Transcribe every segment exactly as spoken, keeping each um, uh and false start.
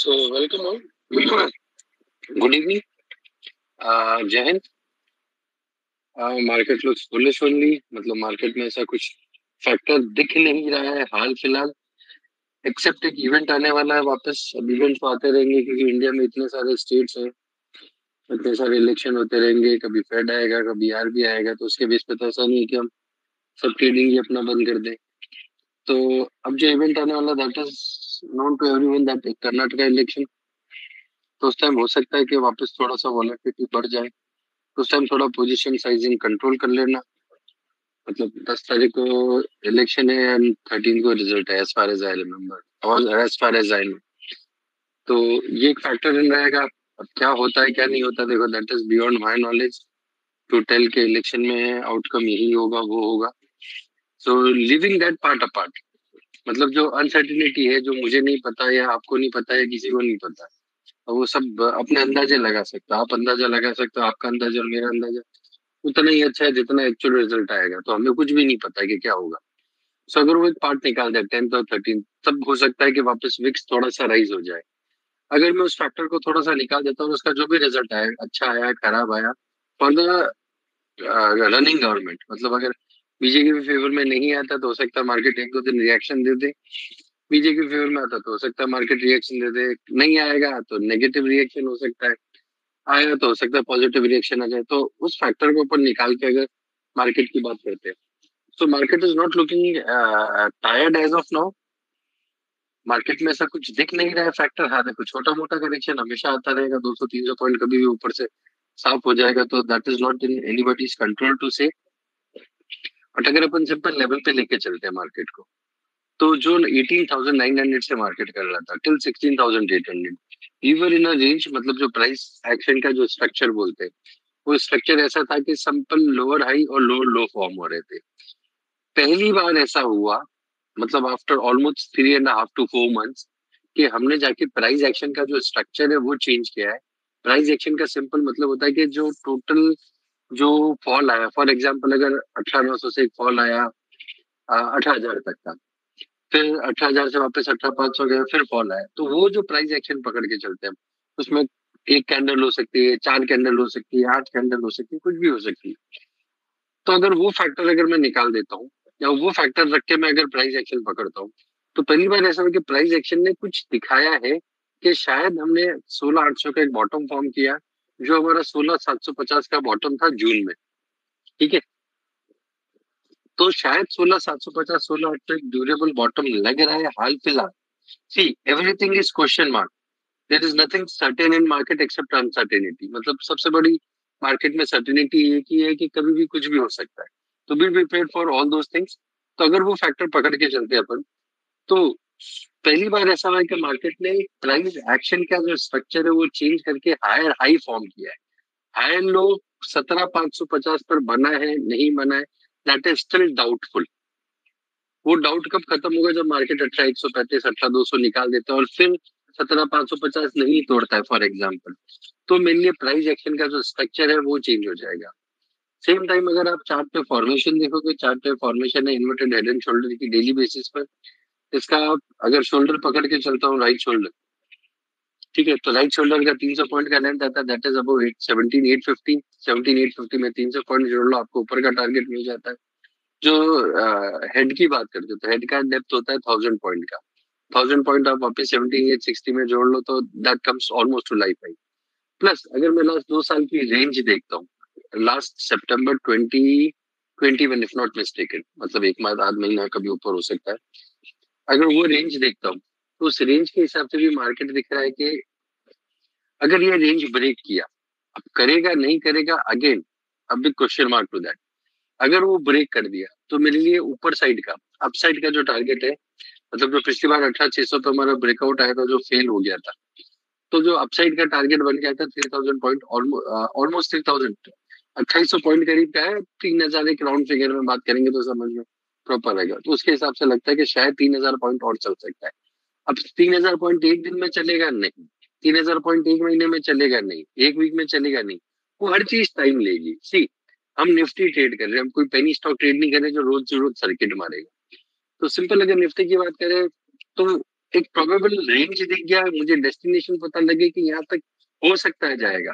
So, welcome all. Good evening. Uh, Jai Hind. Uh, market looks bullish only. मतलब market में ऐसा कुछ factor दिख नहीं रहा है हाल फिलहाल, एक्सेप्ट एक इवेंट आने वाला है वापस. अब इवेंट तो आते रहेंगे क्योंकि इंडिया में इतने सारे स्टेट्स हैं, इतने सारे इलेक्शन होते रहेंगे. कभी फेड आएगा, कभी आरबीआई आएगा, तो उसके बेस पे तो ऐसा नहीं है कि हम सब ट्रेडिंग ही अपना बंद कर दें. तो अब जो इवेंट आने वाला that is known to everyone, that is Karnataka election. तो उस टाइम हो सकता है कि वापस थोड़ा सा वॉलेटिलिटी बढ़ जाए. तो उस टाइम थोड़ा पोजिशन साइजिंग कंट्रोल कर लेना. मतलब दस तारीख को इलेक्शन है एंड थर्टीन को रिजल्ट है, as far as I remember और as far as I know. तो ये एक फैक्टर इन रहेगा. अब क्या होता है क्या नहीं होता, देखो that is beyond my knowledge to tell के इलेक्शन में आउटकम यही होगा वो होगा. So leaving that part apart, मतलब जो अनसर्टिनिटी है, जो मुझे नहीं पता या आपको नहीं पता या किसी को नहीं पता, वो सब अपने अंदाजे लगा सकता. आप अंदाजा लगा सकते हो, आपका अंदाजा और मेरा अंदाजा उतना ही अच्छा है जितना एक्चुअल रिजल्ट आएगा. तो हमें कुछ भी नहीं पता है कि क्या होगा. सो so, अगर वो एक पार्ट निकाल दे टेंथ और थर्टीन, तब हो सकता है कि वापस विक्स थोड़ा सा राइज हो जाए. अगर मैं उस फैक्टर को थोड़ा सा निकाल देता हूँ, उसका जो भी रिजल्ट आया, अच्छा आया खराब आया, फॉर द रनिंग गवर्नमेंट, मतलब अगर बीजेपी के फेवर में नहीं आता तो हो सकता है मार्केट एक दो दिन रिएक्शन दे दे. बीजेपी के फेवर में आता तो हो सकता है मार्केट रिएक्शन दे दे. नहीं आएगा तो नेगेटिव रिएक्शन हो सकता है, आया तो हो सकता है पॉजिटिव रिएक्शन आ जाए. तो उस फैक्टर को ऊपर निकाल के अगर मार्केट की बात करते हैं, so market is not looking tired as of now. Market में ऐसा कुछ दिख नहीं रहा है फैक्टर. हाँ देखो, छोटा मोटा करेक्शन हमेशा आता रहेगा, दो सौ तीन सौ पॉइंट कभी भी ऊपर से साफ हो जाएगा. तो that is not in anybody's control to say. But अगर अपन सिंपल लेवल पे लेके चलते हैं मार्केट को, तो जो अठारह हज़ार नौ सौ से मार्केट कर रहा था टिल सोलह हज़ार आठ सौ ईवर इन अ रेंज, मतलब जो प्राइस एक्शन का जो स्ट्रक्चर बोलते हैं, वो स्ट्रक्चर ऐसा था कि सिंपल लोअर हाई और लोअर लो फॉर्म हो रहे थे. पहली बार ऐसा हुआ, मतलब after almost three and half to four months, कि हमने जाके प्राइस एक्शन का जो स्ट्रक्चर है वो चेंज किया है. प्राइस एक्शन का सिंपल मतलब होता है कि जो टोटल जो फॉल आया, फॉर एग्जाम्पल अगर अठारह नौ सौ से एक फॉल आया अठारह हजार तक का, फिर अठारह हजार से वापस अठारह पाँच सौ गया, फिर फॉल आया, तो वो जो प्राइस एक्शन पकड़ के चलते हैं उसमें एक कैंडल हो सकती है, चार कैंडल हो सकती है, आठ कैंडल हो सकती है, कुछ भी हो सकती है. तो अगर वो फैक्टर अगर मैं निकाल देता हूँ या वो फैक्टर रख के मैं अगर प्राइस एक्शन पकड़ता हूँ, तो पहली बार ऐसा हो कि प्राइस एक्शन ने कुछ दिखाया है कि शायद हमने सोलह आठ सौ का एक बॉटम फॉर्म किया, जो हमारा सोलह सात सौ पचास का बॉटम था जून में. ठीक है, तो शायद सोलह सात सौ पचास, सोलह आठ सौ एक ड्यूरेबल बॉटम लग रहा है हाल फिलहाल. See everything is question mark, there is nothing certain in market except uncertainty. मतलब सबसे बड़ी मार्केट में सर्टेनिटी एक ही है कि कभी भी कुछ भी हो सकता है. तो be prepared for all those things. तो अगर वो फैक्टर पकड़ के चलते हैं अपन, तो पहली बार ऐसा हुआ कि मार्केट ने प्राइस एक्शन का जो स्ट्रक्चर है वो चेंज करके हायर हाई फॉर्म किया है. हायर लो सत्रह पांच सौ पचास पर बना है नहीं बना है, That is still doubtful. वो डाउट कब खत्म होगा, जब मार्केट अठारह एक सौ पैंतीस अठारह दो सौ निकाल देता है और फिर सत्रह पांच सौ पचास नहीं तोड़ता है फॉर एग्जाम्पल, तो मेनली प्राइस एक्शन का जो स्ट्रक्चर है वो चेंज हो जाएगा. सेम टाइम अगर आप चार्ट पे फॉर्मेशन देखोगे, चार्ट पे फॉर्मेशन है इन्वर्टेड हेड एंड शोल्डर की डेली बेसिस पर. इसका आप अगर शोल्डर पकड़ के चलता हूँ, राइट शोल्डर, ठीक है, तो राइट शोल्डर का तीन सौ पॉइंट का लेंथ आता है, दैट इज अबाउट सत्रह हज़ार आठ सौ पचास. सत्रह हज़ार आठ सौ पचास में तीन सौ पॉइंट जोड़ लो, आपको ऊपर का टारगेट मिल जाता है. जो हेड uh, की बात करते हो तो हेड का डेप्थ होता है थाउजेंड पॉइंट का. थाउजेंड पॉइंट आप वापस सत्रह हज़ार आठ सौ साठ में जोड़ लो, तो that comes almost to life high. Plus अगर मैं लास्ट दो साल की रेंज देखता हूँ, लास्ट सितंबर twenty twenty one if not mistaken, मतलब एक माह आध महीना कभी ऊपर हो सकता है, अगर वो रेंज देखता हूँ तो उस रेंज के हिसाब से भी मार्केट दिख रहा है कि अगर ये रेंज ब्रेक किया, अब करेगा नहीं करेगा अगेन, अब भी क्वेश्चन मार्क टू दैट. अगर वो ब्रेक कर दिया तो मेरे लिए ऊपर साइड का अपसाइड का जो टारगेट है, मतलब जो पिछली बार अठारह छह सौ पे हमारा ब्रेकआउट आया था जो फेल हो गया था, तो जो अपसाइड का टारगेट बन गया था three thousand point almost three thousand अट्ठाईस सौ पॉइंट करीब का है. तीन हजार एक राउंड फिगर में बात करेंगे तो समझ में प्रॉपर रहेगा. तो उसके हिसाब से लगता है कि शायद तीन हजार पॉइंट और चल सकता है. अब तीन हजार पॉइंट एक दिन में चलेगा नहीं, तीन हजार पॉइंट एक महीने में चलेगा नहीं, एक वीक में चलेगा नहीं, वो हर चीज टाइम लेगी. सी हम निफ्टी ट्रेड कर रहे हैं, हम कोई पेनी स्टॉक ट्रेड नहीं कर रहे जो रोज से रोज सर्किट मारेगा. तो सिंपल अगर निफ्टी की बात करें तो एक प्रोबेबल रेंज दिख गया, मुझे डेस्टिनेशन पता लगे कि यहाँ तक हो सकता है जाएगा।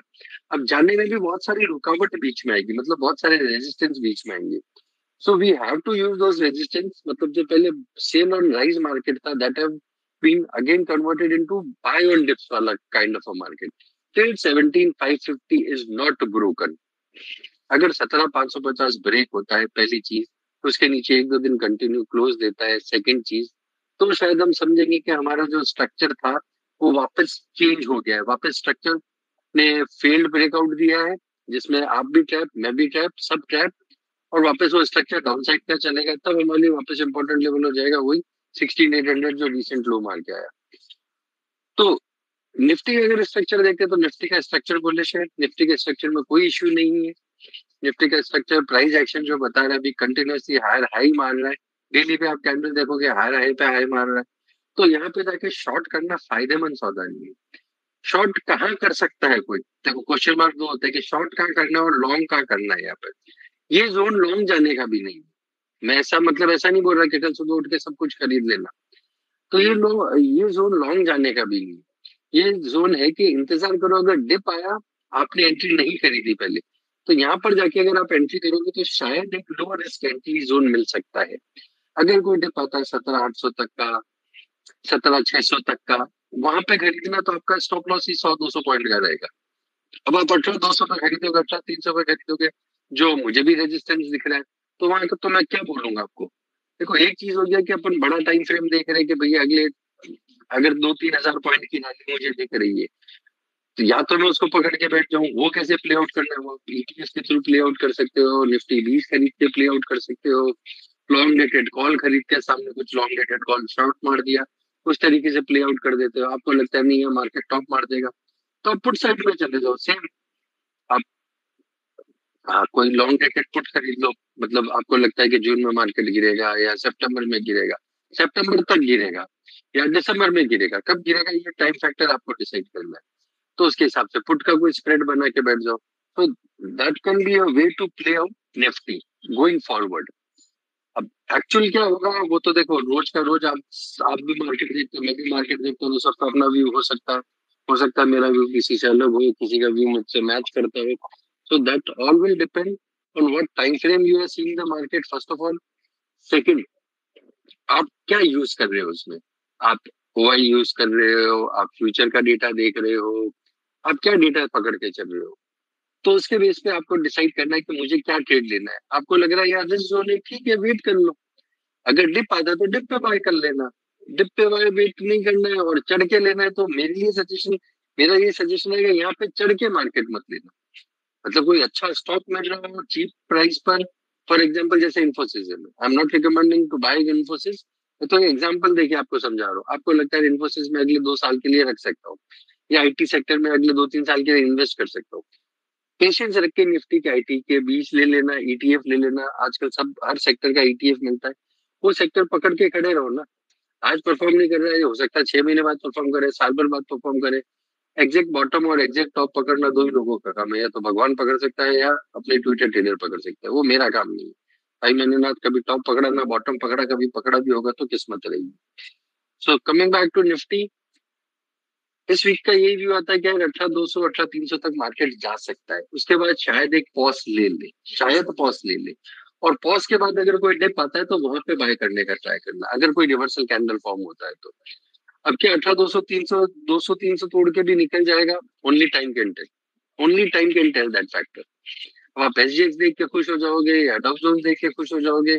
अब जाने में भी बहुत सारी रुकावट बीच में आएगी, मतलब बहुत सारे रेजिस्टेंस बीच में आएंगे। So we have to use those resistance, मतलब जो पहले सेल ऑन राइज मार्केट था that have been again converted into buy on dips वाला kind of a market. Till सत्रह हज़ार पाँच सौ पचास इज नॉट ब्रोकन। अगर सत्रह हज़ार पाँच सौ पचास ब्रेक होता है पहली चीज, उसके नीचे एक दो दिन कंटिन्यू क्लोज देता है सेकंड चीज, तो शायद हम समझेंगे कि हमारा जो स्ट्रक्चर था वो वापस चेंज हो गया है, वापस स्ट्रक्चर ने फेल्ड ब्रेकआउट दिया है जिसमें आप भी ट्रैप, मैं भी ट्रैप, सब ट्रैप, और वापस वो स्ट्रक्चर डाउन साइड का चलेगा। तब हमारे लिए वापस इंपॉर्टेंट लेवल हो जाएगा वही सिक्सटीन एट हंड्रेड जो रिसेंट लो मार के आया। तो निफ्टी का अगर स्ट्रक्चर देखते हैं तो निफ्टी का स्ट्रक्चर बुलिश है, निफ्टी के स्ट्रक्चर में कोई इश्यू नहीं है। निफ्टी का स्ट्रक्चर प्राइस एक्शन जो बता रहा है अभी कंटिन्यूअसली हायर हाई मार रहा है, डेली पे आप कैंडल देखोगे हायर हाई पे हाई मार रहा है। तो यहाँ पे जाके शॉर्ट करना फायदेमंद सौदा नहीं है। शॉर्ट कहाँ कर सकता है कोई, देखो क्वेश्चन मार्क दो होता है कि शॉर्ट कहाँ करना है और लॉन्ग कहाँ करना है। यहाँ पे ये जोन लॉन्ग जाने का भी नहीं, मैं ऐसा मतलब ऐसा नहीं बोल रहा कि कल सुबह उठ के सब कुछ खरीद लेना, तो ये लो ये जोन लॉन्ग जाने का भी नहीं। ये जोन है कि इंतजार करो, अगर डिप आया आपने एंट्री नहीं खरीदी पहले, तो यहाँ पर जाके अगर आप एंट्री करोगे तो शायद एक लो रिस्क एंट्री जोन मिल सकता है। अगर कोई डिप आता है सत्रह आठ सौ तक का, सत्रह छह सौ तक का, वहां पे खरीदना, तो आपका स्टॉप लॉस ही सौ दो सौ पॉइंट का रहेगा। अब आप अठारह दो सौ पे खरीदोगे, अठारह तीन सौ पे खरीदोगे, जो मुझे भी रेजिस्टेंस दिख रहा है, तो वहां का तो मैं क्या बोलूंगा आपको। देखो एक चीज हो गया कि अपन बड़ा टाइम फ्रेम देख रहे हैं कि भैया अगले अगर दो तीन हजार पॉइंट की रैली मुझे दिख रही है, तो या तो मैं उसको पकड़ के बैठ जाऊँ। वो कैसे प्ले आउट करना है, वो ई टी एस के थ्रू प्ले आउट कर सकते हो, निफ्टी बीस खरीद के प्ले आउट कर सकते हो, लॉन्ग डेटेड कॉल खरीद के सामने कुछ लॉन्ग डेटेड कॉल शॉर्ट मार दिया, उस तरीके से प्ले आउट कर देते हो। आपको लगता है नहीं है मार्केट टॉप मार देगा तो आप पुट साइड में चले जाओ, सेम आप आ, कोई लॉन्ग डेटेड पुट खरीद लो, मतलब आपको लगता है कि जून में मार्केट गिरेगा या सितंबर में गिरेगा, सितंबर तक गिरेगा या दिसंबर में गिरेगा, कब गिरेगा ये टाइम फैक्टर आपको डिसाइड करना है, तो उसके हिसाब से पुट का कोई स्प्रेड बना के बैठ जाओ। तो that can be a way to play out Nifty going forward. अब एक्चुअल क्या होगा वो तो देखो, रोज का रोज आप आप भी मार्केट देखते हो, मैं भी मार्केट देखता हूँ, सबका अपना व्यू हो सकता हो सकता है मेरा व्यू किसी से अलग हो, किसी का व्यू मुझसे मैच करता हो। So that all will depend on what time frame you are seeing the market, first of all. Second, आप क्या यूज कर रहे हो उसमें, आप ओ आई यूज कर रहे हो, आप फ्यूचर का डेटा देख रहे हो, आप क्या डेटा पकड़ के चल रहे हो, तो उसके बेस पे आपको डिसाइड करना है कि मुझे क्या ट्रेड लेना है। आपको लग रहा है यार दिस जोन है, ठीक है वेट कर लो, अगर डिप आता है तो डिप पे बाय कर लेना, डिप पे बाय वेट नहीं करना है, और चढ़ के लेना है तो मेरे लिए सजेशन मेरा ये सजेशन है कि यहाँ पे चढ़ के मार्केट मत लेना। मतलब कोई अच्छा स्टॉक मिल रहा हो चीप प्राइस पर, फॉर एग्जाम्पल जैसे इन्फोसिस है, I am not recommending to buying Infosys, तो एग्जाम्पल देखिए आपको समझा रहा हूँ। आपको लगता है इन्फोसिस में अगले दो साल के लिए रख सकता हूँ या आई टी सेक्टर में अगले दो तीन साल के लिए इन्वेस्ट कर सकता हूँ, पेशेंस रख के निफ्टी के आई टी के बीस ले लेना, ई टी एफ ले लेना, आजकल सब हर सेक्टर का ई टी एफ मिलता है, वो सेक्टर पकड़ के खड़े रहो ना। आज परफॉर्म नहीं कर रहा है, हो सकता है छह महीने बाद परफॉर्म करे, साल भर बाद परफॉर्म करे। एग्जैक्ट बॉटम और एग्जैक्ट टॉप पकड़ना दो ही लोगों का काम है, या तो भगवान पकड़ सकता है या अपने ट्विटर ट्रेडर पकड़ सकता है, वो मेरा काम नहीं है। भाई मैंने ना कभी टॉप पकड़ा ना बॉटम पकड़ा, कभी पकड़ा भी होगा तो किस्मत रहेगी। So coming back to Nifty, इस वीक का यही व्यू आता है कि अठारह दो सौ अठारह तीन सौ तक मार्केट जा सकता है, उसके बाद शायद एक पॉज ले ले, शायद पॉज ले ले, और पॉज के बाद अगर कोई डिप आता है तो वहां पे बाय करने का ट्राई करना, अगर कोई रिवर्सल कैंडल फॉर्म होता है तो। अब क्या अठारह दो सौ तीन सौ दो सौ तीन सौ तोड़ के भी निकल जाएगा, only time can tell, only time can tell that factor. अब आप एस जी एक्स देख के खुश हो जाओगे या डाउ जोन्स देख के खुश हो जाओगे,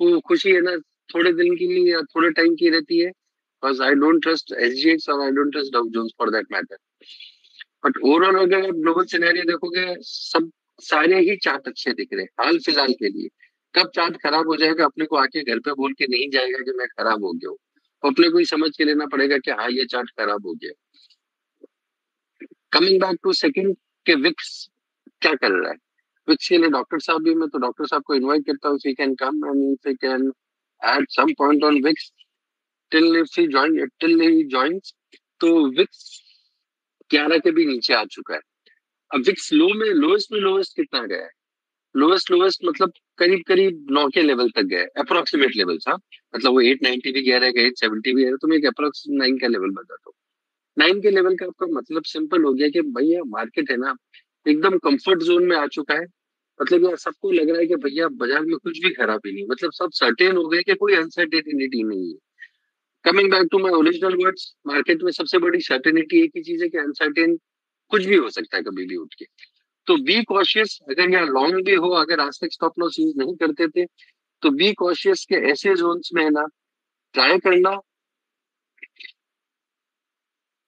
वो खुशी है ना थोड़े दिन के लिए या थोड़े टाइम की रहती है, because I don't trust S G X or I don't trust Dow Jones for that matter. But overall अगर आप ग्लोबल सिनेरियो देखोगे सब सारे ही चार्ट अच्छे दिख रहे हैं हाल फिलहाल के लिए। कब चार्ट खराब हो जाएगा अपने को आके घर पे बोल के नहीं जाएगा कि मैं खराब हो गया हूँ, अपने को ही समझ के लेना पड़ेगा कि हाँ ये चार्ट खराब हो गया। कमिंग बैक टू सेकंड के विक्स क्या कर रहा है, विक्स के लिए डॉक्टर साहब भी, मैं तो डॉक्टर साहब को इन्वाइट करता हूँ, we can come and we can add some point on V I X. Till if he join, till he joins, तो विक्स ग्यारह के भी नीचे आ चुका है। अब विक्स लो में लोएस्ट में लोएस्ट कितना गया है, लोएस्ट लोएस्ट मतलब करीब करीब नौ के लेवल तक गए, अप्रोक्सीमेट लेवल्स। हाँ मतलब वो एट नाइनटी भी गया रहेगा, एट सेवेंटी भी गया, तो मैं एक अप्रोक्स नाइन का लेवल बताता हूँ। नाइन के लेवल का आपका मतलब सिंपल हो गया कि भैया मार्केट है ना एकदम कंफर्ट जोन में आ चुका है। मतलब यार सबको लग रहा है कि भैया बाजार में कुछ भी खराबी नहीं, मतलब सब सर्टेन हो गए कि कोई अनसर्टेनिटी नहीं है। Coming back to my original words, market में सबसे बड़ी सर्टेनिटी एक ही चीज है कि अनसर्टेन कुछ भी हो सकता है कभी भी उठ के। तो बी कॉशियस, अगर यहाँ लॉन्ग भी हो, अगर आज तक स्टॉप लॉस यूज नहीं करते थे तो बी कॉशियस के ऐसे जोन्स में है ना ट्राई करना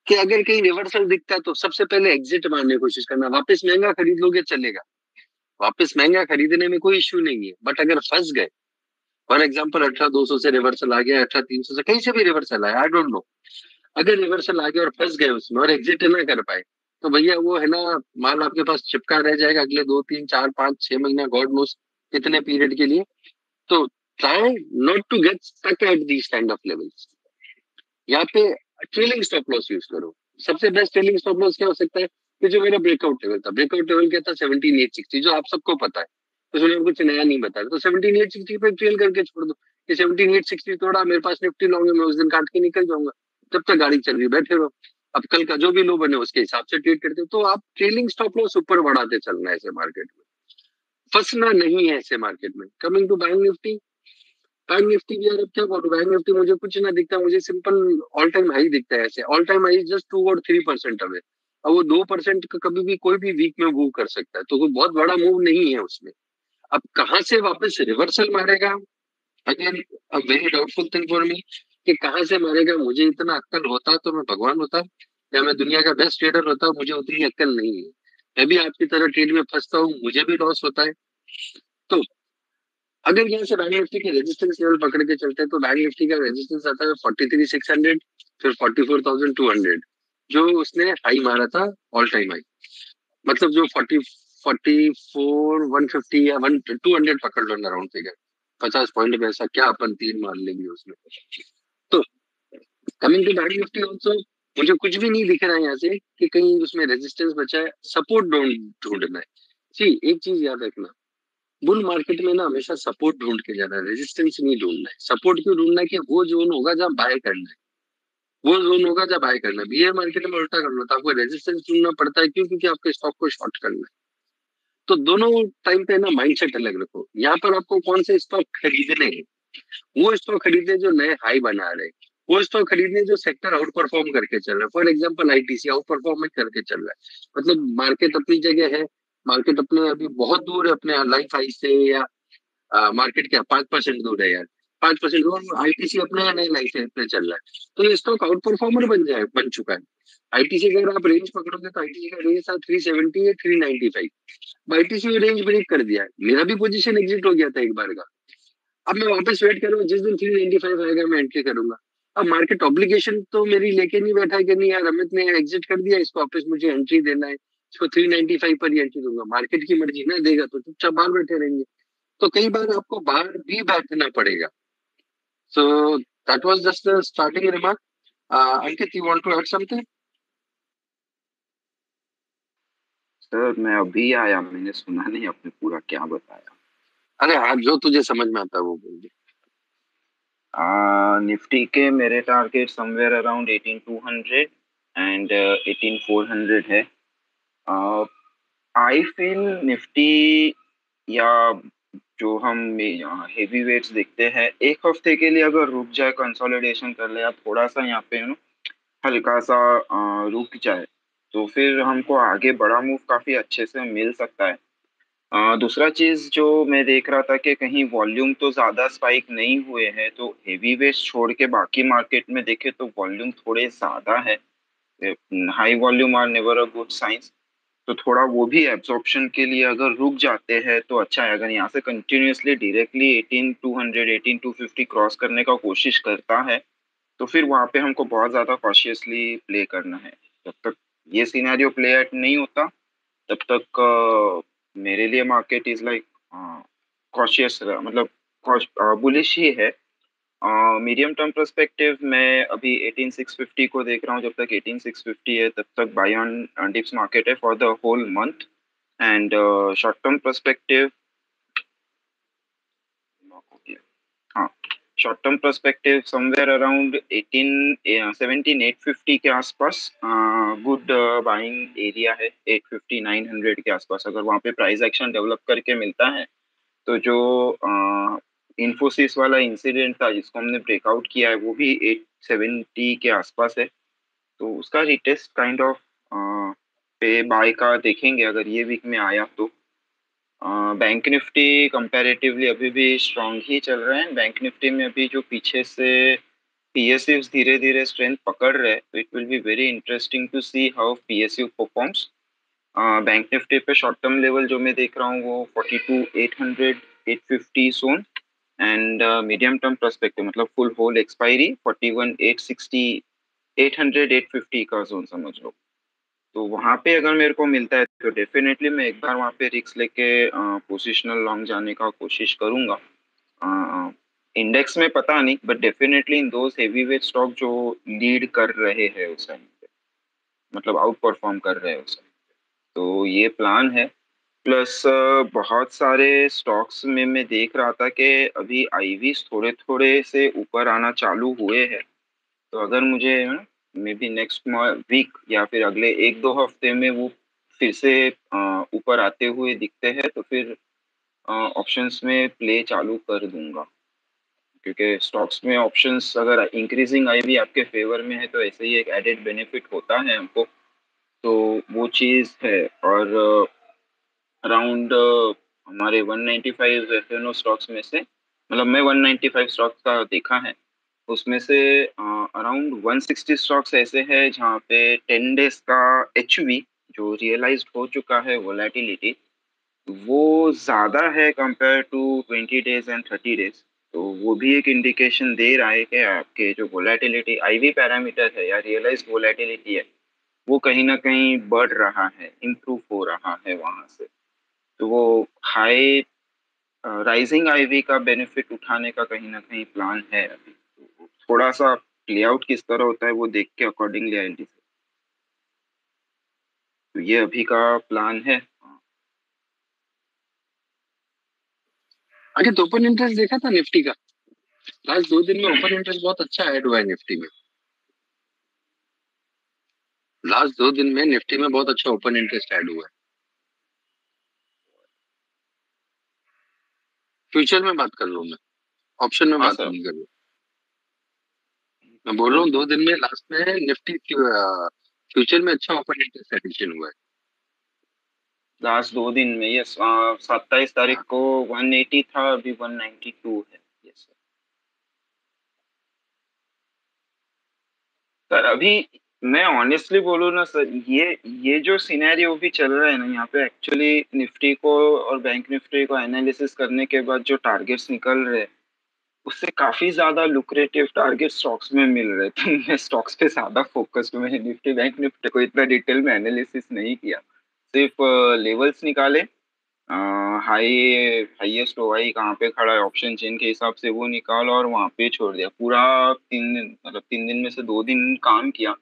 कि अगर कहीं रिवर्सल दिखता है तो सबसे पहले एग्जिट मारने की कोशिश करना। वापस महंगा खरीद लोगे चलेगा, वापस महंगा खरीदने में कोई इश्यू नहीं है। बट अगर फंस गए, फॉर एग्जाम्पल अठारह दो सौ से रिवर्सल आ गया, अठारह तीन सौ से, कहीं से भी रिवर्सल आया, आई डोंट नो, अगर रिवर्सल आ गया और फंस गए उसमें और एग्जिट ना कर पाए तो भैया वो है ना माल आपके पास चिपका रह जाएगा अगले दो तीन चार पांच छह महीना, गॉड नोस कितने पीरियड के लिए। तो try not to get stuck at this kind of levels. यहाँ पे ट्रेलिंग स्टॉप लॉस यूज करो। सबसे बेस्ट ट्रेलिंग स्टॉप लॉस क्या हो सकता है कि जो मेरा ब्रेकआउट लेवल था, ब्रेकआउट लेवल क्या था सत्रह हज़ार आठ सौ साठ, जो आप सबको पता है, उसमें कुछ नया नहीं बता रहा। तो सत्रह हज़ार आठ सौ साठ पे ट्रेल करके छोड़ दो कि सत्रह हज़ार आठ सौ साठ थोड़ा मेरे पास निफ्टी लॉन्ग है, मैं उस दिन काट के निकल जाऊंगा, तब तक गाड़ी चल रही, बैठे रहो। अब कल का जो भी लो बने उसके हिसाब से ट्रेड करते हो। तो आप ट्रेलिंग स्टॉप लॉस ऊपर बढ़ाते चलना है, ऐसे मार्केट में फंसना नहीं है। ऐसे मार्केट में coming to bank Nifty, bank Nifty भी यार अब क्या करूं, बैंक निफ्टी मुझे कुछ ना दिखता, मुझे सिंपल ऑल टाइम हाई दिखता है। ऐसे all time high just two और थ्री परसेंट अवे, अब वो दो परसेंट का कभी भी कोई भी वीक में मूव कर सकता है, तो कोई बहुत बड़ा मूव नहीं है उसमें। अब कहाँ से वापस रिवर्सल मारेगा, again a very doubtful thing for me कि कहाँ से मारेगा। मुझे इतना अक्कल होता तो मैं भगवान होता या मैं दुनिया का बेस्ट ट्रेडर होता, मुझे उतनी अक्कल नहीं है। मैं भी आपकी तरह ट्रेड में फंसता हूँ, मुझे भी लॉस होता है। तो अगर यहाँ से बैंक निफ्टी के रेजिस्टेंस लेवल पकड़ के चलते हैं तो बैंक निफ्टी का रेजिस्टेंस आता है फोर्टी थ्री सिक्स हंड्रेड, फिर forty four thousand two hundred, जो उसने हाई मारा था ऑल टाइम हाई, मतलब जो forty forty four one fifty या वन टू हंड्रेड पकड़ लो अराउंड फिगर, पचास पॉइंट में ऐसा क्या अपन तीन मार लेंगे उसमें। तो coming to bank Nifty also, मुझे कुछ भी नहीं दिख रहा है यहाँ से कि कहीं उसमें रेजिस्टेंस बचा है, सपोर्ट ढूंढना है। जी एक चीज याद रखना, बुल मार्केट में ना हमेशा सपोर्ट ढूंढ के जाना है, रेजिस्टेंस नहीं ढूंढना है। सपोर्ट क्यों ढूंढना है कि वो जोन होगा जहाँ बाय करना है, वो जोन होगा जहाँ बाय करना है। बीयर मार्केट में उल्टा करना तो आपको रेजिस्टेंस ढूंढना पड़ता है, क्यों? क्योंकि आपके स्टॉक को शॉर्ट करना है। तो दोनों टाइम पे ना माइंडसेट अलग रखो। यहाँ पर आपको कौन से स्टॉक खरीदने हैं, वो स्टॉक खरीदने जो नए हाई बना रहे हैं, वो स्टॉक खरीदने जो सेक्टर आउट परफॉर्म करके चल रहा है। For example ITC outperform करके चल रहा है, मतलब मार्केट अपनी जगह है, मार्केट अपने अभी बहुत दूर है अपने लाइफ हाई से, या आ, मार्केट क्या पांच परसेंट दूर है यार, पांच परसेंट दूर आईटीसी अपने नए लाइफ हाई पे चल रहा है। तो ये स्टॉक आउट परफॉर्मर बन जाए बन चुका है। आईटीसी का अगर आप रेंज पकड़ोगे तो आईटीसी का रेंज था थ्री सेवेंटी या three ninety five, ITC range break कर दिया है। मेरा भी पोजीशन एग्जिट हो गया था एक बार का, अब मैं वापस वेट करूंगा, जिस दिन थ्री नाइन्टी फाइव आएगा मैं एंट्री करूंगा। अब मार्केट ऑब्लिगेशन तो मेरी लेके नहीं बैठा है कि नहीं यार अमित ने एग्जिट कर दिया, इसको वापस मुझे एंट्री देना है, इसको थ्री नाइन्टी फाइव पर ही एंट्री दूंगा। मार्केट की मर्जी ना देगा तो चुपचाप बाहर बैठे रहेंगे, तो कई बार आपको बाहर भी बैठना पड़ेगा। So that was just the starting remark. Ankit you want to add something? Sir मैं अभी आया, मैंने सुना नहीं आपने पूरा क्या बताया। अरे हाँ जो तुझे समझ में आता है वो बोल दे। आ, निफ्टी के मेरे target somewhere around eighteen two hundred and eighteen four hundred है। आई फील निफ्टी या जो हम हेवी वेट्स देखते हैं एक हफ्ते के लिए अगर रुक जाए, कंसोलिडेशन कर ले या थोड़ा सा यहाँ पे यू नो हल्का सा uh, रुक जाए तो फिर हमको आगे बड़ा मूव काफ़ी अच्छे से मिल सकता है। Uh, दूसरा चीज़ जो मैं देख रहा था कि कहीं वॉल्यूम तो ज़्यादा स्पाइक नहीं हुए हैं, तो हेवी वेट छोड़ के बाकी मार्केट में देखें तो वॉल्यूम थोड़े ज़्यादा है। High volume are never a good science, तो थोड़ा वो भी एब्जॉर्प्शन के लिए अगर रुक जाते हैं तो अच्छा है। अगर यहाँ से continuously directly eighteen two hundred eighteen two fifty cross करने का कोशिश करता है तो फिर वहाँ पे हमको बहुत ज़्यादा कॉशियसली प्ले करना है। जब तक ये सीनारियो प्ले आउट नहीं होता तब तक uh, मेरे लिए मार्केट इज लाइक कॉशियस, मतलब बुलिश ही है। मीडियम टर्म पर्सपेक्टिव मैं अभी एटीन सिक्स फिफ्टी को देख रहा हूँ, जब तक एटीन सिक्स फिफ्टी है तब तक बाय ऑन डिप्स मार्केट है for the whole month. And short term perspective short term perspective somewhere around seventeen eight fifty के आसपास गुड बाइंग एरिया है, एट फिफ्टी नाइन हंड्रेड के आसपास। अगर वहाँ पे प्राइस एक्शन डेवलप करके मिलता है तो जो इन्फोसिस uh, वाला इंसिडेंट था जिसको हमने ब्रेकआउट किया है वो भी एट सेवेंटी के आसपास है, तो उसका रिटेस्ट काइंड ऑफ पे बाय का देखेंगे अगर ये वीक में आया तो। बैंक निफ्टी कंपैरेटिवली अभी भी स्ट्रांग ही चल रहे हैं। बैंक निफ्टी में अभी जो पीछे से पीएसयूज़ धीरे धीरे स्ट्रेंथ पकड़ रहे हैं, तो it will be very interesting to see how PSU performs. Bank Nifty पे शॉर्ट टर्म लेवल जो मैं देख रहा हूँ वो forty two eight hundred eight fifty zone, and medium term perspective मतलब full whole expiry forty one eight sixty eight hundred eight fifty का zone समझ लो। तो वहाँ पे अगर मेरे को मिलता है तो डेफिनेटली मैं एक बार वहाँ पे रिस्क लेके पोजिशनल लॉन्ग जाने का कोशिश करूँगा। इंडेक्स में पता नहीं, but definitely in those heavy weight stock जो लीड कर रहे हैं उस टाइम पे, मतलब आउट परफॉर्म कर रहे हैं उस टाइम पे, तो ये प्लान है। प्लस बहुत सारे स्टॉक्स में मैं देख रहा था कि अभी आईवीज थोड़े थोड़े से ऊपर आना चालू हुए हैं, तो अगर मुझे मे बी नेक्स्ट वीक या फिर अगले एक दो हफ्ते में वो फिर से ऊपर आते हुए दिखते हैं तो फिर ऑप्शंस में प्ले चालू कर दूंगा, क्योंकि स्टॉक्स में ऑप्शंस अगर इंक्रीजिंग आई भी आपके फेवर में है तो ऐसे ही एक एडेड बेनिफिट होता है हमको, तो वो चीज़ है। और अराउंड हमारे one ninety five F N O stocks में से, मतलब मैं वन नाइन्टी फाइव स्टॉक्स का देखा है, उसमें से अराउंड वन सिक्सटी स्टॉक्स ऐसे हैं जहाँ पे टेन डेज का एच वी जो रियलाइज हो चुका है वोलेटिलिटी वो ज़्यादा है compare to twenty days and thirty days, तो वो भी एक इंडिकेशन दे रहा है कि आपके जो वोलेटिलिटी आई वी पैरामीटर है या रियलाइज वोलेटिलिटी है वो कहीं ना कहीं बढ़ रहा है, इम्प्रूव हो रहा है वहाँ से। तो वो हाई राइजिंग आई वी का बेनिफिट उठाने का कहीं ना कहीं प्लान है अभी। थोड़ा सा लेआउट किस तरह होता है वो देख के अकॉर्डिंगली आईडी से, तो ये अभी का प्लान है। आगे ओपन इंटरेस्ट देखा था निफ्टी का लास्ट दो दिन में, ओपन इंटरेस्ट बहुत अच्छा ऐड हुआ है निफ्टी में लास्ट दो दिन में निफ्टी में बहुत अच्छा ओपन इंटरेस्ट ऐड हुआ है। फ्यूचर में बात कर लू मैं, ऑप्शन में बात नहीं कर लू, मैं बोल रहा हूँ दो दिन में लास्ट में निफ्टी फ्यूचर में अच्छा ओपन इंटरेस्ट एडिशन हुआ है लास्ट दो दिन में। ये सत्ताईस तारीख को वन एटी था, अभी वन नाइन्टी टू है। यस सर, अभी मैं ऑनेस्टली बोलूँ ना सर, ये ये जो सिनेरियो भी चल रहा है ना यहाँ पे, एक्चुअली निफ्टी को और बैंक निफ्टी को एनालिसिस करने के बाद जो टारगेट्स निकल रहे हैं उससे काफ़ी ज़्यादा लुक्रेटिव टारगेट स्टॉक्स में मिल रहे थे। मैं स्टॉक्स पे ज़्यादा फोकस में, मैंने निफ्टी बैंक निफ्टी को इतना डिटेल में एनालिसिस नहीं किया, सिर्फ लेवल्स निकाले, हाई हाईएस्ट ओआई कहाँ पे खड़ा है ऑप्शन चेन के हिसाब से वो निकाला और वहाँ पे छोड़ दिया। पूरा तीन दिन मतलब तीन दिन में से दो दिन काम किया,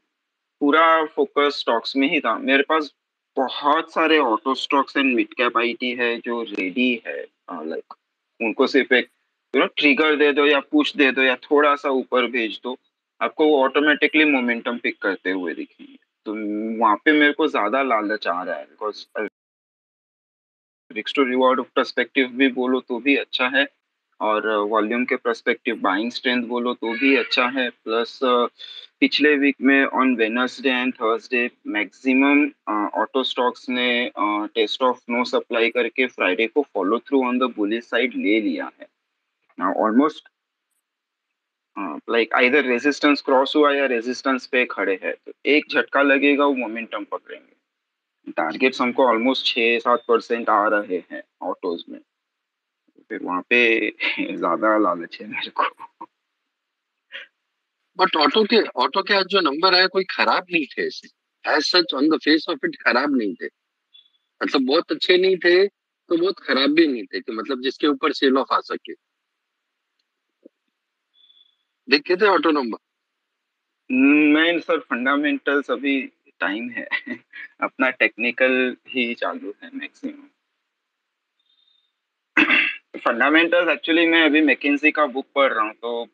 पूरा फोकस स्टॉक्स में ही था। मेरे पास बहुत सारे auto stocks and mid cap I T है जो रेडी है, लाइक उनको सिर्फ एक यू नो ट्रिगर दे दो या पुश दे दो या थोड़ा सा ऊपर भेज दो, आपको वो ऑटोमेटिकली मोमेंटम पिक करते हुए दिखेंगे। तो वहाँ पे मेरे को ज़्यादा लालच आ रहा है, because risk to reward perspective भी बोलो तो भी अच्छा है और वॉल्यूम के परस्पेक्टिव बाइंग स्ट्रेंथ बोलो तो भी अच्छा है। प्लस पिछले वीक में on Wednesday and Thursday maximum auto stocks ने टेस्ट ऑफ नो सप्लाई करके फ्राइडे को follow through on the bullish side ले लिया है। Almost like either resistance cross हुआ या रेजिस्टेंस पे खड़े हैं, तो एक झटका लगेगा वो मोमेंटम पकड़ेंगे। टारगेट्स हमको ऑलमोस्ट छः सात परसेंट आ रहे हैं ऑटोज में, फिर वहाँ पे ज्यादा लालच है मेरे को। बट ऑटो के ऑटो के आज जो नंबर आया कोई खराब नहीं थे, as such on the face of it खराब नहीं थे, मतलब बहुत अच्छे नहीं थे तो बहुत खराब भी नहीं थे कि मतलब जिसके ऊपर सेल ऑफ आ सके। देखे थे ऑटो नंबर मैं सर, फंडामेंटल्स अभी टाइम है अपना टेक्निकल ही चालू है मैक्सिमम फंडामेंटल्स एक्चुअली मैं अभी मैकिन्सी का बुक पढ़ रहा हूँ, तो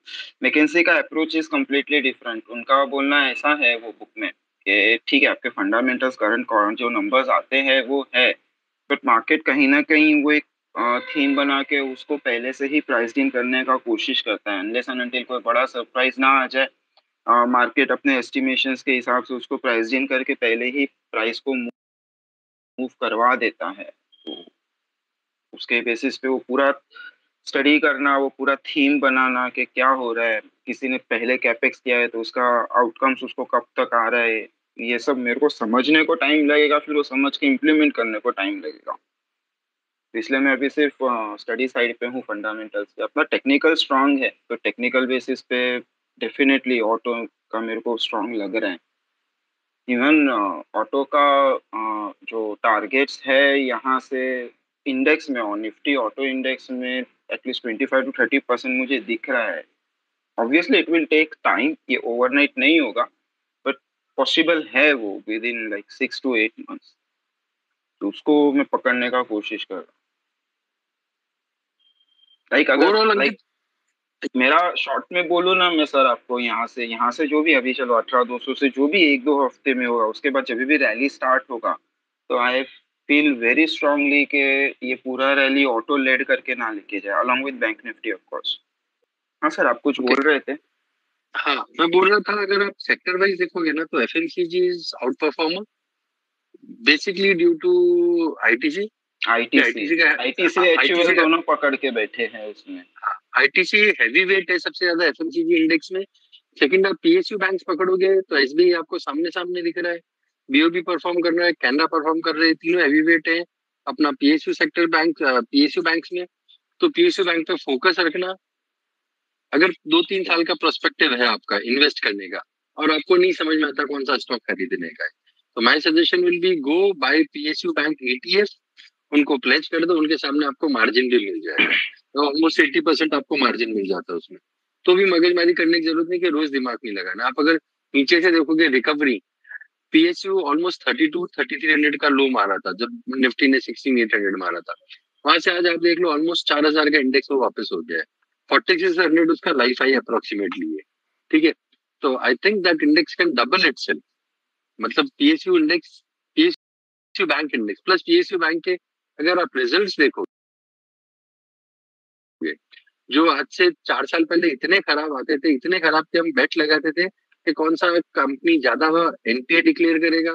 मैकिन्सी का अप्रोच इज कम्प्लीटली डिफरेंट। उनका बोलना ऐसा है वो बुक में कि ठीक है आपके फंडामेंटल्स करंट जो नंबर्स आते हैं वो है, बट मार्केट कहीं ना कहीं वो एक थीम बना के उसको पहले से ही प्राइस इन करने का कोशिश करता है, अनलेस एंड अनटिल कोई बड़ा सरप्राइज ना आ जाए। मार्केट अपने एस्टिमेशंस के हिसाब से उसको प्राइस इन करके पहले ही प्राइस को मूव करवा देता है, तो उसके बेसिस पे वो पूरा स्टडी करना, वो पूरा थीम बनाना कि क्या हो रहा है, किसी ने पहले कैपेक्स किया है तो उसका आउटकम्स उसको कब तक आ रहा है, ये सब मेरे को समझने को टाइम लगेगा, फिर वो समझ के इम्प्लीमेंट करने को टाइम लगेगा। इसलिए मैं अभी सिर्फ स्टडी uh, साइड पे हूँ फंडामेंटल्स पे। अपना टेक्निकल स्ट्रांग है तो टेक्निकल बेसिस पे डेफिनेटली ऑटो का मेरे को स्ट्रांग लग रहा है। इवन ऑटो uh, का uh, जो टारगेट्स है यहाँ से इंडेक्स में और निफ्टी ऑटो इंडेक्स में at least twenty five to thirty percent मुझे दिख रहा है। Obviously it will take time, ये ओवरनाइट नहीं होगा, बट पॉसिबल है वो within like six to eight months, तो उसको मैं पकड़ने का कोशिश कर रहा हूँ। लाइक अगर लाइक मेरा शॉर्ट में बोलो ना मैं सर आपको, यहाँ से यहाँ से जो भी अभी चलो अठारह दो सौ से जो भी एक दो हफ्ते में होगा, उसके बाद जब भी रैली स्टार्ट होगा तो आई फील वेरी स्ट्रांगली कि ये पूरा रैली ऑटो लेड करके ना लेके जाए, along with bank Nifty of course. हाँ सर आप कुछ okay. बोल रहे थे। हाँ मैं बोल रहा था अगर आप सेक्टर वाइज देखोगे ना तो FMCG is outperformer basically due to ITC ITC ITC HUL दोनों पकड़ के बैठे हैं उसमें। आईटीसी हैवी वेट है सबसे ज्यादा एफएमसीजी इंडेक्स में। सेकंड आप पीएसयू बैंक्स पकड़ोगे तो एसबीआई आपको सामने सामने दिख रहा है, बीओबी परफॉर्म कर रहा है, कैनरा परफॉर्म कर रहे हैं, तीनों हैवी वेट है अपना PSU sector bank PSU banks में। तो पीएसयू बैंक पे फोकस रखना अगर दो तीन साल का प्रोस्पेक्टिव है आपका इन्वेस्ट करने का और आपको नहीं समझ में आता कौन सा स्टॉक खरीदने का है, तो my suggestion will be go buy PSU bank ETF, उनको प्लेज कर दो, उनके सामने आपको मार्जिन भी मिल जाएगा, तो ऑलमोस्ट एटी परसेंट आपको मार्जिन मिल जाता है उसमें। तो भी मगजमारी करने की जरूरत नहीं कि रोज दिमाग नहीं लगाना। आप अगर नीचे से देखोगे recovery PSU almost thirty two thirty three hundred का लो मारा था जब निफ्टी ने सिक्सटीन एट हंड्रेड मारा था, वहां से आज आप देख लो ऑलमोस्ट फोर थाउज़ेंड का इंडेक्स वो वापस हो गया है, फोर्टी सिक्स हंड्रेड उसका लाइफ आई अप्रोक्सीमेटली है, ठीक है। तो I think that index can double itself, मतलब PSU index PSU bank index plus PSU bank के अगर आप रिजल्ट्स देखो जो आज से चार साल पहले इतने खराब आते थे, इतने खराब थे, हम बेट लगाते थे कि कौन सा कंपनी ज्यादा एनपीए डिक्लेयर करेगा,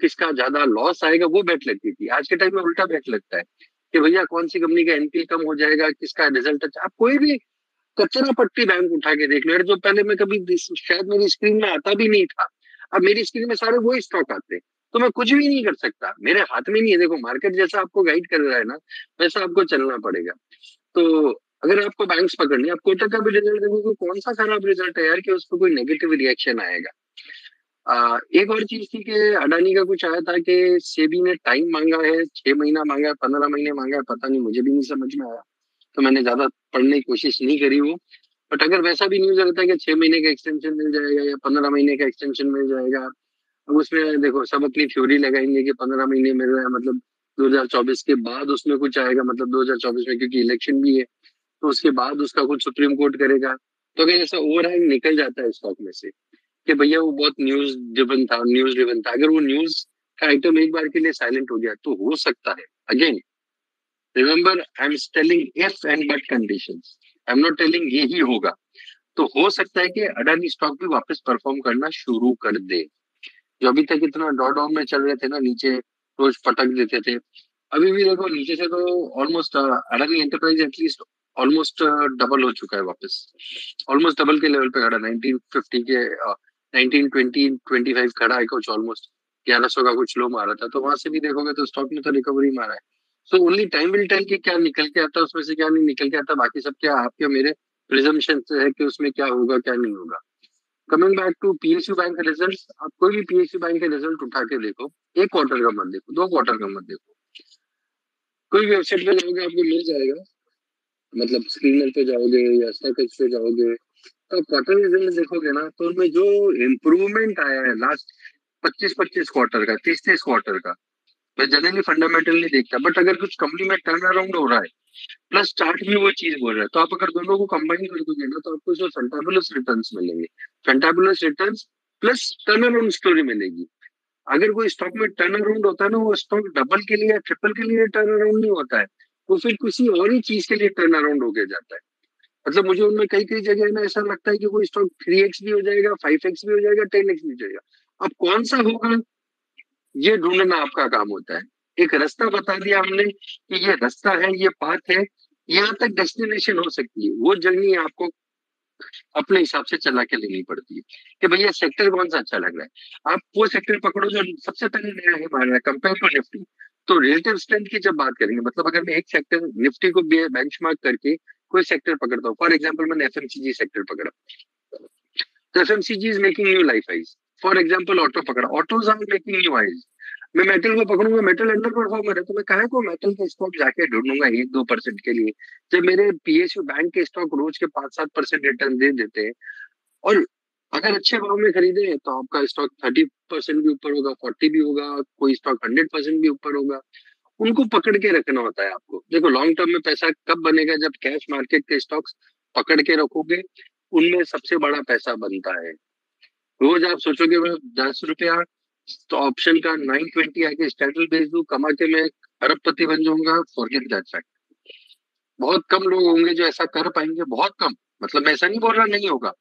किसका ज्यादा लॉस आएगा, वो बेट लगती थी। आज के टाइम में उल्टा बेट लगता है कि भैया कौन सी कंपनी का एनपीए कम हो जाएगा, किसका रिजल्ट अच्छा। आप कोई भी कचरा पट्टी बैंक उठा के देख लो यार, जो पहले मैं कभी शायद मेरी स्क्रीन में आता भी नहीं था, अब मेरी स्क्रीन में सारे वही स्टॉक आते हैं, तो मैं कुछ भी नहीं कर सकता, मेरे हाथ में नहीं है। देखो मार्केट जैसा आपको गाइड कर रहा है ना वैसा आपको चलना पड़ेगा। तो अगर आपको बैंक्स पकड़नी है, आप कोटक का भी रिजल्ट देखोगे कौन सा खराब रिजल्ट है यार कि उस पर कोई नेगेटिव रिएक्शन आएगा। आ, एक और चीज थी कि अडानी का कुछ आया था कि सेबी ने टाइम मांगा है, छह महीना मांगा है, पंद्रह महीने मांगा है, पता नहीं मुझे भी नहीं समझ में आया, तो मैंने ज्यादा पढ़ने की कोशिश नहीं करी वो। बट अगर वैसा भी न्यूज रहता है कि छह महीने का एक्सटेंशन मिल जाएगा या पंद्रह महीने का एक्सटेंशन मिल जाएगा, अब उसमें देखो सब अपनी थ्योरी लगाएंगे कि पंद्रह महीने मिल रहा है मतलब दो हजार चौबीस के बाद उसमें कुछ आएगा, मतलब दो हजार चौबीस में क्योंकि इलेक्शन भी है तो उसके बाद उसका कुछ सुप्रीम कोर्ट करेगा। तो अगर ऐसा ओवरहैंग निकल जाता है स्टॉक में से कि भैया वो बहुत न्यूज ड्रिवन था न्यूज ड्रिवन था अगर वो न्यूज का आइटम एक बार के लिए साइलेंट हो गया तो हो सकता है, again remember I am telling if and but conditions, I am not telling ये ही होगा, तो हो सकता है कि अडानी स्टॉक भी वापस परफॉर्म करना शुरू कर दे। जो अभी तक इतना डॉ डाउन में चल रहे थे ना, नीचे रोज पटक देते थे, अभी भी देखो नीचे से तो almost Adani enterprise at least almost double हो चुका है, वापस ऑलमोस्ट डबल के लेवल पे खड़ा, नाइनटीन फिफ्टी के नाइनटीन ट्वेंटी ट्वेंटी फाइव खड़ा है, कुछ ऑलमोस्ट ग्यारह सौ का कुछ लो मारा था, तो वहां से भी देखोगे तो स्टॉक ने तो रिकवरी मारा है। So only time will tell कि क्या निकल के आता है उसमें से, क्या नहीं निकल के आता, बाकी सब क्या आपके मेरे प्रिजम्पशन से है कि उसमें क्या होगा क्या नहीं होगा। Coming back to PSU bank के रिजल्ट, आप कोई भी पीएसयू बैंक के रिजल्ट उठा के देखो, एक क्वार्टर का मत देखो, दो क्वार्टर का मत देखो, कोई वेबसाइट पे जाओगे आपको मिल जाएगा, मतलब स्क्रीनर पे जाओगे या स्टॉक एक्सचेंज पे जाओगे तो क्वार्टर रिजल्ट देखोगे ना तो उनमें जो इम्प्रूवमेंट आया है लास्ट पच्चीस पच्चीस क्वार्टर का तीस तीस क्वार्टर का मैं जनरली फंडामेंटल नहीं देखता, बट अगर कुछ कंपनी में टर्न अराउंड हो रहा है प्लस चार्ट भी वो चीज बोल रहा है, तो आप अगर दोनों को कंबाइन कर दोगे ना तो आपको इसमें फैंटाबुलस रिटर्न्स मिलेंगे, fantabulous returns plus turn around story मिलेगी। अगर कोई स्टॉक में टर्न अराउंड होता है ना, वो स्टॉक डबल के लिए या ट्रिपल के लिए टर्न अराउंड नहीं होता है, वो फिर किसी और ही चीज के लिए टर्न अराउंड होके जाता है। मतलब मुझे उनमें कई कई जगह ना ऐसा लगता है कि कोई स्टॉक थ्री एक्स भी हो जाएगा, फाइव एक्स भी हो जाएगा, टेन एक्स भी हो जाएगा। अब कौन सा होगा ये ढूंढना आपका काम होता है। एक रास्ता बता दिया हमने कि ये रास्ता है, ये पाथ है, यहाँ तक डेस्टिनेशन हो सकती है, वो जर्नी आपको अपने हिसाब से चला के लेनी पड़ती है कि भैया सेक्टर कौन सा अच्छा लग रहा है। आप वो सेक्टर पकड़ो जो सबसे पहले नया है मार रहा है कंपेयर टू निफ्टी। तो रिलेटिव स्ट्रेंथ की जब बात करेंगे, मतलब अगर मैं एक सेक्टर निफ्टी को बेंचमार्क करके कोई सेक्टर पकड़ता हूँ, फॉर एग्जाम्पल मैंने एफएमसीजी सेक्टर पकड़ा, तो FMCG is making new life highs. For example auto पकड़ा, autos are making new highs. मैं मेटल को पकड़ूंगा, मेटल अंडर परफॉर्मर है, तो मैं काहे को मेटल के स्टॉक जाके ढूंढूंगा एक दो परसेंट के लिए, जब मेरे पीएसयू बैंक के स्टॉक रोज के पांच सात परसेंट रिटर्न दे देते हैं। और अगर अच्छे भाव में खरीदे तो आपका स्टॉक थर्टी परसेंट भी ऊपर होगा, फोर्टी भी होगा, कोई स्टॉक हंड्रेड परसेंट भी ऊपर होगा। उनको पकड़ के रखना होता है आपको। देखो लॉन्ग टर्म में पैसा कब बनेगा, जब कैश मार्केट के स्टॉक्स पकड़ के रखोगे, उनमें सबसे बड़ा पैसा बनता है। रोज आप सोचोगे मैं दस रुपया तो ऑप्शन का नाइन ट्वेंटी आके स्टैंडर्ड बेच दूं, कमा के मैं अरबपति बन जाऊंगा, फॉरगेट दैट फैक्ट। बहुत कम लोग होंगे जो ऐसा कर पाएंगे, बहुत कम। मतलब मैं ऐसा नहीं बोल रहा नहीं होगा,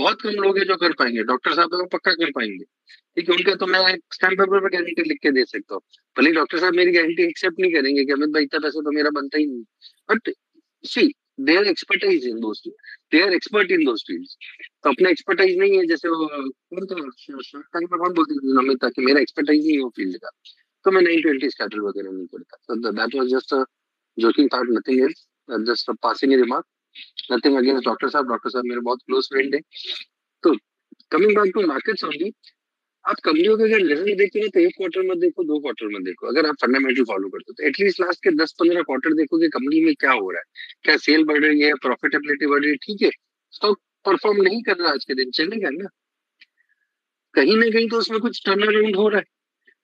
बहुत कम लोग हैं जो कर पाएंगे। डॉक्टर साहब है वो पक्का कर पाएंगे, ठीक है, उनका तो मैं स्टैम्प पेपर पर गारंटी लिख के दे सकता हूँ। भले डॉक्टर साहब मेरी गारंटी एक्सेप्ट नहीं करेंगे कि अमित भाई इतना पैसा तो मेरा बनता ही नहीं, but see they are expertise in those fields, they are expert in those fields. तो अपना एक्सपर्टाइज नहीं है, जैसे वो कौन तो कौन बोलती अमिता कि मेरा एक्सपर्टाइज नहीं है वो फील्ड का, तो मैं नाइन ट्वेंटी स्कैटल वगैरह नहीं करता। That was just a joking thought, nothing else, just a passing remark, nothing against doctor साहब। डॉक्टर साहब मेरे बहुत क्लोज फ्रेंड है। तो coming back to markets only, आप कंपनियों के अगर लेवल देखिए तो एक क्वार्टर में देखो, दो क्वार्टर में देखो, अगर आप फंडामेंटल फॉलो करते हो तो एटलीस्ट लास्ट के दस पंद्रह क्वार्टर देखो कि कंपनी में क्या हो रहा है, क्या सेल बढ़ रही है, प्रॉफिटेबिलिटी बढ़ रही है, ठीक है। स्टॉक परफॉर्म नहीं कर रहा आज के दिन, चलेगा ना कहीं ना कहीं, तो उसमें कुछ टर्न अराउंड हो रहा है।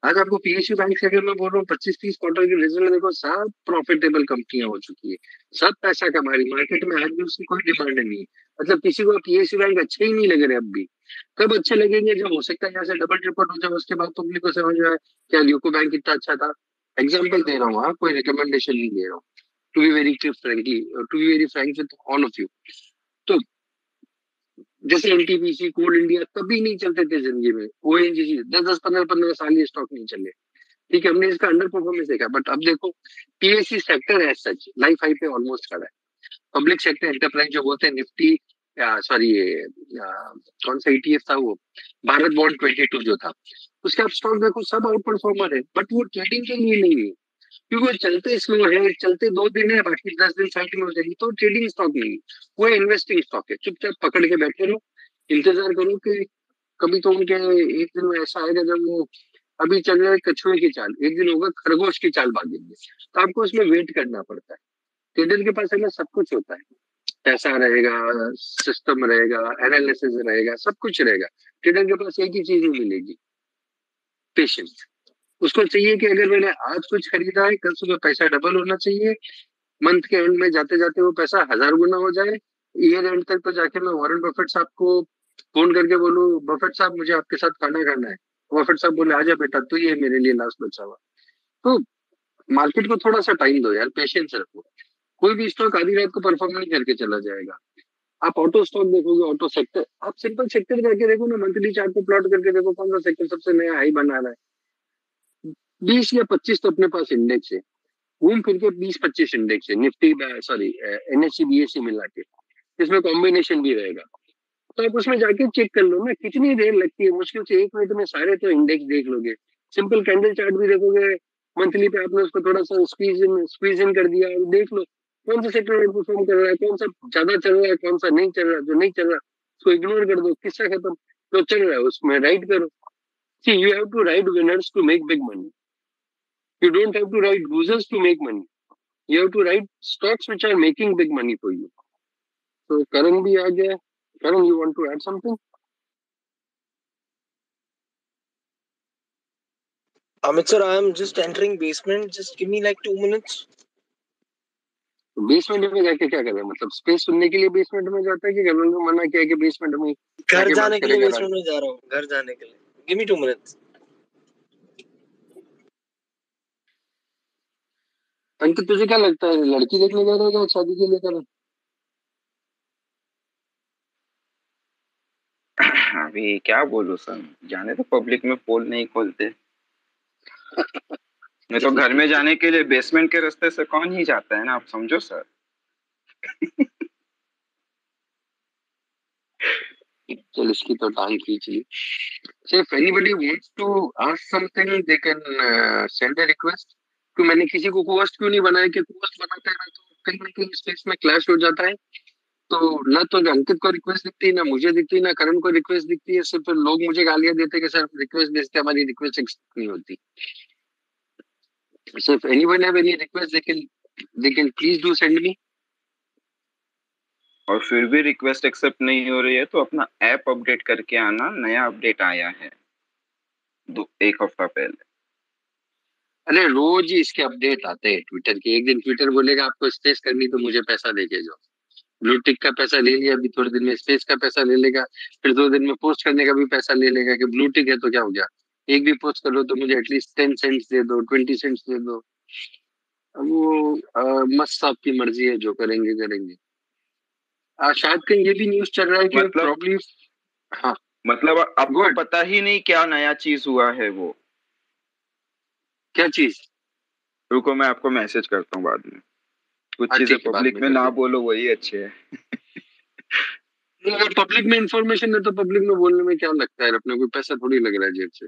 आज आपको पीएसयू बैंक से अगर मैं बोल रहा हूँ पच्चीस तीस क्वार्टर के रिजल्ट देखो, सब प्रॉफिटेबल कंपनियां हो चुकी है, सब पैसा कमा रही, मार्केट में आज भी उसकी कोई डिमांड नहीं है। मतलब किसी को पीएसयू बैंक अच्छे ही नहीं लग रहे। अब भी कब अच्छे लगेंगे, जब हो सकता है यहाँ से डबल ट्रिपल हो जाए, उसके बाद पब्लिक को समझ आए क्या यूको बैंक इतना अच्छा था। एग्जाम्पल दे रहा हूँ, हाँ कोई रिकमेंडेशन नहीं दे रहा हूँ, to be very frankly to be very frank with all of you. तो जैसे एलटीटीसी, कोल इंडिया कभी नहीं चलते थे जिंदगी में, ओएनजी दस दस पंद्रह पंद्रह साल ये स्टॉक नहीं चले, ठीक है, हमने इसका अंडर परफॉर्मेंस देखा। बट अब देखो PSC sector as such life high पे ऑलमोस्ट खड़ा है। पब्लिक सेक्टर एंटरप्राइज जो होते हैं, निफ्टी सॉरी कौन सा ईटीएफ था वो, भारत बॉन्ड बाईस जो था, उसके आप स्टॉक देखो सब आउट परफॉर्मर है, बट वो ट्रेडिंग के लिए नहीं है क्योंकि चलते स्लो है, चलते दो दिन है, बाकी दस दिन साइड में हो जाएगी, तो ट्रेडिंग स्टॉक नहीं, वो इन्वेस्टिंग स्टॉक है। चुपचाप पकड़ के बैठे रहो, इंतजार करो कि कभी तो उनके एक दिन में ऐसा आएगा जब वो अभी चल रहे कछुए की चाल, एक दिन होगा खरगोश की चाल भागेंगे। तो आपको उसमें वेट करना पड़ता है। ट्रेडर के पास हमें सब कुछ होता है, पैसा रहेगा, सिस्टम रहेगा, एनालिसिस रहेगा, सब कुछ रहेगा। ट्रेडर के पास एक ही चीज नहीं मिलेगी, पेशेंस। उसको चाहिए कि अगर मैंने आज कुछ खरीदा है, कल सुबह पैसा डबल होना चाहिए, मंथ के एंड में जाते जाते वो पैसा हजार गुना हो जाए, ईयर एंड तक तो जाके मैं वॉरेन बफेट साहब को फोन करके बोलूं, बफेट साहब मुझे आपके साथ खाना खाना है, बफेट साहब बोले आजा बेटा तू, ये मेरे लिए लास्ट बचा हुआ। तो मार्केट को थोड़ा सा टाइम दो यार, पेशेंस रखो। कोई भी स्टॉक आधी रात को परफॉर्म नहीं करके चला जाएगा। आप ऑटो स्टॉक देखोगे, ऑटो सेक्टर, आप सिंपल सेक्टर जाके देखो ना, मंथली चार्ट को प्लॉट करके देखो कौन सा सेक्टर सबसे नया हाई बना रहा है। बीस या पच्चीस तो अपने पास इंडेक्स है, घूम फिर के बीस पच्चीस इंडेक्स है, निफ्टी सॉरी एनएससी बीएसई मिला के, इसमें कॉम्बिनेशन भी रहेगा। तो आप उसमें जाके चेक कर लो ना कितनी देर लगती है, मुश्किल से एक मिनट में सारे तो इंडेक्स देख लोगे। सिंपल कैंडल चार्ट भी देखोगे, मंथली पे आपने उसको थोड़ा सा स्क्वीज इन स्क्वीज इन कर दिया, देख लो कौन सा सेक्टर परफॉर्म कर रहा है, कौन सा ज्यादा चल रहा है, कौन सा नहीं चल रहा। जो नहीं चल रहा उसको इग्नोर कर दो, किस्सा खत्म। जो चल रहा है उसमें राइड करो। See you have to ride winners to make big money, you don't have to ride losers to make money, you have to ride stocks which are making big money for you. तो करण भी आ गया, Karan you want to add something? Amit sir, I am just entering basement. Just give me like two minutes. Basement में जाके क्या करें? मतलब space सुनने के लिए बेसमेंट में जाता है कि घर में मना किया कि बेसमेंट में? घर जाने के लिए बेसमेंट में जा रहा हूँ, घर जाने के लिए। Give me two minutes. Ankit, तुझे क्या लगता है, लड़की देखने जा रहा है क्या शादी के लिए? कर अभी क्या बोलूं सर, जाने तो पब्लिक में पोल नहीं खोलते। मैं तो घर में जाने के लिए बेसमेंट के रास्ते से कौन ही जाता है ना, आप समझो सर। चल, इसकी तो टांग खींची। So if anybody wants to ask something, they can uh, send a request. कि मैंने किसी को कोस्ट क्यों नहीं बनाया, कि कोस्ट बनाते हैं तो कहीं ना कहीं स्पेस में क्लैश हो जाता है। तो ना तो अंकित को रिक्वेस्ट दिखती है, ना मुझे दिखती है, ना करण को रिक्वेस्ट दिखती है। सिर्फ लोग मुझे गालियां देते कि सर रिक्वेस्ट भेजते, हमारी रिक्वेस्ट एक्सेप्ट नहीं होती। So if anyone have any request, they can they can please do send me. और फिर भी रिक्वेस्ट एक्सेप्ट नहीं हो रही है तो अपना ऐप अपडेट करके आना। नया अपडेट आया है दो एक हफ्ता पहले। अरे रोज ही इसके अपडेट आते हैं ट्विटर के। एक दिन ट्विटर बोलेगा आपको स्पेस करनी तो मुझे पैसा देके जाओ। ब्लू टिक का पैसा ले लिया, अभी थोड़े दिन में स्पेस का पैसा ले लेगा, फिर दो दिन में पोस्ट करने का भी पैसा ले लेगा कि ब्लू टिक है तो क्या हो गया, एक भी पोस्ट कर लो तो मुझे एटलीस्ट टेन सेंट्स दे दो, ट्वेंटी सेंट्स दे दो। वो आ, मस्त आपकी मर्जी है, जो करेंगे करेंगे। आ, शायद कहीं ये भी न्यूज चल रहा है कि मतलब, प्रॉब्लम, हाँ, मतलब आपको पता ही नहीं क्या नया चीज हुआ है। वो क्या चीज? रुको मैं आपको मैसेज करता हूँ बाद में। कुछ चीजें पब्लिक में ना बोलो, वही अच्छे है। अगर पब्लिक में इंफॉर्मेशन है तो पब्लिक में बोलने में क्या लगता है, अपने कोई पैसा थोड़ी लग रहा है जेब से।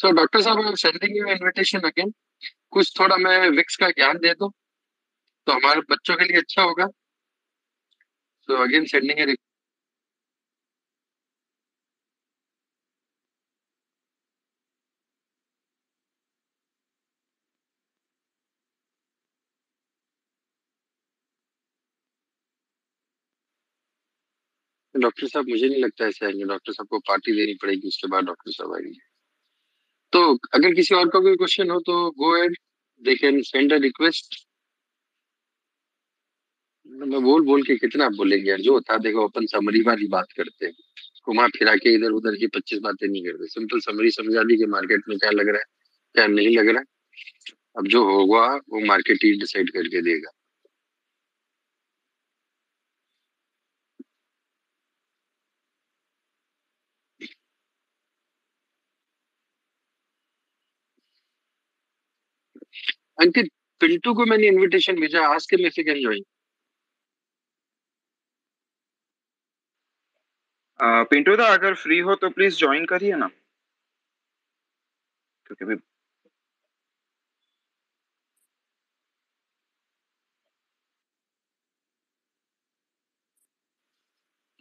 सो डॉक्टर साहब, I am sending you invitation again. कुछ थोड़ा मैं विक्स का ज्ञान दे दो तो हमारे बच्चों के लिए अच्छा होगा। So again sending a request. Doctor साहब मुझे नहीं लगता ऐसे आएंगे, डॉक्टर साहब को पार्टी देनी पड़ेगी, उसके बाद डॉक्टर साहब आएंगे। तो अगर किसी और का कोई क्वेश्चन हो तो go ahead, they can send a request. मैं बोल बोल के कितना बोलेंगे यार, जो होता है देखो। अपन समरी वाली बात करते हैं, घुमा फिरा के इधर उधर की पच्चीस बातें नहीं करते। सिंपल समरी समझा दी कि मार्केट में क्या लग रहा है क्या नहीं लग रहा है। अब जो होगा वो मार्केट ही डिसाइड करके देगा। अंकित, पिंटू को मैंने इनविटेशन भेजा, आज के मैसेज कर ज्वाइन। पिंटू दा, अगर फ्री हो तो प्लीज ज्वाइन करिए ना, क्योंकि भी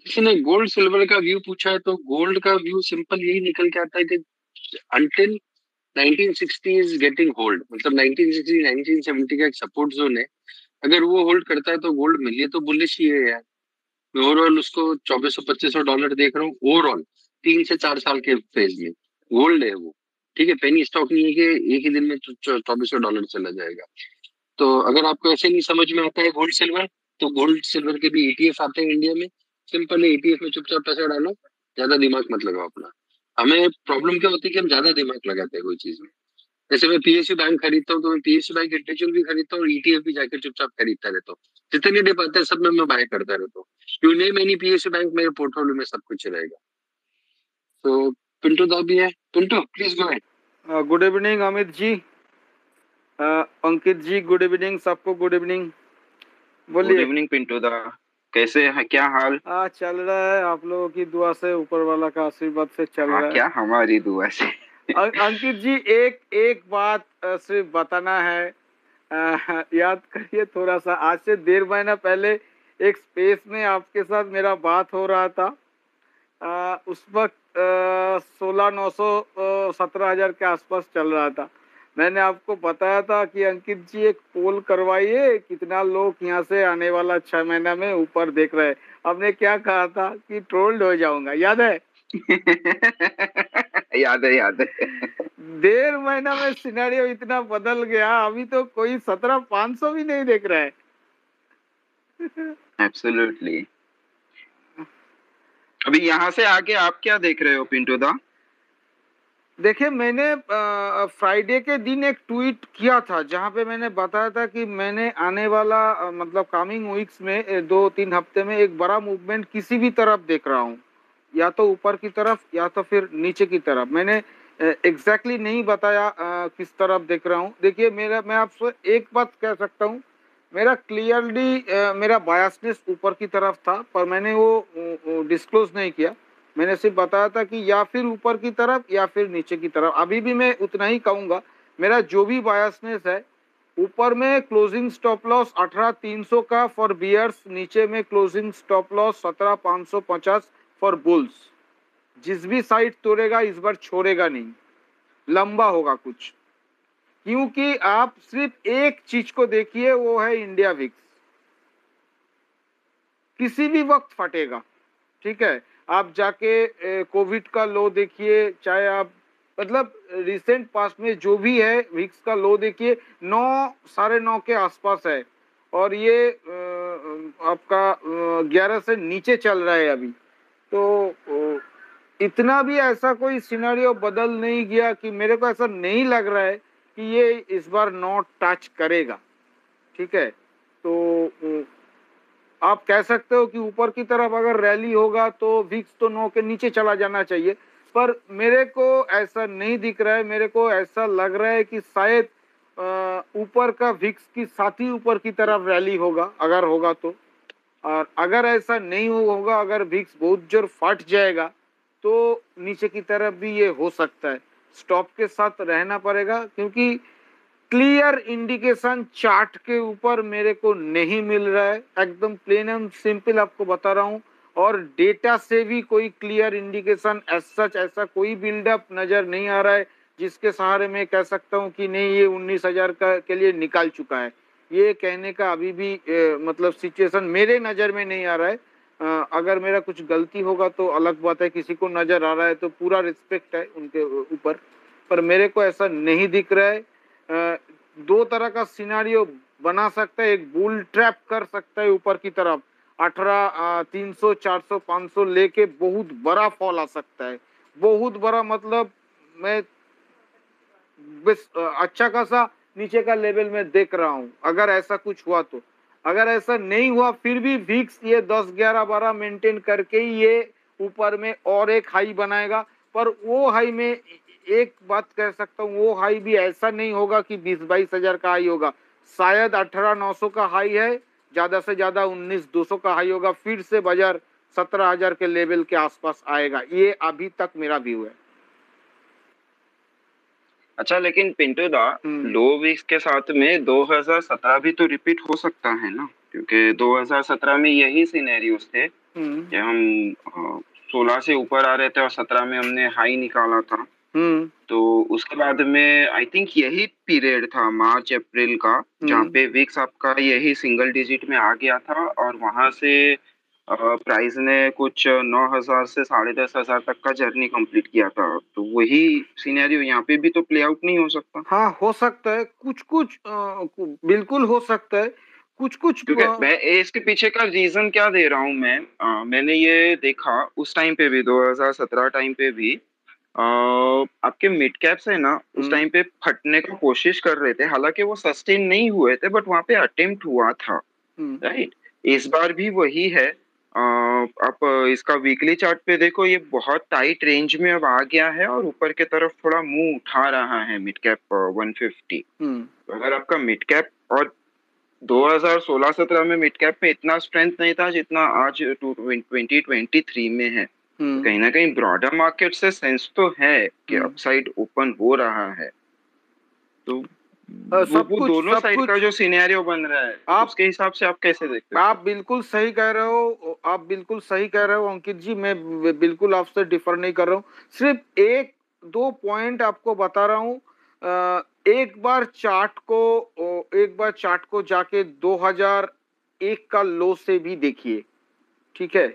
किसी ने गोल्ड सिल्वर का व्यू पूछा है। तो गोल्ड का व्यू सिंपल यही निकल के आता है कि until nineteen sixty getting hold, मतलब नाइनटीन सिक्सटी, नाइनटीन सेवेंटी का एक सपोर्ट जोन है। अगर वो होल्ड करता है तो गोल्ड मिलिए तो बुलिश ही है यार। मैं ओवरऑल उसको चौबीस सौ पच्चीस सौ डॉलर देख रहा हूँ ओवरऑल तीन से चार साल के फेज में। गोल्ड है वो, ठीक है, पेनी स्टॉक नहीं है कि एक ही दिन में चौबीस सौ डॉलर चला जाएगा। तो अगर आपको ऐसे नहीं समझ में आता है गोल्ड सिल्वर, तो गोल्ड सिल्वर के भी ई टी एफ आते हैं इंडिया में। सिंपल है, ई टी एफ में चुपचाप पैसा डालो, ज्यादा दिमाग मत लगाओ अपना। हमें प्रॉब्लम क्या होती है कि हम ज्यादा दिमाग लगाते हैं कोई चीज में। जैसे मैं पी एस यू बैंक खरीदता हूँ तो मैं P S U bank individual भी खरीदता हूँ और ई टी एफ भी जाकर चुपचाप खरीदता रहता हूँ। जितने डे पाते हैं सब में मैं बाय करता रहता हूँ। You name any P S U bank, मेरे पोर्टफोलियो में सब कुछ रहेगा। तो पिंटू दा भी है। Pintu please go ahead. Good evening Amit ji, uh, Ankit ji, good evening सबको। गुड इवनिंग बोलिए। गुड इवनिंग पिंटू दा, कैसे है, क्या हाल? आ, चल रहा है, आप लोगों की दुआ से, ऊपर वाला का आशीर्वाद से चल रहा है। क्या हमारी दुआ से। अंकित जी, एक एक बात सिर्फ बताना है, आ, याद करिए थोड़ा सा। आज से डेढ़ महीना पहले एक स्पेस में आपके साथ मेरा बात हो रहा था। आ, उस वक्त सोलह नौ सौ सत्रह हजार के आसपास चल रहा था। मैंने आपको बताया था कि अंकित जी एक पोल करवाइए, कितना लोग यहाँ से आने वाला छह महीना में ऊपर देख रहे हैं। आपने क्या कहा था कि ट्रोल्ड हो जाऊंगा, याद है? याद है, याद है। डेढ़ महीना में सिनेरियो इतना बदल गया, अभी तो कोई सत्रह पाँच सौ भी नहीं देख रहा है। Absolutely. अभी यहाँ से आके आप क्या देख रहे हो पिंटू दा? देखिये, मैंने फ्राइडे के दिन एक ट्वीट किया था जहाँ पे मैंने बताया था कि मैंने आने वाला मतलब कमिंग वीक्स में दो तीन हफ्ते में एक बड़ा मूवमेंट किसी भी तरफ देख रहा हूँ, या तो ऊपर की तरफ या तो फिर नीचे की तरफ। मैंने एग्जैक्टली नहीं बताया आ, किस तरफ देख रहा हूँ। देखिए मेरा, मैं आपसे एक बात कह सकता हूँ, मेरा क्लियरली मेरा बायसनेस ऊपर की तरफ था, पर मैंने वो डिस्क्लोज नहीं किया। मैंने सिर्फ बताया था कि या फिर ऊपर की तरफ या फिर नीचे की तरफ। अभी भी मैं उतना ही कहूँगा, मेरा जो भी बायसनेस है, ऊपर में क्लोजिंग स्टॉप लॉस अठारह तीन सौ का फॉर बियर्स, नीचे में क्लोजिंग स्टॉप लॉस सत्रह पाँच सौ पचास फॉर बुल्स। जिस भी साइड तोड़ेगा इस बार छोड़ेगा नहीं, लंबा होगा कुछ, क्योंकि आप सिर्फ एक चीज को देखिए, वो है इंडिया विक्स, किसी भी वक्त फटेगा। ठीक है, आप जाके कोविड का लो देखिए, चाहे आप मतलब रिसेंट पास्ट में जो भी है विक्स का लो देखिए, नौ साढ़े नौ के आसपास है, और ये आपका ग्यारह से नीचे चल रहा है अभी। तो इतना भी ऐसा कोई सिनेरियो बदल नहीं गया कि मेरे को ऐसा नहीं लग रहा है कि ये इस बार नॉट टच करेगा। ठीक है, तो आप कह सकते हो कि ऊपर की तरफ अगर रैली होगा तो विक्स तो नौ के नीचे चला जाना चाहिए, पर मेरे को ऐसा नहीं दिख रहा है। मेरे को ऐसा लग रहा है कि शायद ऊपर का विक्स की साथ ही ऊपर की तरफ रैली होगा, अगर होगा तो। और अगर ऐसा नहीं होगा, अगर विक्स बहुत जोर फट जाएगा तो नीचे की तरफ भी ये हो सकता है। स्टॉप के साथ रहना पड़ेगा, क्योंकि क्लियर इंडिकेशन चार्ट के ऊपर मेरे को नहीं मिल रहा है। एकदम प्लेन एंड सिंपल आपको बता रहा हूँ, और डेटा से भी कोई क्लियर इंडिकेशन एज सच, ऐसा कोई बिल्डअप नज़र नहीं आ रहा है जिसके सहारे मैं कह सकता हूँ कि नहीं ये उन्नीस हजार का के लिए निकाल चुका है। ये कहने का अभी भी ए, मतलब सिचुएशन मेरे नज़र में नहीं आ रहा है। अगर मेरा कुछ गलती होगा तो अलग बात है, किसी को नज़र आ रहा है तो पूरा रिस्पेक्ट है उनके ऊपर, पर मेरे को ऐसा नहीं दिख रहा है। दो तरह का सिनेरियो बना सकता है, एक बुल ट्रैप कर सकता है ऊपर की तरफ, अठारह तीन सौ चार सौ पाँच सौ लेके बहुत बड़ा फॉल आ सकता है, बहुत बड़ा मतलब मैं बस अच्छा खासा नीचे का लेवल में देख रहा हूँ अगर ऐसा कुछ हुआ तो। अगर ऐसा नहीं हुआ फिर भी विक्स ये दस ग्यारह बारह मेंटेन करके ही ये ऊपर में और एक हाई बनाएगा, पर वो हाई में एक बात कह सकता हूँ, वो हाई भी ऐसा नहीं होगा कि बीस बाईस हजार का हाई होगा, शायद अठारह नौ सौ का हाई है, ज़्यादा से ज़्यादा उन्नीस दो सौ का हाई होगा, फिर से बाजार सत्रह हजार के लेवल के आसपास आएगा। ये अभी तक मेरा व्यू है। अच्छा, लेकिन पिंटू दा, लो विक्स के साथ में दो हजार सत्रह भी तो रिपीट हो सकता है ना, क्योंकि दो हजार सत्रह में यही सिनेरियोस थे कि हम सोलह से ऊपर आ रहे थे और सत्रह में हमने हाई निकाला था। तो उसके बाद में आई थिंक यही पीरियड था मार्च अप्रैल का, जहाँ पे विक्स आपका यही सिंगल डिजिट में आ गया था, और वहां से प्राइस ने कुछ नौ हजार से साढ़े दस हजार तक का जर्नी कंप्लीट किया था। तो वही सिनेरियो यहाँ पे भी तो प्ले आउट नहीं हो सकता? हाँ, हो सकता है, कुछ कुछ बिल्कुल हो सकता है, कुछ कुछ। मैं इसके पीछे का रीजन क्या दे रहा हूँ, मैं आ, मैंने ये देखा उस टाइम पे भी दो हजार सत्रह टाइम पे भी आ, आपके मिड कैप्स है ना, उस टाइम पे फटने का कोशिश कर रहे थे, हालांकि वो सस्टेन नहीं हुए थे, बट वहाँ पे अटेम्प्ट हुआ था, राइट? इस बार भी वही है। आप इसका वीकली चार्ट पे देखो, ये बहुत टाइट रेंज में अब आ गया है और ऊपर के तरफ थोड़ा मुंह उठा रहा है मिड कैप वन फिफ्टी। अगर आपका मिड कैप, और दो हजार सोलह सत्रह में मिड कैप में इतना स्ट्रेंथ नहीं था जितना आज ट्वेंटी ट्वेंटी थ्री में है। कहीं ना कहीं ब्रॉडर मार्केट से सेंस तो है कि अपसाइड ओपन हो रहा है। तो सब कुछ, दोनों साइड का जो सिनेरियो बन रहा है आप, उसके हिसाब से आप कैसे देखते हैं? आप बिल्कुल सही कह रहे हो, आप बिल्कुल सही कह रहे हो अंकित जी, मैं बिल्कुल आपसे डिफर नहीं कर रहा हूँ। सिर्फ एक दो पॉइंट आपको बता रहा हूँ। एक बार चार्ट को एक बार चार्ट को जाके दो हजार एक का लो से भी देखिए, ठीक है,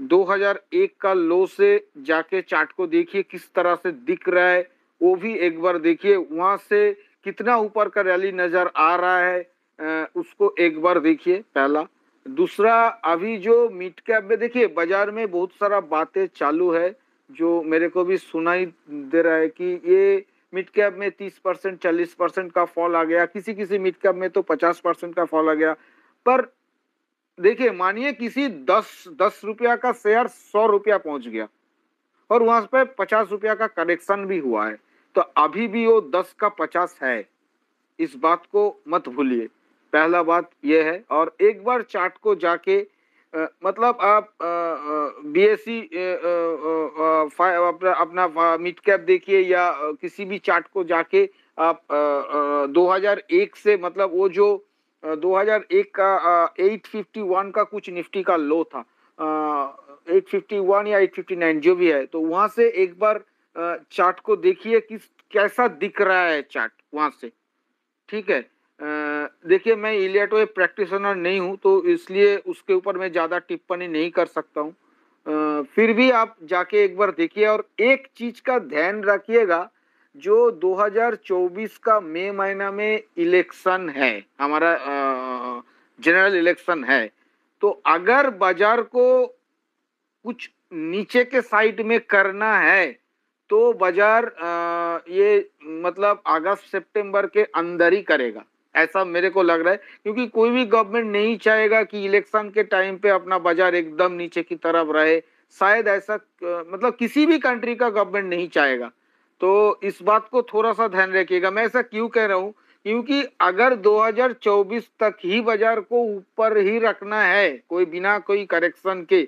दो हजार एक का लो से जाके चार्ट को देखिए किस तरह से दिख रहा है, वो भी एक बार देखिए, वहां से कितना ऊपर का रैली नजर आ रहा है उसको एक बार देखिए पहला। दूसरा, अभी जो मिड कैप में देखिए बाजार में बहुत सारा बातें चालू है जो मेरे को भी सुनाई दे रहा है कि ये मिड कैप में तीस परसेंट चालीस परसेंट का फॉल आ गया, किसी किसी मिड कैप में तो पचास परसेंट का फॉल आ गया। पर देखिए मानिए किसी दस दस रुपया का शेयर सौ रुपया पहुंच गया और वहां पे पचास रुपया का करेक्शन भी हुआ है, तो अभी भी वो दस का पचास है, इस बात को मत भूलिए। पहला बात ये है। और एक बार चार्ट को जाके आ, मतलब आप बीएसई अपना मिड कैप देखिए या किसी भी चार्ट को जाके आप आ, आ, दो हज़ार एक से मतलब वो जो दो हज़ार एक का आ, आठ सौ इक्यावन का कुछ निफ्टी का लो था, आ, आठ सौ इक्यावन या आठ सौ उनसठ जो भी है, तो वहां से एक बार चार्ट को देखिए किस कैसा दिख रहा है चार्ट वहां से, ठीक है। देखिए मैं इलियाटो प्रैक्टिशनर नहीं हूं तो इसलिए उसके ऊपर मैं ज़्यादा टिप्पणी नहीं कर सकता हूं, फिर भी आप जाके एक बार देखिए। और एक चीज़ का ध्यान रखिएगा, जो दो हज़ार चौबीस का मई महीना में इलेक्शन है, हमारा जनरल इलेक्शन है, तो अगर बाजार को कुछ नीचे के साइड में करना है तो बाजार ये मतलब अगस्त सितंबर के अंदर ही करेगा, ऐसा मेरे को लग रहा है। क्योंकि कोई भी गवर्नमेंट नहीं चाहेगा कि इलेक्शन के टाइम पे अपना बाजार एकदम नीचे की तरफ रहे, शायद ऐसा मतलब किसी भी कंट्री का गवर्नमेंट नहीं चाहेगा, तो इस बात को थोड़ा सा ध्यान रखिएगा। मैं ऐसा क्यों कह रहा हूँ, क्योंकि अगर दो हज़ार चौबीस तक ही बाजार को ऊपर ही रखना है कोई बिना कोई करेक्शन के,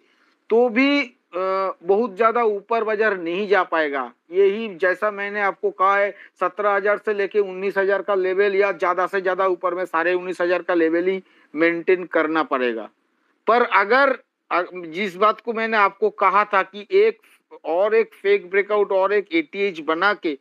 तो भी बहुत ज़्यादा ऊपर बाजार नहीं जा पाएगा। यही जैसा मैंने आपको कहा है सत्रह हजार से लेके उन्नीस हजार का लेवल या ज़्यादा से ज़्यादा ऊपर में साढ़े उन्नीस हजार का लेवल ही मेंटेन करना पड़ेगा। पर अगर जिस बात को मैंने आपको कहा था कि एक और एक फेक ब्रेकआउट और एक एटीएच बना के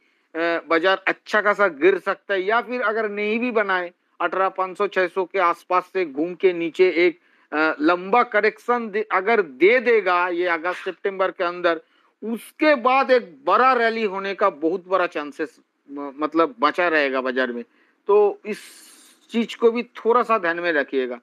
बाजार अच्छा खासा गिर सकता है, या फिर अगर नहीं भी बनाए अठारह पाँच सौ छः सौ के आसपास से घूम के नीचे एक आ, लंबा करेक्शन दे, अगर दे देगा ये अगस्त सितंबर के अंदर, उसके बाद एक बड़ा रैली होने का बहुत बड़ा चांसेस मतलब बचा रहेगा बाजार में, तो इस चीज को भी थोड़ा सा ध्यान में रखिएगा।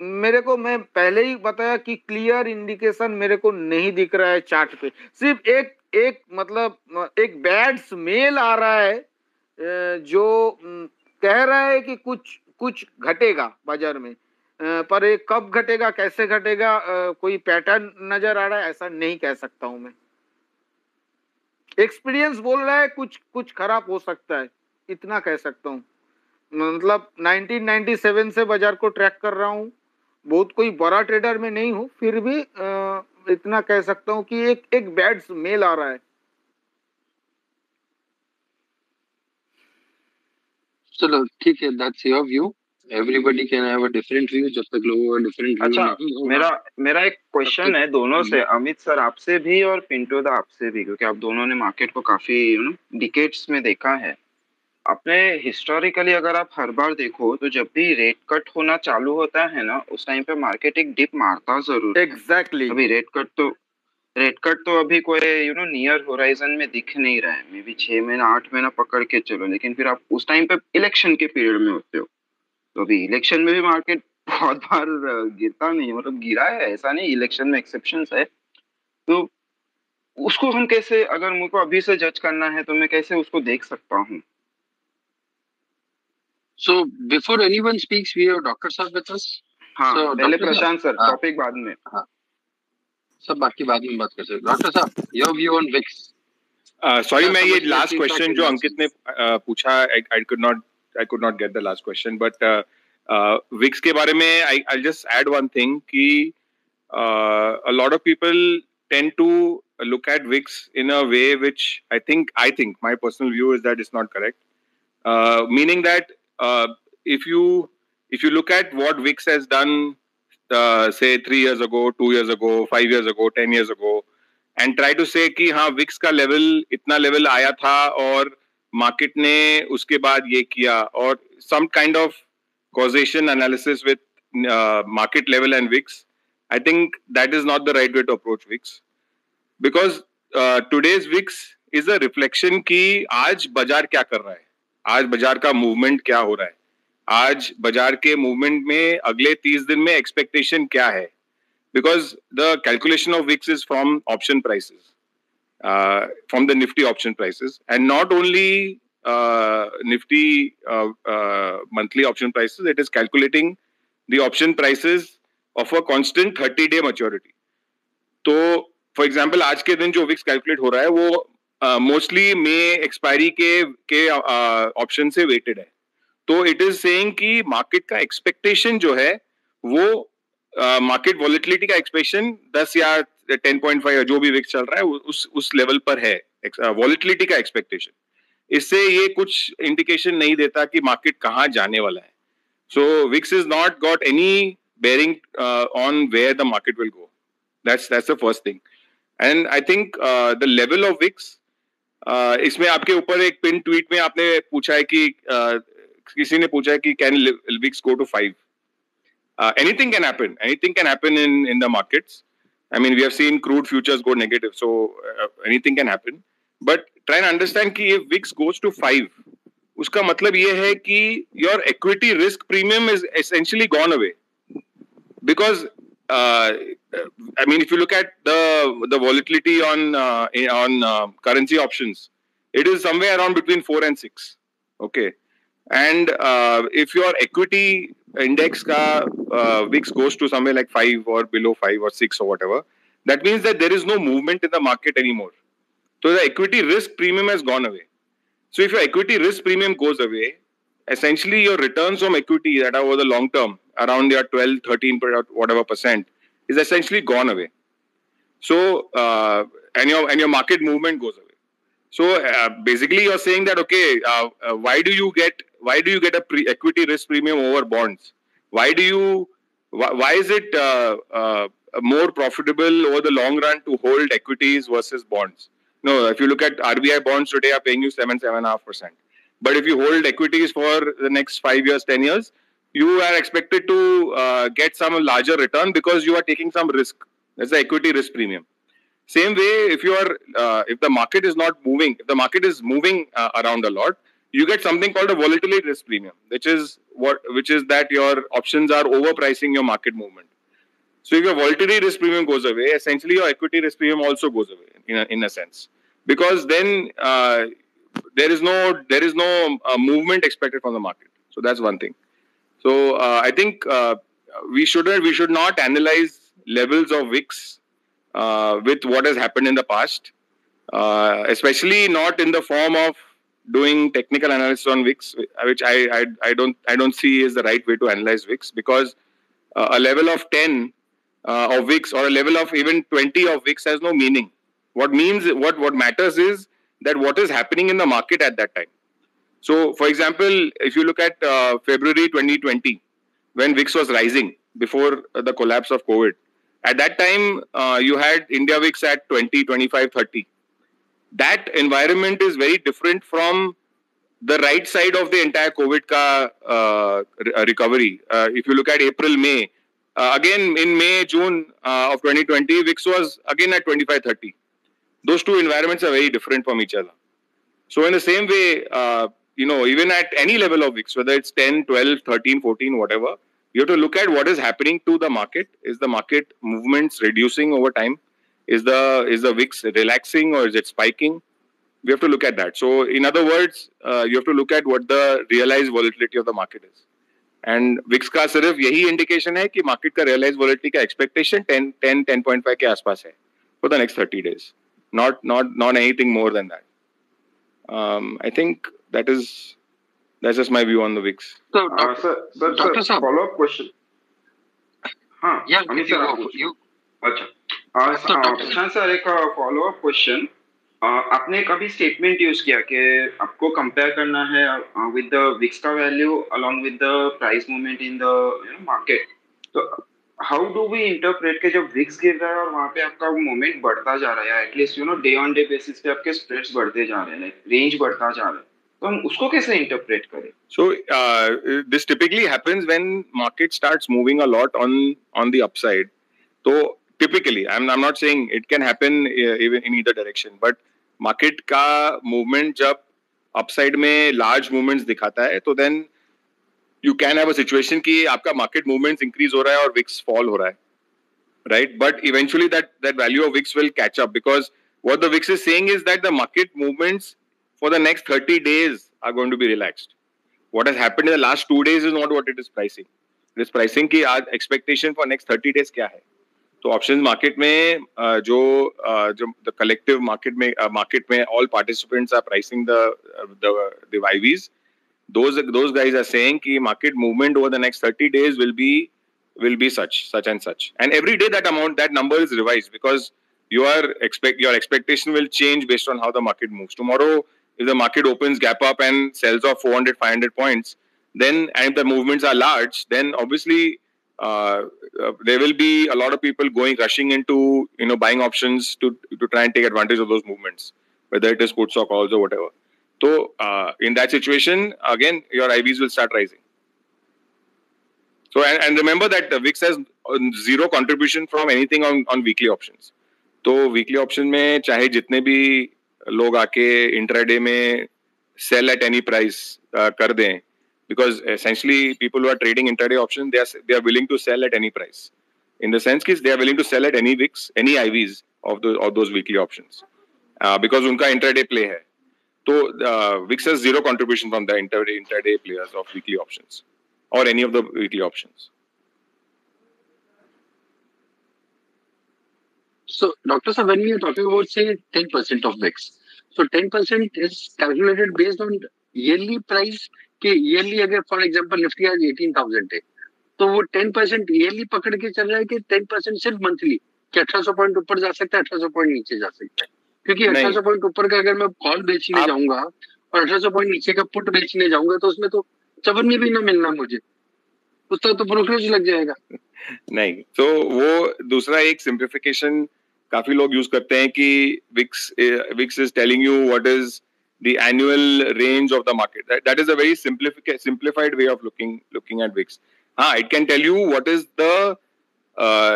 मेरे को मैं पहले ही बताया कि क्लियर इंडिकेशन मेरे को नहीं दिख रहा है चार्ट पे, सिर्फ एक एक मतलब एक बैड स्मेल आ रहा है जो कह रहा है कि कुछ कुछ घटेगा बाजार में, पर ये कब घटेगा कैसे घटेगा कोई पैटर्न नजर आ रहा है ऐसा नहीं कह सकता हूं मैं। एक्सपीरियंस बोल रहा है कुछ कुछ खराब हो सकता है, इतना कह सकता हूं। मतलब उन्नीस सौ सत्तानवे से बाजार को ट्रैक कर रहा हूं, बहुत कोई बड़ा ट्रेडर में नहीं हूं, फिर भी इतना कह सकता हूं कि एक एक बैड स्मेल आ रहा है। चलो ठीक है, that's your view. Everybody can have a different view, जब तक लोगों का different view अच्छा, नहीं। मेरा मेरा एक क्वेश्चन है दोनों से, अमित सर आपसे भी और पिंटो दा आपसे भी, क्योंकि आप दोनों ने मार्केट को काफी यू नो डिकेट्स में देखा है। अपने हिस्टोरिकली अगर आप हर बार देखो तो जब भी रेट कट होना चालू होता है ना उस टाइम पे मार्केट एक डिप मारता जरूर। Exactly exactly. अभी रेट कट तो रेट कट तो अभी कोई यू नो नियर होराइजन में दिख नहीं रहा है, मे बी छह महीना आठ महीना पकड़ के चलो, लेकिन फिर आप उस टाइम पे इलेक्शन के पीरियड में होते हो, तो अभी इलेक्शन में भी मार्केट बहुत बार गिरता नहीं मतलब गिरा है ऐसा नहीं, इलेक्शन में एक्सेप्शंस है, तो उसको हम कैसे, अगर मुझको अभी से जज करना है तो मैं कैसे उसको देख सकता हूँ? So before anyone speaks we have doctor साहब विद अस। हाँ पहले प्रशांत सर, टॉपिक बाद में, हाँ सब बाकी बाद में बात कर सकते। डॉक्टर साहब your view on VIX. Sorry मैं ये लास्ट क्वेश्चन जो अंकित ने पूछा I could not I could not get the last question, but uh, uh, VIX के बारे में I, I'll just add one thing कि uh, a lot of people tend to look at V I X in a way which I think I think my personal view is that it's not correct. Uh, meaning that uh, if you if you look at what V I X has done, uh, say three years ago, two years ago, five years ago, ten years ago, and try to say कि हाँ V I X का level इतना level आया था और market ने उसके बाद ये किया, और some kind of causation analysis with market level and VIX, I think that is not the right way to approach VIX, because today's VIX is a reflection कि आज बाजार क्या कर रहा है, आज बाजार का मूवमेंट क्या हो रहा है, आज बाजार के मूवमेंट में अगले तीस दिन में एक्सपेक्टेशन क्या है, because the calculation of VIX is from option prices, from the Nifty option prices and not only Nifty monthly option prices, it is calculating the option prices of a constant thirty day maturity. तो for example आज के दिन जो Vicks calculate हो रहा है वो mostly May expiry के ऑप्शन uh, से वेटेड है. तो इट इज सेइंग कि मार्केट का एक्सपेक्टेशन जो है वो मार्केट uh, वॉलिटिलिटी का एक्सपेक्टेशन दस या टेन पॉइंट फाइव या जो भी विक्स चल रहा है उस उस लेवल पर है वॉलिटिलिटी uh, का एक्सपेक्टेशन. इससे ये कुछ इंडिकेशन नहीं देता कि मार्केट कहाँ जाने वाला है. So VIX is not got any bearing on where the market will go. That's that's the first thing, and I think uh, the level of V I X. Uh, इसमें आपके ऊपर एक पिन ट्वीट में आपने पूछा है कि uh, किसी ने पूछा है कि can V I X go to five? Uh, anything can happen. Anything can happen in in the markets. I mean, we have seen crude futures go negative, so uh, anything can happen. But try and understand कि if V I X goes to five, उसका मतलब ये है कि your equity risk premium is essentially gone away, because uh, I mean, if you look at the the volatility on uh, on uh, currency options, it is somewhere around between four and six. Okay, and uh, if your equity index ka uh, V I X goes to somewhere like five or below five or six or whatever, that means that there is no movement in the market anymore. So the equity risk premium has gone away. So if your equity risk premium goes away, essentially your returns from equity that are over the long term, around your twelve, thirteen, whatever percent, is essentially gone away. So uh, and your and your market movement goes away. So uh, basically, you're saying that okay, uh, uh, why do you get why do you get a pre equity risk premium over bonds? Why do you why, why is it uh, uh, more profitable over the long run to hold equities versus bonds? No, if you look at R B I bonds today, are paying you seven seven and a half percent. But if you hold equities for the next five years, ten years, you are expected to uh, get some larger return because you are taking some risk. That's the equity risk premium. Same way, if you are, uh, if the market is not moving, if the market is moving uh, around a lot, you get something called a volatility risk premium, which is what, which is that your options are overpricing your market movement. So if your volatility risk premium goes away, essentially your equity risk premium also goes away in a, in a sense, because then uh, there is no there is no uh, movement expected from the market. So that's one thing. So uh, I think uh, we shouldn't we should not analyze levels of V I X uh, with what has happened in the past, uh, especially not in the form of doing technical analysis on V I X, which I I, I don't I don't see is the right way to analyze V I X, because uh, a level of ten uh, of V I X or a level of even twenty of V I X has no meaning. What means what what matters is that what is happening in the market at that time. So, for example, if you look at uh, February twenty twenty, when V I X was rising before uh, the collapse of COVID, at that time uh, you had India V I X at twenty, twenty-five, thirty. That environment is very different from the right side of the entire COVID ka uh, recovery. Uh, if you look at April, May, uh, again in May, June uh, of twenty twenty, V I X was again at twenty-five, thirty. Those two environments are very different from each other. So, in the same way, Uh, you know, even at any level of V I X, whether it's ten, twelve, thirteen, fourteen, whatever, you have to look at what is happening to the market. Is the market movements reducing over time? Is the is the V I X relaxing or is it spiking? We have to look at that. So, in other words, uh, you have to look at what the realized volatility of the market is. And V I X का सिर्फ यही indication है कि market का realized volatility का expectation ten, ten, ten point five के आसपास है for the next thirty days. Not not not anything more than that. Um, I think. That is, that's just my view on the V I X. So, uh, sir, sir, sir, sir, follow-up question. Huh? Yeah, Amit sir, you. you. अच्छा. Uh, so, uh, sir, एक follow-up question. Uh, आपने कभी statement use किया कि आपको compare करना है uh, with the V I X का value along with the price movement in the you know, market. So, how do we interpret के जब V I X गिर रहा है और वहाँ पे आपका movement बढ़ता जा रहा है, at least you know day on day basis पे आपके spreads बढ़ते जा रहे हैं, like range बढ़ता जा रहा है. तो हम उसको कैसे इंटरप्रेट करें? So uh, this typically happens when market starts moving a lot on on the upside. So typically, I'm I'm not saying it can happen even in either direction, but market का movement जब upside में large movements दिखाता है तो then you can have a situation कि आपका market movements increase हो रहा है और विक्स फॉल हो रहा है, right? But eventually that that value of VIX will catch up because what the VIX is saying is that the market movements for the next thirty days are going to be relaxed. What has happened in the last two days is not what it is pricing. It is pricing ki aaj expectation for next thirty days kya hai. So options market mein uh, jo uh, jo the collective market mein uh, market mein all participants are pricing the uh, the the I Vs. Those those guys are saying ki market movement over the next thirty days will be will be such such and such. And every day that amount that number is revised because your expect your expectation will change based on how the market moves. Tomorrow, if the market opens gap up and sells off four hundred, five hundred points, then and the movements are large, then obviously uh, uh, there will be a lot of people going rushing into you know buying options to to try and take advantage of those movements, whether it is puts or calls or whatever. So uh, in that situation, again your I Vs will start rising. So and, and remember that the V I X has zero contribution from anything on on weekly options. So weekly option में चाहे जितने भी लोग आके intraday में cell at any price कर दें because essentially people who are trading intraday option they are they are willing to sell at any price in the sense कि they are willing to sell at any VIX any IVs of those weekly options because उनका intraday play है. तो VIX has zero contribution from the intraday intraday players of weekly options और any of the weekly options. So, Doctor Sir, when we are talking about say ten percent of V I X, so ten percent is calculated based on yearly price. कि yearly अगर for example Nifty आज eighteen thousand है, तो वो ten percent yearly पकड़ के चल रहा है कि ten percent सिर्फ मंथली कि eighteen hundred पॉइंट ऊपर जा सकता है, eighteen hundred पॉइंट नीचे जा सकता है. क्योंकि eighteen hundred पॉइंट ऊपर का अगर मैं कॉल बेचने जाऊंगा और eighteen hundred पॉइंट नीचे का पुट बेचने जाऊंगा तो उसमें तो चवन्नी भी ना मिलना मुझे, उसका तो ब्रोकरेज लग जाएगा. नहीं, तो वो दूसरा एक सिंप्लीफिकेशन काफी लोग यूज करते हैं कि VIX VIX is telling you what is the annual range of the market. That is a very simplified simplified way of looking looking at VIX. हाँ, it can tell you what is the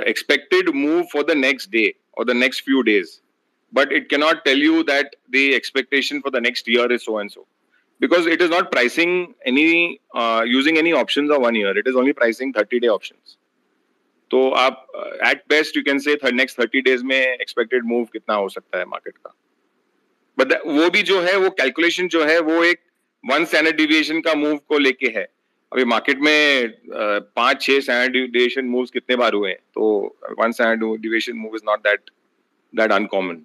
expected move for the next day और the next few days, but it can not tell you that the expectation for the next year is so and so because it is not pricing any using any options of one year. It is only pricing thirty day options. तो आप at best you can say next thirty days में expected move कितना हो सकता है market का, but वो भी जो है वो कैलकुलेशन जो है वो एक वन स्टैंडर्ड डिविएशन का मूव को लेके है. अभी मार्केट में पांच छह स्टैंडर्ड डिविएशन मूव्स कितने बार हुए हैं, तो one standard deviation move is not that that uncommon.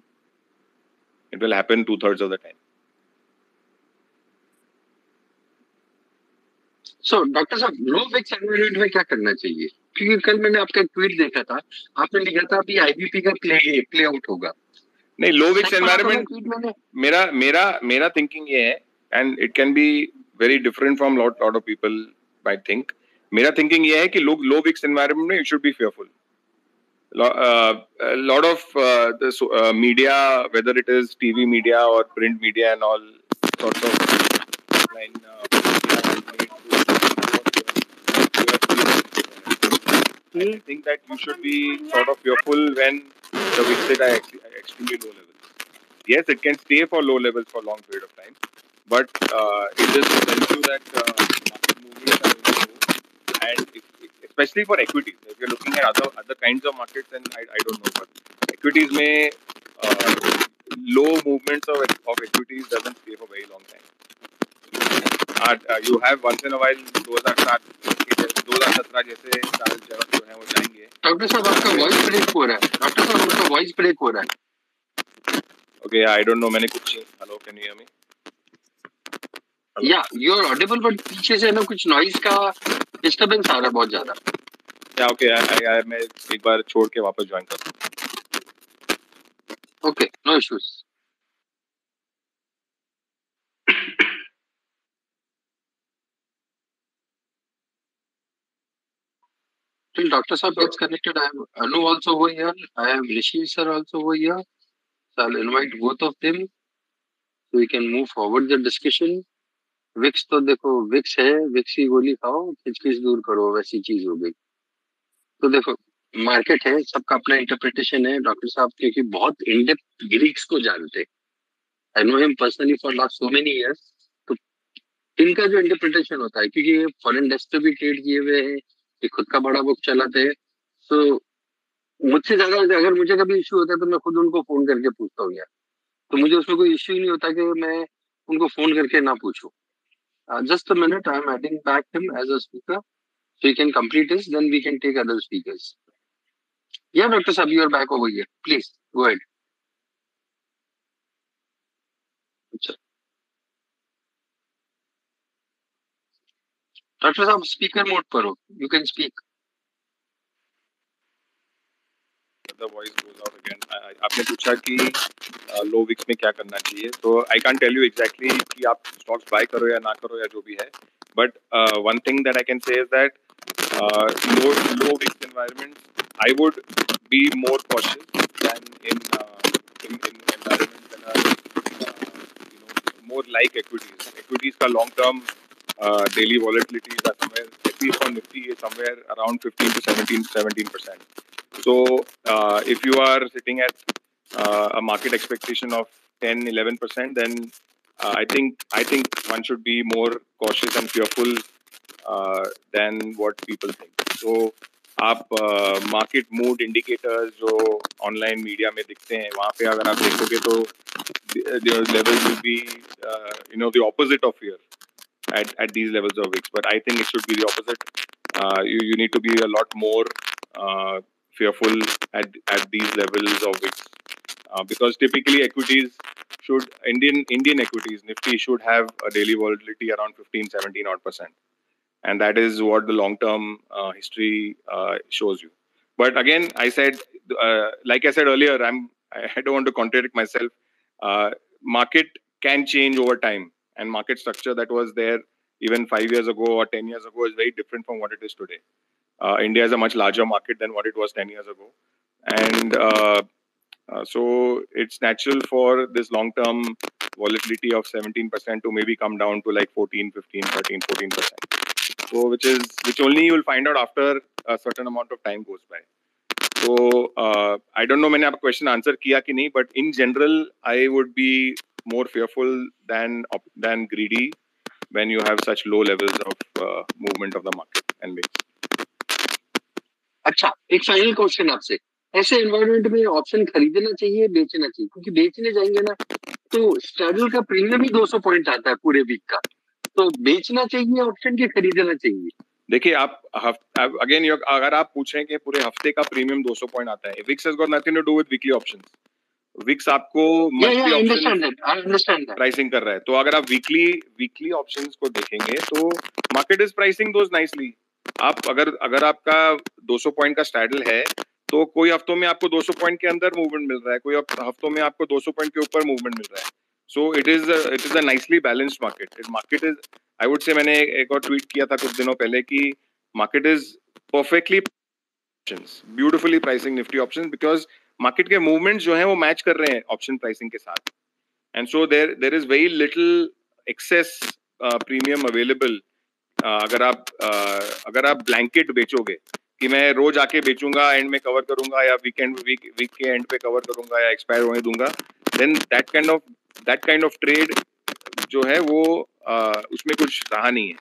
It will happen two thirds of the time. So doctor साहब, लो विक्स एनवायरमेंट में क्या करना चाहिए? क्योंकि कल मैंने आपका एक ट्वीट देखा था, आपने लिखा था अभी आईबीपी का प्ले प्ले आउट होगा. नहीं, लो विक्स एनवायरमेंट मेरा मेरा मेरा थिंकिंग ये है and it can be very different from lot lot of people I think. मेरा थिंकिंग ये है कि लोग लो विक्स एनवायरमेंट में you should be fearful. Lot of media, whether it is TV media और print media and all sorts of, I think that you should be sort of fearful when the V I X are extremely low levels. Yes, it can stay for low levels for a long period of time, but uh, it just tells you that market movements are going to go, and if, especially for equities. If you're looking at other other kinds of markets, then I I don't know, but equities may uh, low movements of of equities doesn't stay for very long time. Uh, you have once in a while twenty seventeen जैसे सारे जगह जो है वो जाएंगे. Doctor साहब आपका voice break हो रहा है. डॉक्टर साहब आपका वॉइस ब्रेक हो रहा है. ओके, आई डोंट नो मैंने कुछ. Hello, can you hear me? या यू आर ऑडिबल बट पीछे से ना कुछ नॉइज का डिस्टरबेंस आ रहा है बहुत ज्यादा. या ओके, आई आई मैं एक बार छोड़ के वापस ज्वाइन करता हूं. Okay, no issues. Till Doctor Sir gets connected, I am Anu also over here. I am Rishi Sir also over here. So I'll invite both of them so we can move forward the discussion. V I X तो देखो, V I X है, V I X की गोली खाओ, खिचखिच दूर करो, वैसी चीज हो गई. तो देखो मार्केट है, सबका अपना इंटरप्रिटेशन है. डॉक्टर साहब क्योंकि बहुत इन डेप्थ ग्रीक्स को जानते, I know him personally for last so many years. तो इनका जो इंटरप्रिटेशन होता है, क्योंकि ये फॉरेन डेस्क पे भी ट्रेड किए हुए हैं, ये खुद का बड़ा बुक चलाते हैं, सो so, मुझसे ज्यादा अगर मुझे कभी इश्यू होता है तो मैं खुद उनको फोन करके पूछता हूँ यार, तो मुझे उसमें कोई इश्यू नहीं होता कि मैं उनको फोन करके ना पूछूं. Just a minute, I am adding back him as a speaker, so he can complete his, then we can take other speakers. Yeah, Doctor Saab, you are back over here. Please, go ahead. Doctor Saab, speaker mode par ho. You can speak. The voice goes out again. आपने पूछा कि लो Vicks में क्या करना चाहिए, तो I can tell you exactly कि आप स्टॉक्स बाय करो या ना करो या जो भी है, but one thing that I can say is that low low VIX environment I would be more cautious than in in environment more like equities. Equities का लॉन्ग टर्म डेली वॉलेटिलिटी का somewhere at least for Nifty is somewhere around fifteen to seventeen percent. So uh, if you are sitting at uh, a market expectation of ten eleven percent, then uh, I think I think one should be more cautious and fearful uh, than what people think. So आप uh, market mood indicators जो online media में दिखते हैं, वहाँ पे अगर आप देखोगे तो the levels will be uh, you know the opposite of fear at at these levels of V I X. But I think it should be the opposite. Uh, you you need to be a lot more uh, fearful at at these levels of V I X, uh, because typically equities should Indian Indian equities Nifty should have a daily volatility around fifteen seventeen odd percent, and that is what the long term uh, history uh, shows you. But again, I said, uh, like I said earlier, I'm I don't want to contradict myself. Uh, market can change over time, and market structure that was there even five years ago or ten years ago is very different from what it is today. Uh, India is a much larger market than what it was ten years ago, and uh, uh, so it's natural for this long-term volatility of seventeen percent to maybe come down to like fourteen, fifteen, thirteen, fourteen percent. So, which is which only you will find out after a certain amount of time goes by. So, uh, I don't know. मैंने आपका question answer किया कि नहीं, but in general, I would be more fearful than than greedy when you have such low levels of uh, movement of the market and mix. अच्छा, एक final question आपसे, ऐसे environment में ऑप्शन खरीदना चाहिए बेचना चाहिए? क्योंकि बेचने जाएंगे ना तो स्ट्रैडल का प्रीमियम ही दो सौ पॉइंट आता है पूरे वीक का, तो बेचना चाहिए ऑप्शन के खरीदना चाहिए? देखिए, आप अगेन अगर आप पूछें कि पूरे हफ्ते का प्रीमियम दो सौ पॉइंट आता है, VIX has got nothing to do with weekly options. VIX आपको मंथली ऑप्शन प्राइसिंग कर रहा है, तो अगर आप वीकली वीकली ऑप्शंस को देखेंगे तो market is pricing those nicely. आप अगर अगर आपका दो सौ पॉइंट का स्ट्रैडल है तो कोई हफ्तों में आपको दो सौ पॉइंट के अंदर मूवमेंट मिल रहा है, कोई हफ्तों में आपको दो सौ पॉइंट के ऊपर मूवमेंट मिल रहा है. So it is it is a nicely balanced market. It market is I would say, मैंने एक और ट्वीट किया था कुछ दिनों पहले कि market is perfectly options, beautifully pricing Nifty options, because market के मूवमेंट जो है वो मैच कर रहे हैं ऑप्शन प्राइसिंग के साथ, and so there there is very little excess premium available. Uh, अगर आप uh, अगर आप ब्लैंकेट बेचोगे कि मैं रोज आके बेचूंगा, एंड में कवर करूंगा या वीकेंड वीक वीक के एंड पे कवर करूंगा या एक्सपायर होने दूंगा, then that kind of that kind of trade जो है वो uh, उसमें कुछ रहा नहीं है.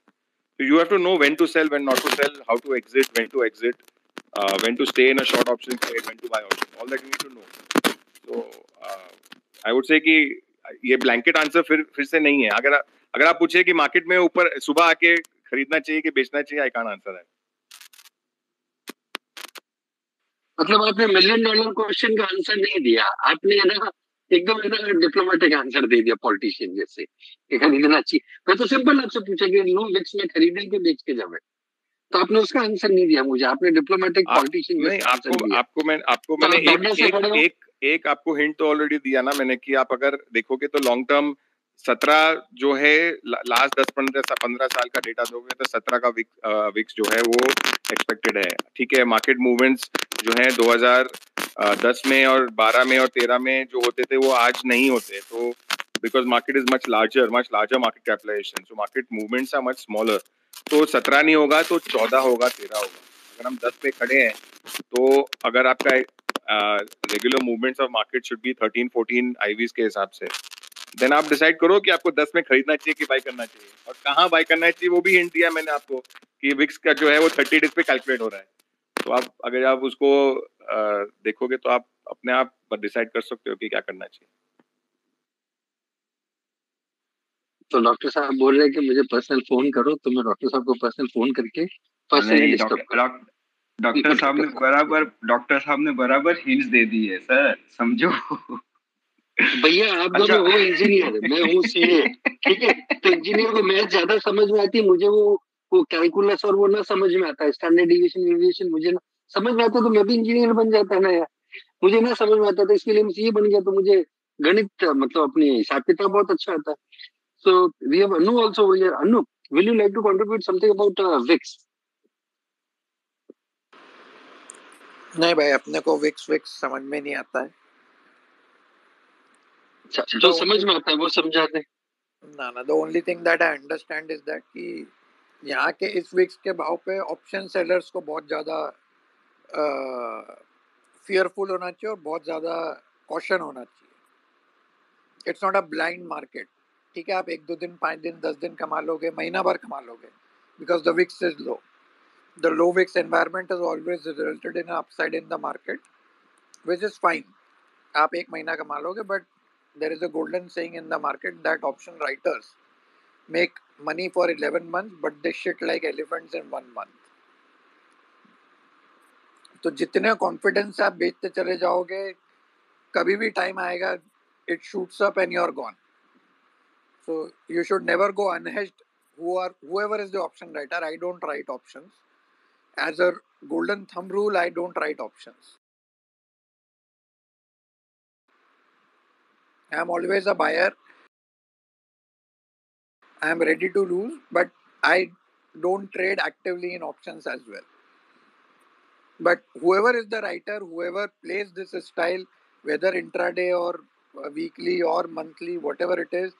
तो you have to know when to sell, when not to sell, how to exit, when to exit, when to stay in a short option trade, when to buy option, all that you need to know. तो I would से कि ये blanket answer फिर फिर से नहीं है. अगर अगर आप पूछे कि मार्केट में ऊपर सुबह आके खरीदना चाहिए कि बेचना चाहिए, आई कांट आंसर है. मतलब आपने मिलियन डॉलर क्वेश्चन का आंसर नहीं दिया, आपने ना एकदम ना डिप्लोमेटिक आंसर दे दिया पॉलिटिशियन जैसे कि खरीदना चाहिए. मैं तो सिंपल आपसे पूछा कि लो विक्स में खरीदें कि बेच के जावे, तो आपने उसका आंसर नहीं दिया मुझे. आपने डिप्लोमेटिक पॉलिटिशियन नहीं, आपको आपको मैं आपको मैंने एक एक आपको हिंट तो ऑलरेडी दिया ना मैंने कि आप अगर देखोगे तो लॉन्ग टर्म सत्रह जो है लास्ट दस पंद्रह पंद्रह साल का डेटा दोगे तो सत्रह का विक, आ, विक्स जो है वो एक्सपेक्टेड है. ठीक है, मार्केट मूवमेंट्स जो है दो हज़ार दस में और बारह में और तेरह में जो होते थे वो आज नहीं होते, तो because market is much larger much larger market capitalization, so market movements are much smaller. तो सत्रह नहीं होगा तो चौदह होगा, तेरह होगा. अगर हम दस पे खड़े हैं तो अगर आपका regular movements of market should be thirteen fourteen IVs के हिसाब से, देन आप डिसाइड करो कि आपको दस में खरीदना चाहिए कि बाय करना चाहिए और कहाँ बाय करना चाहिए, वो भी हिंट दिया मैंने आपको कि विक्स का जो है वो थर्टी डेज पे कैलकुलेट हो रहा है। तो आप अगर आप उसको आ, देखोगे तो आप अपने आप डिसाइड कर सकते हो कि क्या करना चाहिए। तो डॉक्टर साहब बोल रहे हैं कि मुझे पर्सनल फोन करो, तो मैं डॉक्टर साहब को पर्सनल फोन करके पर्सनली डॉक्टर साहब ने बराबर डॉक्टर साहब ने बराबर हिंट्स दे दी है सर, समझो भैया आप दोनों वो इंजीनियर है, मैं हूँ सीए, ठीक है। तो इंजीनियर को मैथ ज्यादा समझ में आती है, मुझे वो वो कैलकुलस और वो ना समझ में आता है, स्टैंडर्ड डिविएशन डेविएशन मुझे ना समझ में आता तो मैं भी इंजीनियर बन जाता ना यार, मुझे ना समझ में आता था इसके लिए मैं सीए बन गया। तो मुझे गणित मतलब अपनी हिसाब किताब बहुत अच्छा आता। So we have Anu also over here. Anu, will you like to contribute something about uh, V I X? नहीं भाई, अपने को विक्स विक्स समझ में नहीं आता है। जो तो समझ में आता है वो समझा दे ना ना। The only thing that I understand is that कि यहाँ के इस विक्स के भाव पे ऑप्शन सेलर्स को बहुत ज्यादा फियरफुल होना चाहिए और बहुत ज्यादा कॉशन होना चाहिए। It's not a blind market, ठीक है। आप एक दो दिन, पाँच दिन, दस दिन कमा लोगे, महीना भर कमा लोगे, because the VIX is low. The low V I X environment has always resulted in an upside in the market, which is fine. आप एक महीना कमा लोगे, but there is a golden saying in the market that option writers make money for eleven months, but they shit like elephants in one month. तो जितने confidence आप बेचते चले जाओगे, कभी भी time आएगा, it shoots up and you're gone. So you should never go unhedged. Who are whoever is the option writer, I don't write options. As a golden thumb rule, I don't write options. I am always a buyer. I am ready to lose, but I don't trade actively in options as well. But whoever is the writer, whoever plays this style, whether intraday or weekly or monthly, whatever it is,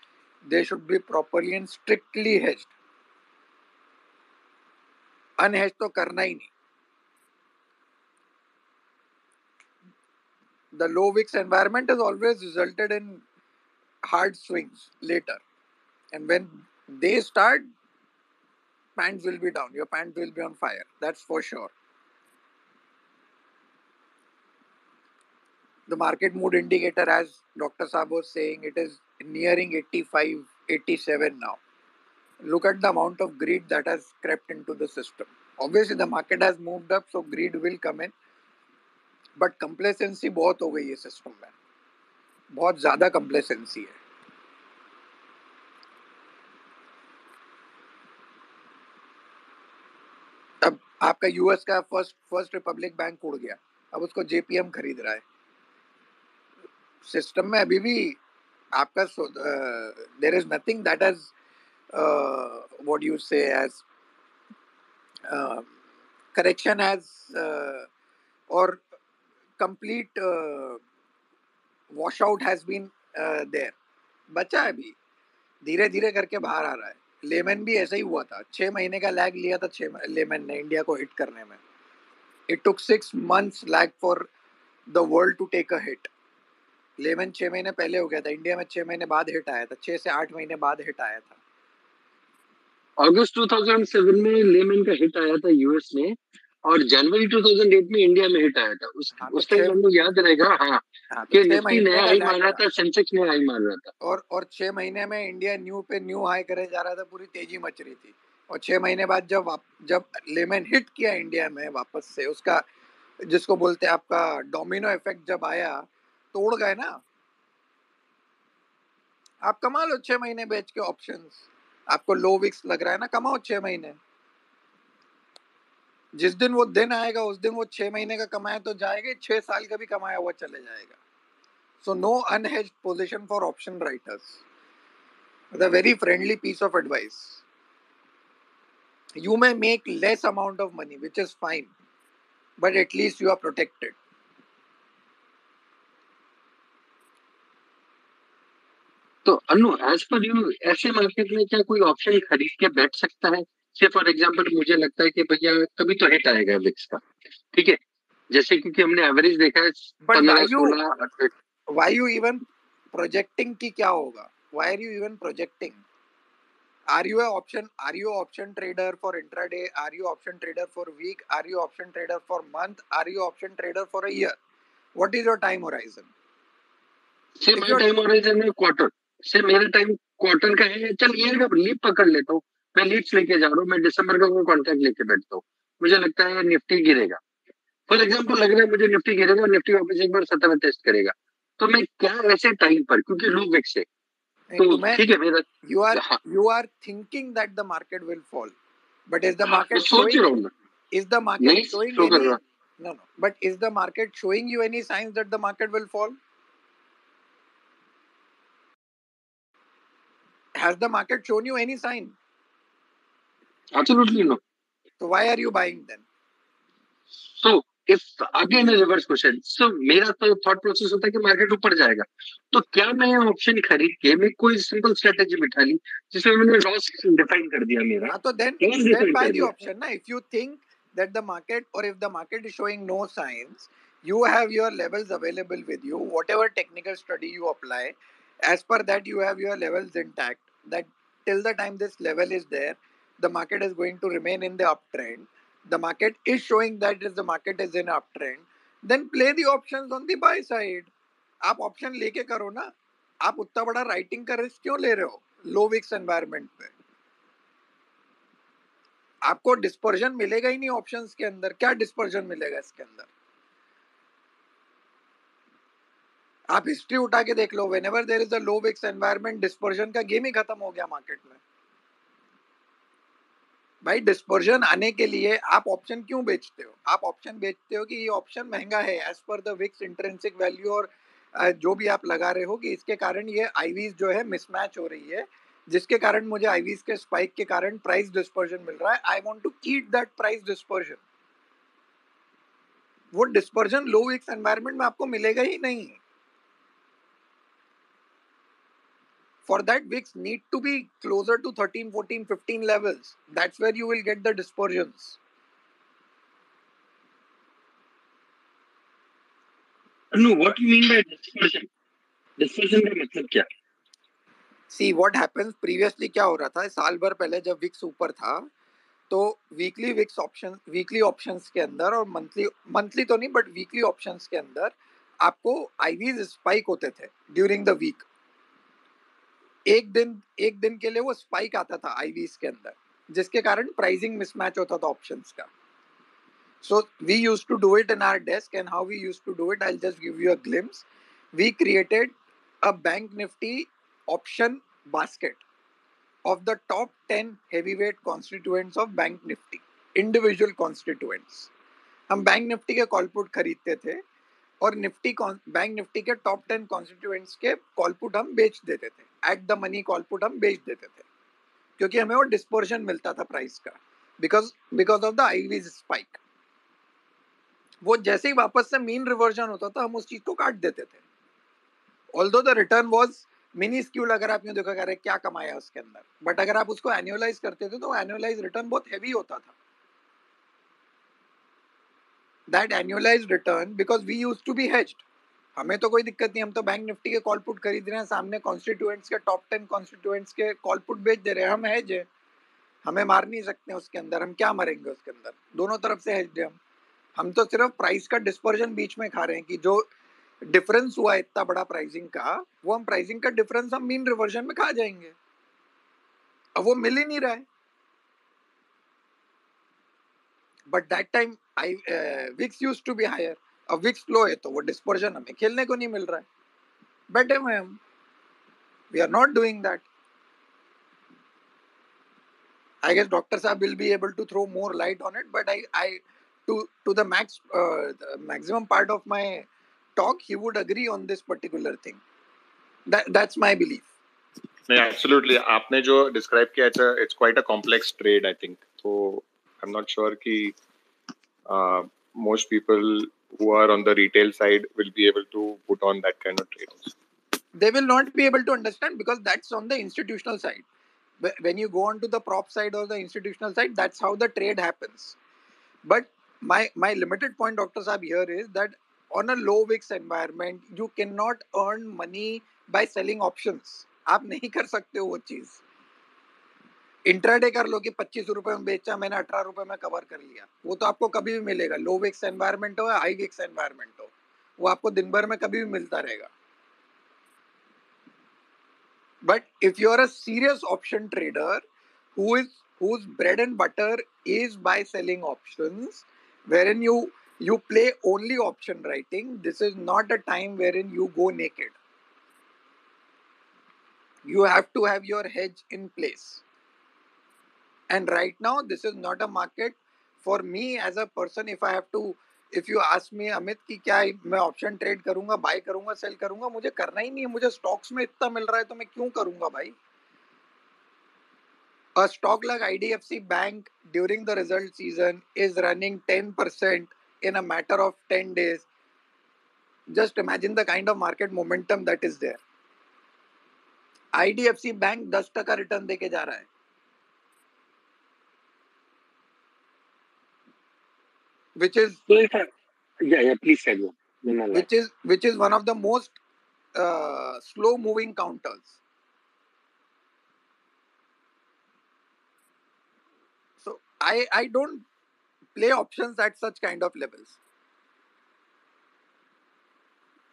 they should be properly and strictly hedged. अनहेज तो करना ही नहीं। The low V I X environment has always resulted in hard swings later, and when they start, pants will be down. Your pants will be on fire. That's for sure. The market mood indicator, as Doctor Saab was saying, it is nearing eighty-five, eighty-seven now. Look at the amount of greed that has crept into the system. Obviously, the market has moved up, so greed will come in. But complacency बहुत हो गई है system में, बहुत ज़्यादा complacency है। अब आपका U S का first first Republic Bank उड़ गया, अब उसको J P M खरीद रहा है। सिस्टम में अभी भी आपका uh, there is nothing that has Uh, what do you say as uh, correction as uh, or complete uh, washout has been uh, there. बचा है अभी, धीरे धीरे करके बाहर आ रहा है। लेमन भी ऐसा ही हुआ था, छः महीने का लैग लिया था छः लेमन ने इंडिया को हिट करने में। It took six months lag for the world to take a hit. लेमन छः महीने पहले हो गया था, इंडिया में छः महीने बाद हिट आया था, छः से आठ महीने बाद हिट आया था। अगस्त दो हज़ार सात में लेमन का हिट आया था यूएस में, और जनवरी दो हज़ार आठ में इंडिया में हिट आया था। उस हाँ, उस टाइम हमको याद रहेगा हाँ, हाँ कि निफ्टी नया हाई मार रहा था, सेंसेक्स नया हाई मार रहा था, और और छह महीने में इंडिया न्यू पे न्यू हाई करे जा रहा था, पूरी तेजी मच रही थी। और छह महीने बाद जब जब लेमन हिट किया इंडिया में वापस से, उसका जिसको बोलते हैं आपका डोमिनो इफेक्ट जब आया, तोड़ गए ना। आप कमा लो छह महीने बेच के ऑप्शन, आपको लो विक्स लग रहा है ना, कमाओ छह महीने। जिस दिन वो दिन आएगा उस दिन वो छह महीने का कमाया तो जाएगा, छह साल का भी कमाया हुआ चले जाएगा। So no unhedged position for option writers, the very friendly piece of advice. You may make less amount of money which is fine, but at least you are protected. तो अनु, एज पर यू, ऐसे market में क्या कोई option खरीद के बैठ सकता है? से फॉर एग्जांपल मुझे लगता है कि भैया कभी तो हिट आएगा विक्स का, ठीक है, जैसे क्योंकि हमने एवरेज देखा है। But why you even projecting की क्या होगा? why are you even projecting? Are you a option? Are you option trader for intraday? Are you option trader for week? Are you option trader for month? Are you option trader for a year? What is your time horizon? See, my time horizon is quarter. See, मेरा time quarter का है. चल year का leap पकड़ लेता हूँ. मैं Leeds लेके जा रहा हूँ. मैं दिसंबर का कोई कॉन्ट्रैक्ट लेके बैठता हूँ. मुझे लगता है निफ्टी गिरेगा. फॉर एग्जाम्पल लग रहा है मुझे निफ्टी गिरेगा और निफ्टी वापस एक बार सत्रह टेस्ट करेगा. तो मैं क्या ऐसे टाइम पर, क्योंकि लोग विक्स है तो ठीक है मेरा, you are you are thinking that the market will fall, but is the market showing is the market showing no no but is the market showing you any signs that the market will fall? Has the market shown you any sign? Absolutely no. So why are you buying then? So if again a reverse question. So मेरा तो thought process होता है कि market ऊपर जाएगा. तो क्या मैं option खरीद के मैं कोई simple strategy बिठा ली जिसमें मैंने loss define कर दिया मेरा. हाँ तो then then buy the option ना. If you think that the market or if the market is showing no signs, you have your levels available with you. Whatever technical study you apply, as per that you have your levels intact. That till the time this level is there, the market is going to remain in the uptrend. The market is showing that if the market is in uptrend, then play the options on the buy side. आप option लेके करो ना. आप उतना बड़ा writing का risk क्यों ले रहे हो low V I X environment पे? आपको dispersion मिलेगा ही नहीं options के अंदर. क्या dispersion मिलेगा इसके अंदर? आप history उठा के देख लो. Whenever there is a low V I X environment, dispersion का game ही खत्म हो गया market में. भाई डिस्पर्जन आने के लिए आप ऑप्शन क्यों बेचते हो? आप ऑप्शन बेचते हो कि ये ऑप्शन महंगा है as per the Vicks intrinsic value, और जो भी आप लगा रहे हो कि इसके कारण ये आईवीज जो है मिसमैच हो रही है, जिसके कारण मुझे आईवीज के स्पाइक के कारण प्राइस डिस्पर्जन मिल रहा है. I want to eat that price dispersion. वो डिस्पर्जन लो विक्स एनवायरमेंट में आपको मिलेगा ही नहीं. For that, V I X need to be closer to thirteen, fourteen, fifteen levels. That's where you will get the dispersions. No, what do you mean by dispersion? Dispersion का मतलब क्या? See what happens previously क्या हो रहा था? साल भर पहले जब V I X ऊपर था, तो weekly V I X options, weekly options के अंदर और monthly, monthly तो नहीं, but weekly options के अंदर आपको I Vs spike होते थे during the week. एक दिन एक दिन के लिए वो स्पाइक आता था आईवीज के अंदर, जिसके कारण प्राइसिंग मिसमैच होता था ऑप्शंस का. So we used to do it in our desk. And how we used to do it, I will just give you a glimpse. We created a bank Nifty option basket of the top ten heavyweight constituents of bank Nifty, individual constituents. हम bank Nifty के call put खरीदते थे और Nifty bank Nifty के top ten constituents के call put हम बेच देते थे. At the money call put हम बेच देते थे क्योंकि हमें वो डिस्पर्शन मिलता था प्राइस का, because because of the IVs spike. वो जैसे ही वापस से मीन रिवर्जन होता था हम उस चीज को काट देते थे. Although the return was minuscule, अगर आपने देखा अरे क्या कमाया उसके अंदर, बट अगर आप उसको एनुअलाइज करते थे तो एनुअलाइज रिटर्न बहुत हैवी होता था. That annualized return, because we used to be hedged. हमें तो कोई दिक्कत नहीं, हम तो बैंक निफ्टी के कॉल पुट खरीद रहे हैं, सामने कॉन्स्टिट्यूएंट्स के टॉप टेन कॉन्स्टिट्यूएंट्स के कॉल पुट बेच दे रहे हैं, हम हेज है, हमें मार नहीं सकते उसके अंदर. हम क्या मारेंगे उसके अंदर? दोनों तरफ से हेज है हम. हम तो सिर्फ प्राइस का डिस्पर्जन बीच में खा रहे हैं कि जो डिफरेंस हुआ इतना बड़ा प्राइसिंग का, वो हम प्राइसिंग का डिफरेंस हम मीन रिवर्जन में खा जाएंगे. अब वो मिल ही नहीं रहा है. But that time, I uh, V I X used to be higher. अब V I X low है तो वो dispersion हमें खेलने को नहीं मिल रहा है. Better है हम. We are not doing that. I guess Doctor Saab will be able to throw more light on it. But I, I, to to the max, uh, the maximum part of my talk, he would agree on this particular thing. That that's my belief. नहीं, absolutely. आपने जो describe किया था, it's quite a complex trade, I think. So. I'm not sure कि uh, most people who are on the retail side will be able to put on that kind of trade. They will not be able to understand because that's on the institutional side. When you go on to the prop side or the institutional side, that's how the trade happens. But my my limited point, Doctor Saab, here is that on a low V I X environment, you cannot earn money by selling options. आप नहीं कर सकते हो वो चीज। Intraday कर लो कि पच्चीस रुपए में बेचा, मैंने अठारह रुपए में कवर कर लिया, वो तो आपको कभी भी मिलेगा। लो विक्स एनवायरनमेंट हो या हाई विक्स एनवायरनमेंट हो, वो आपको दिन भर में कभी भी मिलता रहेगा। But if you are a serious option trader who is whose bread and butter is by selling options, wherein you you play only option writing, this is not a time wherein you go naked. You have to have your hedge in place. And right now, this is not a market for me as a person. If I have to, if you ask me, Amit, कि क्या मैं option trade करूँगा, buy करूँगा, sell करूँगा, मुझे करना ही नहीं है। मुझे stocks में इतना मिल रहा है तो मैं क्यों करूँगा भाई? A stock like I D F C Bank during the result season is running ten percent in a matter of ten days. Just imagine the kind of market momentum that is there. I D F C Bank ten percent return deke ja raha hai. Which is... Yeah, yeah, please tell you. Which is, which is one of the most uh, slow-moving counters. I, I don't play options at such kind of levels.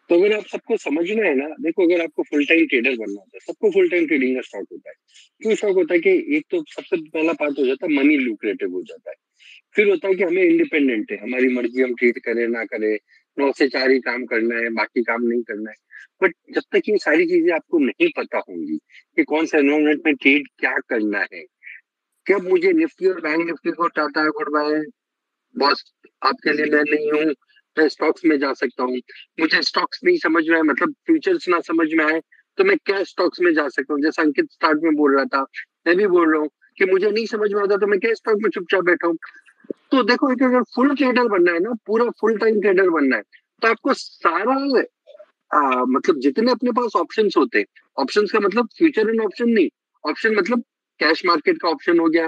तो अगर आप सबको समझना है ना, देखो अगर आपको फुल टाइम ट्रेडर बनना होता है, सबको फुल टाइम ट्रेडिंग का शौक होता है। क्यों शौक होता है कि एक तो सबसे पहला बात हो जाता है मनी लुक्रेटिव हो जाता है, फिर होता है कि हमें इंडिपेंडेंट है, हमारी मर्जी हम ट्रेड करें ना करें, नौ से चार ही काम करना है, बाकी काम नहीं करना है। बट जब तक ये सारी चीजें आपको नहीं पता होंगी कि कौन सा एनवायरमेंट में ट्रेड क्या करना है, जब मुझे निफ्टी और बैंक निफ्टी को टाटा है गुड बाय बॉस आपके लिए मैं नहीं हूँ, मैं स्टॉक्स में जा सकता हूँ। मुझे स्टॉक्स नहीं समझ में आए, मतलब फ्यूचर्स ना समझ में आए तो मैं क्या स्टॉक्स में जा सकता हूँ? जैसे अंकित स्टार्ट में बोल रहा था, मैं भी बोल रहा हूँ कि मुझे नहीं समझ में आता तो मैं क्या स्टॉक में चुपचाप बैठा हूँ। तो देखो एक अगर फुल ट्रेडर बनना है ना, पूरा फुल टाइम ट्रेडर बनना है, तो आपको सारा आ, मतलब जितने अपने पास ऑप्शन होते हैं, ऑप्शन का मतलब फ्यूचर एंड ऑप्शन नहीं, ऑप्शन मतलब कैश मार्केट का ऑप्शन हो गया।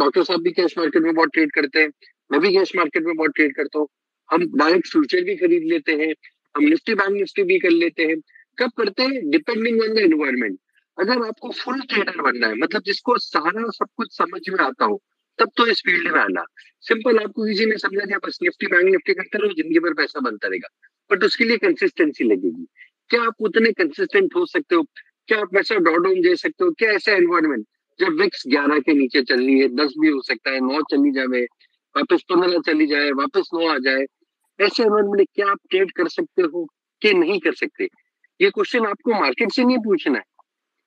डॉक्टर साहब भी कैश मार्केट में बहुत ट्रेड करते हैं, मैं भी कैश मार्केट में बहुत ट्रेड करता हूँ। हम डायरेक्ट फ्यूचर भी खरीद लेते हैं, हम निफ्टी बैंक निफ्टी भी कर लेते हैं। कब करते हैं? Depending on the environment. अगर आपको फुल ट्रेडर बनना है, मतलब जिसको सारा सब कुछ समझ में आता हो, तब तो इस फील्ड में आना। सिंपल, आपको किसी ने समझा दिया बस निफ्टी बैंक निफ्टी करते रहो, जिंदगी भर पैसा बनता रहेगा, बट उसके लिए कंसिस्टेंसी लगेगी। क्या आप उतने कंसिस्टेंट हो सकते हो? क्या आप वैसा डॉडाउन दे सकते हो? क्या ऐसा एनवायरमेंट जब विक्स ग्यारह के नीचे चल रही है, दस भी हो सकता है, नौ चली जाए, वापस पंद्रह चली जाए, वापस नौ आ जाए, ऐसे एनवायरमेंट क्या आप ट्रेड कर सकते हो कि नहीं कर सकते? ये क्वेश्चन आपको मार्केट से नहीं पूछना है,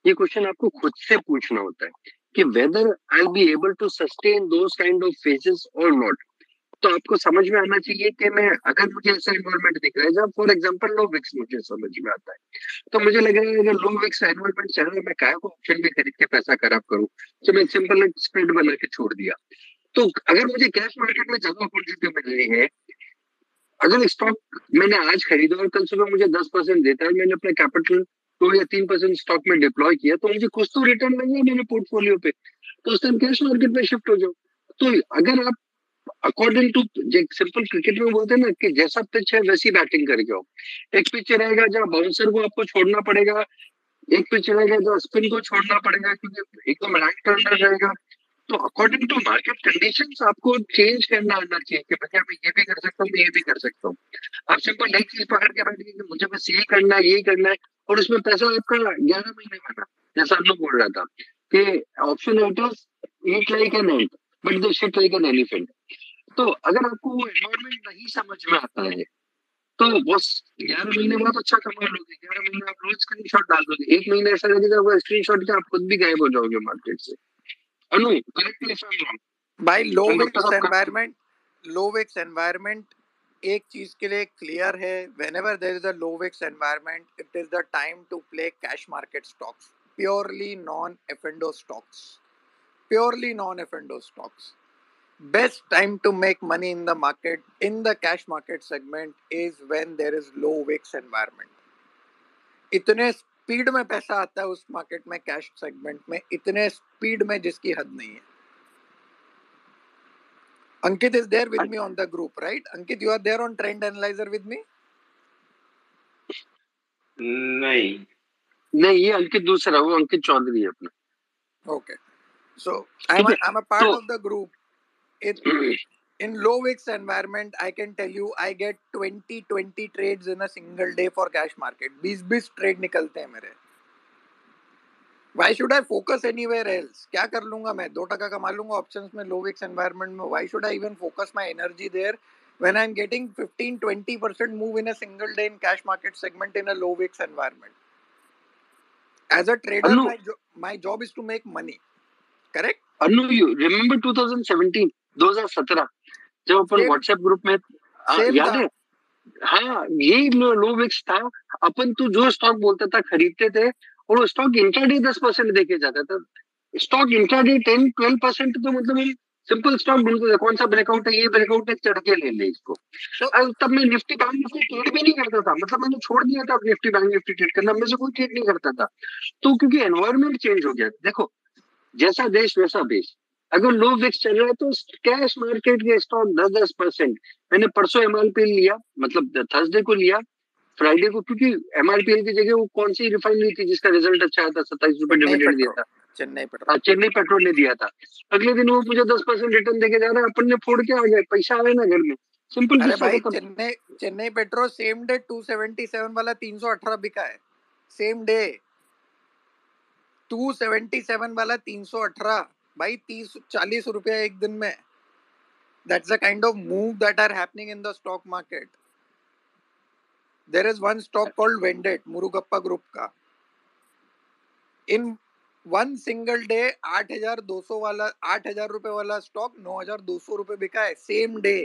ये क्वेश्चन आपको खुद से पूछना होता है कि whether I will be able to sustain those kind of phases और नॉट। तो आपको समझ में आना चाहिए कि मैं अगर मुझे ऐसा एनवायरमेंट दिख रहा है जब फॉर एग्जांपल लो विक्स मुझे समझ में आता है, तो मुझे लग रहा है अगर लो विक्स एनवायरमेंट चल रहा है, मैं काहे को ऑप्शन में खरीद के पैसा खराब करूं, तो मैं सिंपल स्प्रेड बना के छोड़ दिया। तो अगर मुझे कैश मार्केट में ज्यादा अपॉर्चुनिटी मिल रही है, अगर स्टॉक मैंने आज खरीदा और कल सुबह मुझे दस परसेंट देता है, मैंने अपना कैपिटल दो या तीन परसेंट स्टॉक में डिप्लॉय किया, तो मुझे कुछ तो रिटर्न मिल गया मेरे पोर्टफोलियो पे, तो उस टाइम कैश मार्केट में शिफ्ट हो जाओ। तो अगर आप अकॉर्डिंग टू सिंपल क्रिकेट में बोलते हैं ना कि जैसा पिच है वैसी बैटिंग करके आओ। एक पिच रहेगा जहाँ बाउंसर को आपको छोड़ना पड़ेगा, एक पिच रहेगा जहाँ स्पिन को छोड़ना पड़ेगा क्योंकि एकदम राइट टर्नर रहेगा। तो अकॉर्डिंग टू मार्केट कंडीशंस आपको चेंज करना आना चाहिए कि भैया मैं ये भी कर सकता हूँ, मैं ये भी कर सकता हूँ। आप सिंपल एक चीज पकड़ के बैठिए कि मुझे बस यही करना है, यही करना है, और उसमें पैसा आपका ग्यारह महीने बना। जैसा हम लोग बोल रहा था कि option writers eat like an ant but they shit like an elephant. तो अगर आपको वो एनवायरमेंट नहीं समझ में आता है तो बस ग्यारह महीने बहुत अच्छा कमा लोगे, ग्यारह महीने आप रोज स्क्रीन शॉट डाल दोगे, एक महीने ऐसा लगेगा स्क्रीन शॉट के आप खुद भी गायब हो जाओगे मार्केट से। Anu correct me if I am wrong. भाई low VIX environment, low VIX environment एक चीज के लिए क्लियर है, whenever there is a low VIX environment it is the time to play cash market stocks, purely non F and O stocks, purely non F and O stocks. Best time to make money in the market, in the cash market segment, is when there is low V I X environment. इतने speed में पैसा आता है उस market में, cash segment में, इतने speed में जिसकी हद नहीं है। Ankit is there with me on the group, right? Ankit, you are there on Trend Analyzer with me? नहीं. नहीं, ये अंकित दूसरा, वो अंकित चौधरी है अपना। Okay, so I am I am a part of the group. It in low V I X environment, I can tell you, I get twenty twenty trades in a single day for cash market. twenty twenty trade निकलते हैं मेरे. Why should I focus anywhere else? क्या कर लूँगा मैं? दो टका कमा लूँगा options में low V I X environment में. Why should I even focus my energy there when I am getting fifteen to twenty percent move in a single day in cash market segment in a low V I X environment? As a trader, Anu, my, jo- my job is to make money. Correct? Anu, you remember twenty seventeen? twenty seventeen जब अपन WhatsApp group में आ, याद है, हाँ यही लो Vicks था। अपन तू जो stock बोलता था खरीदते थे और वो स्टॉक इंट्राडे दस परसेंट देके जाता था। Stock intraday ten twelve percent, तो मतलब सिंपल स्टॉक ढूंढते थे कौन सा ब्रेकआउट है, ये ब्रेकआउट है, चढ़ के ले ले इसको। so, तब मैं निफ्टी बैंक निफ्टी ट्रेड भी नहीं करता था, मतलब मैंने छोड़ दिया था निफ्टी बैंक निफ्टी ट्रेड करना, मैं से कोई ट्रेड नहीं करता था। तो क्योंकि एनवायरमेंट चेंज हो गया, देखो जैसा देश वैसा बेस। अगर लो विक्स चल रहा है तो कैश मार्केट के स्टॉक दस दस परसेंट, मैंने परसों एमआरपीएल लिया, मतलब थर्सडे को लिया, फ्राइडे को, क्योंकि एमआरपीएल की जगह वो कौन सी रिफाइनरी थी जिसका रिजल्ट अच्छा आया था, सत्ताईस रुपए डिविडेंड दिया था, चेन्नई पेट्रोल, चेन्नई पेट्रोल ने दिया था। अगले दिन वो मुझे दस परसेंट रिटर्न देके जा रहा है, अपन ने फोड़ के आ गया, पैसा आया ना घर में। Simple Chennai Chennai petrol same day दो सौ सतहत्तर वाला तीन सौ अठारह बिका है, सेम डे दो सौ सतहत्तर वाला तीन सौ अठारह भाई, तीस चालीस रुपया एक दिन में। That's the kind of move that are happening in the stock market. There is one stock called Vended, Murugappa group का। In one single day, आठ हजार दो सौ वाला आठ हजार रुपए वाला स्टॉक नौ हजार दो सौ रुपए बिका है, same day.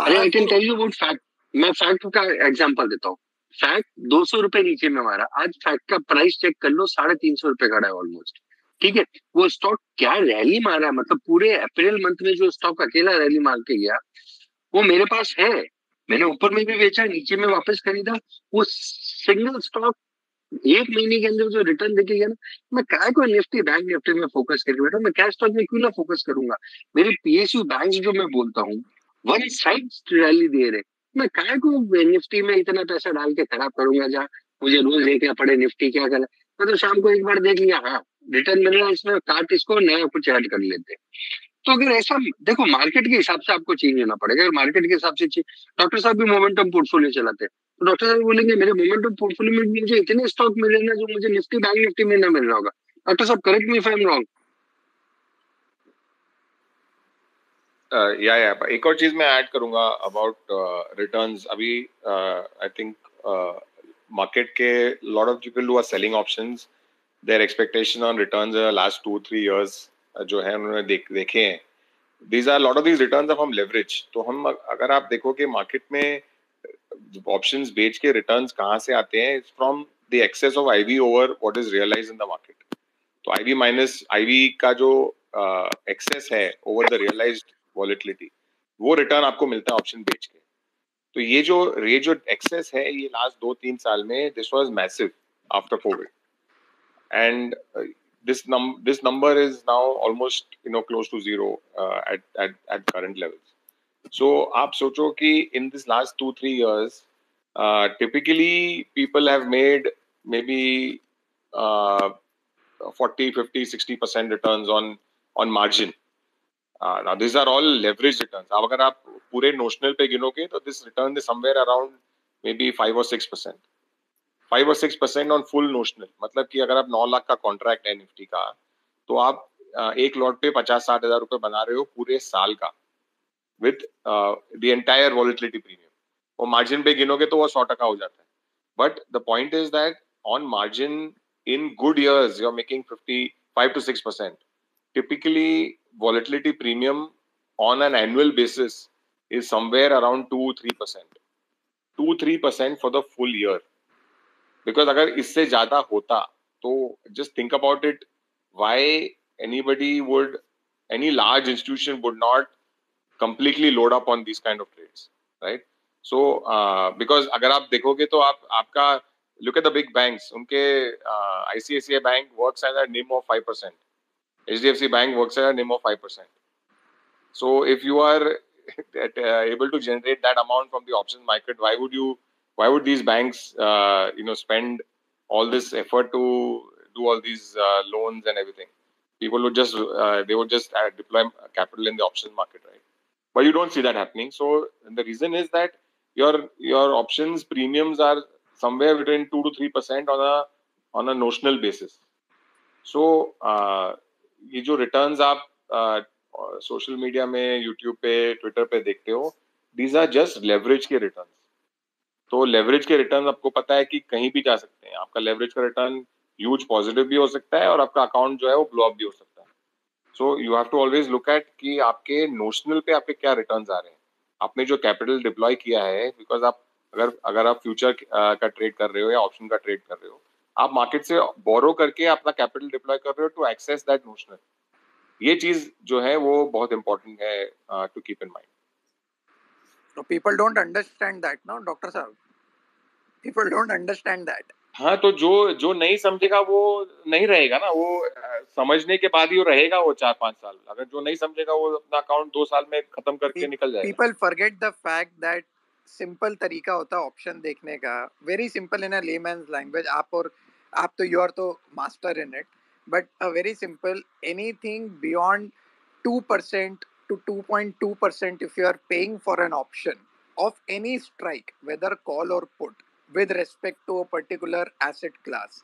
I can tell you about fact. मैं फैक्ट का एग्जांपल देता हूँ। फैक्ट दो सौ रुपए नीचे में हमारा, आज फैक्ट का प्राइस चेक कर लो साढ़े तीन सौ रुपए खड़ा है ऑलमोस्ट, ठीक है। वो स्टॉक क्या रैली मारा है, मतलब पूरे अप्रैल मंथ में जो स्टॉक अकेला रैली मार के गया, वो मेरे पास है, मैंने ऊपर में भी बेचा, नीचे में वापस खरीदा। वो सिंगल स्टॉक एक महीने के अंदर जो रिटर्न देके गया ना, मैं क्या कोई निफ्टी बैंक निफ्टी में फोकस करके बैठा, मैं कैश स्टॉक में क्यों ना फोकस करूंगा। मेरे पीएसयू बैंक जो मैं बोलता हूँ वन साइड रैली दे रहे, मैं काहे को निफ्टी में इतना पैसा डाल के खराब करूंगा जहाँ मुझे रोज देखना पड़े निफ्टी क्या कर, मैं तो शाम को एक बार देख लिया, हाँ रिटर्न मिल रहा है इसमें, काट इसको, नया कुछ ऐड कर लेते। तो अगर ऐसा देखो मार्केट के हिसाब से आपको चेंज होना पड़ेगा। अगर मार्केट के हिसाब से डॉक्टर साहब भी मोमेंटम पोर्टफोलियो चलाते हैं, तो डॉक्टर साहब बोलेंगे मेरे मोमेंटम पोर्टफोलियो में मुझे इतने स्टॉक मिले ना जो मुझे निफ्टी बैंक निफ्टी में ना मिल रहा होगा। डॉक्टर साहब correct me if I am wrong. Uh, yeah, yeah. एक और चीज मैं ऐड करूंगा अबाउट रिटर्न्स। अभी आई थिंक मार्केट के lot of people who are selling options, their expectation on returns last two three years जो है उन्होंने देख, देखे हैं। These are lot of these returns from leverage. तो हम अगर आप देखो कि मार्केट में ऑप्शंस बेच के रिटर्न्स कहाँ से आते हैं, it's from the excess of IV over what is realised in the market. तो आईवी माइनस आईवी का जो एक्सेस uh, है ओवर द रियलाइज्ड वॉलिटिलिटी, वो रिटर्न आपको मिलता है ऑप्शन बेच के। तो ये जो ये जो एक्सेस है ये लास्ट दो तीन साल में this was massive after Covid, and this this number is now almost you know close to zero at at at current levels. So आप सोचो कि in this last two three years typically people have made maybe forty fifty sixty percent returns on on margin. Uh, now these are all leverage returns. Now, अगर आप पूरे notional पे गिनोगे तो this return is somewhere around maybe five or six percent, five or six percent on full notional. मतलब कि अगर आप नौ लाख का contract है निफ्टी का, तो आप uh, एक लॉट पे पचास साठ हजार रुपए बना रहे हो पूरे साल का with uh, the entire volatility premium. वो margin पे गिनोगे तो वो सौ टका हो जाता है. But the point is that on margin in good years you are making fifty five to six percent. Typically, volatility premium on an annual basis is somewhere around two to three percent for the full year. Because agar isse zyada hota, to just think about it, why anybody would, any large institution would not completely load up on these kind of trades, right? So, uh, because agar aap dekhoge to aap, aapka, look at the big banks, unke uh, I C I C I Bank works at a N I M of five percent. H D F C Bank works at a N I M of five percent. So if you are able to generate that amount from the options market, why would you why would these banks, uh, you know, spend all this effort to do all these uh, loans and everything? People would just, uh, they would just deploy capital in the options market, right? But you don't see that happening. So the reason is that your your options premiums are somewhere between two to three percent on a on a notional basis. So uh, ये जो returns आप uh, social media में, YouTube पे, Twitter पे देखते हो, these are just leverage के returns. तो leverage के returns आपको पता है कि कहीं भी जा सकते हैं. आपका leverage का return huge positive भी हो सकता है और आपका account जो है वो blow up भी हो सकता है. So you have to always look at कि आपके notional पे आपके क्या returns आ रहे हैं. आपने जो capital deploy किया है, because आप अगर अगर आप future का trade कर रहे हो या option का trade कर रहे हो, आप market से borrow करके अपना capital deploy कर रहे हो to access that notional. ये चीज जो है वो बहुत important है to keep in mind. So people don't understand that, no, Doctor Saab. People don't understand that. हाँ, तो जो जो नहीं समझेगा वो नहीं रहेगा ना, वो समझने के बाद ही वो रहेगा वो चार पांच साल. अगर जो नहीं समझेगा वो अपना अकाउंट दो साल में खत्म करके Pe निकल जाएगा. People forget the fact that simple तरीका होता है ऑप्शन देखने का, very simple in a layman's language. आप और आप तो you are तो master in it, but a very simple, anything beyond two percent to two point two percent if you are paying for an option of any strike, whether call or put, with respect to a particular asset class,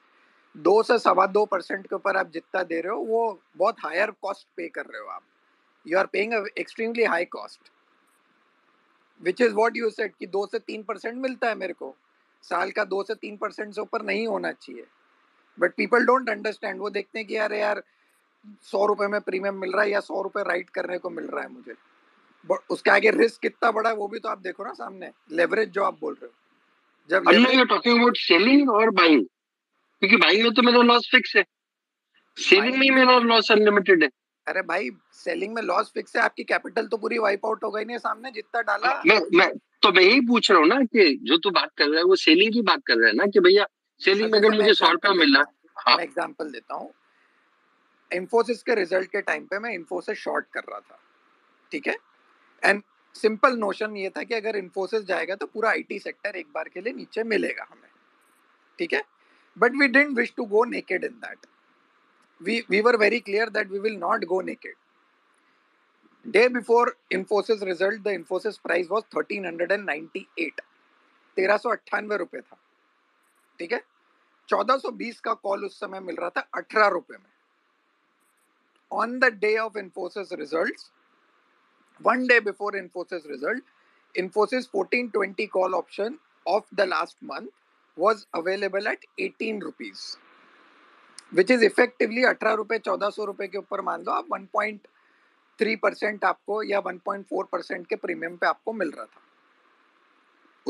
दो से सवा दो percent के ऊपर आप जितना दे रहे हो वो बहुत हायर कॉस्ट पे कर रहे हो आप. You are paying extremely high cost, which is what you said कि दो से तीन परसेंट मिलता है मेरे को साल का, दो से तीन परसेंट से ऊपर नहीं होना चाहिए. बट पीपल डोंट अंडरस्टैंड, वो देखते हैं कि यार यार सौ रुपये में प्रीमियम मिल रहा है या सौ रुपये राइड करने को मिल रहा है मुझे, बट उसके आगे रिस्क कितना बड़ा है वो भी तो आप देखो ना सामने, लेवरेज जो आप बोल रहे हो. जब you are talking about selling और बाइंग, क्योंकि बाइंग में तो मेरा लॉस फिक्स है, सेलिंग में मेरा लॉस अनलिमिटेड है. अरे भाई सेलिंग में लॉस फिक्स है, आपकी कैपिटल तो पूरी वाइप आउट हो गई नहीं सामने जितना डाला. मैं मैं तो मैं यही पूछ रहा हूँ ना कि जो तू बात कर रहा है वो सेलिंग की बात कर रहा है ना, कि भैया सेलिंग में अगर मुझे सौ रुपया मिल रहा. मैं एग्जाम्पल देता हूँ, इन्फोसिस के रिजल्ट के टाइम पे मैं इन्फोसिस शॉर्ट कर रहा था, ठीक है, एंड सिंपल नोशन ये था कि अगर इन्फोसिस जाएगा तो पूरा आईटी सेक्टर एक बार के लिए नीचे मिलेगा हमें, ठीक है. But we didn't wish to go naked in that, we we were very clear that we will not go naked. Day before Infosys result the Infosys price was thirteen ninety eight, तेरह सौ अट्ठानवे रुपये था, ठीक है. चौदह सौ बीस का कॉल उस समय मिल रहा था अठारह रुपये में. On the day of Infosys result, one day before Infosys result, Infosys fourteen twenty call option of the last month was available at eighteen rupees, which is effectively eighteen rupees fourteen hundred rupees के ऊपर मान लो आप one point three percent आपको या one point four percent के premium पे आपको मिल रहा था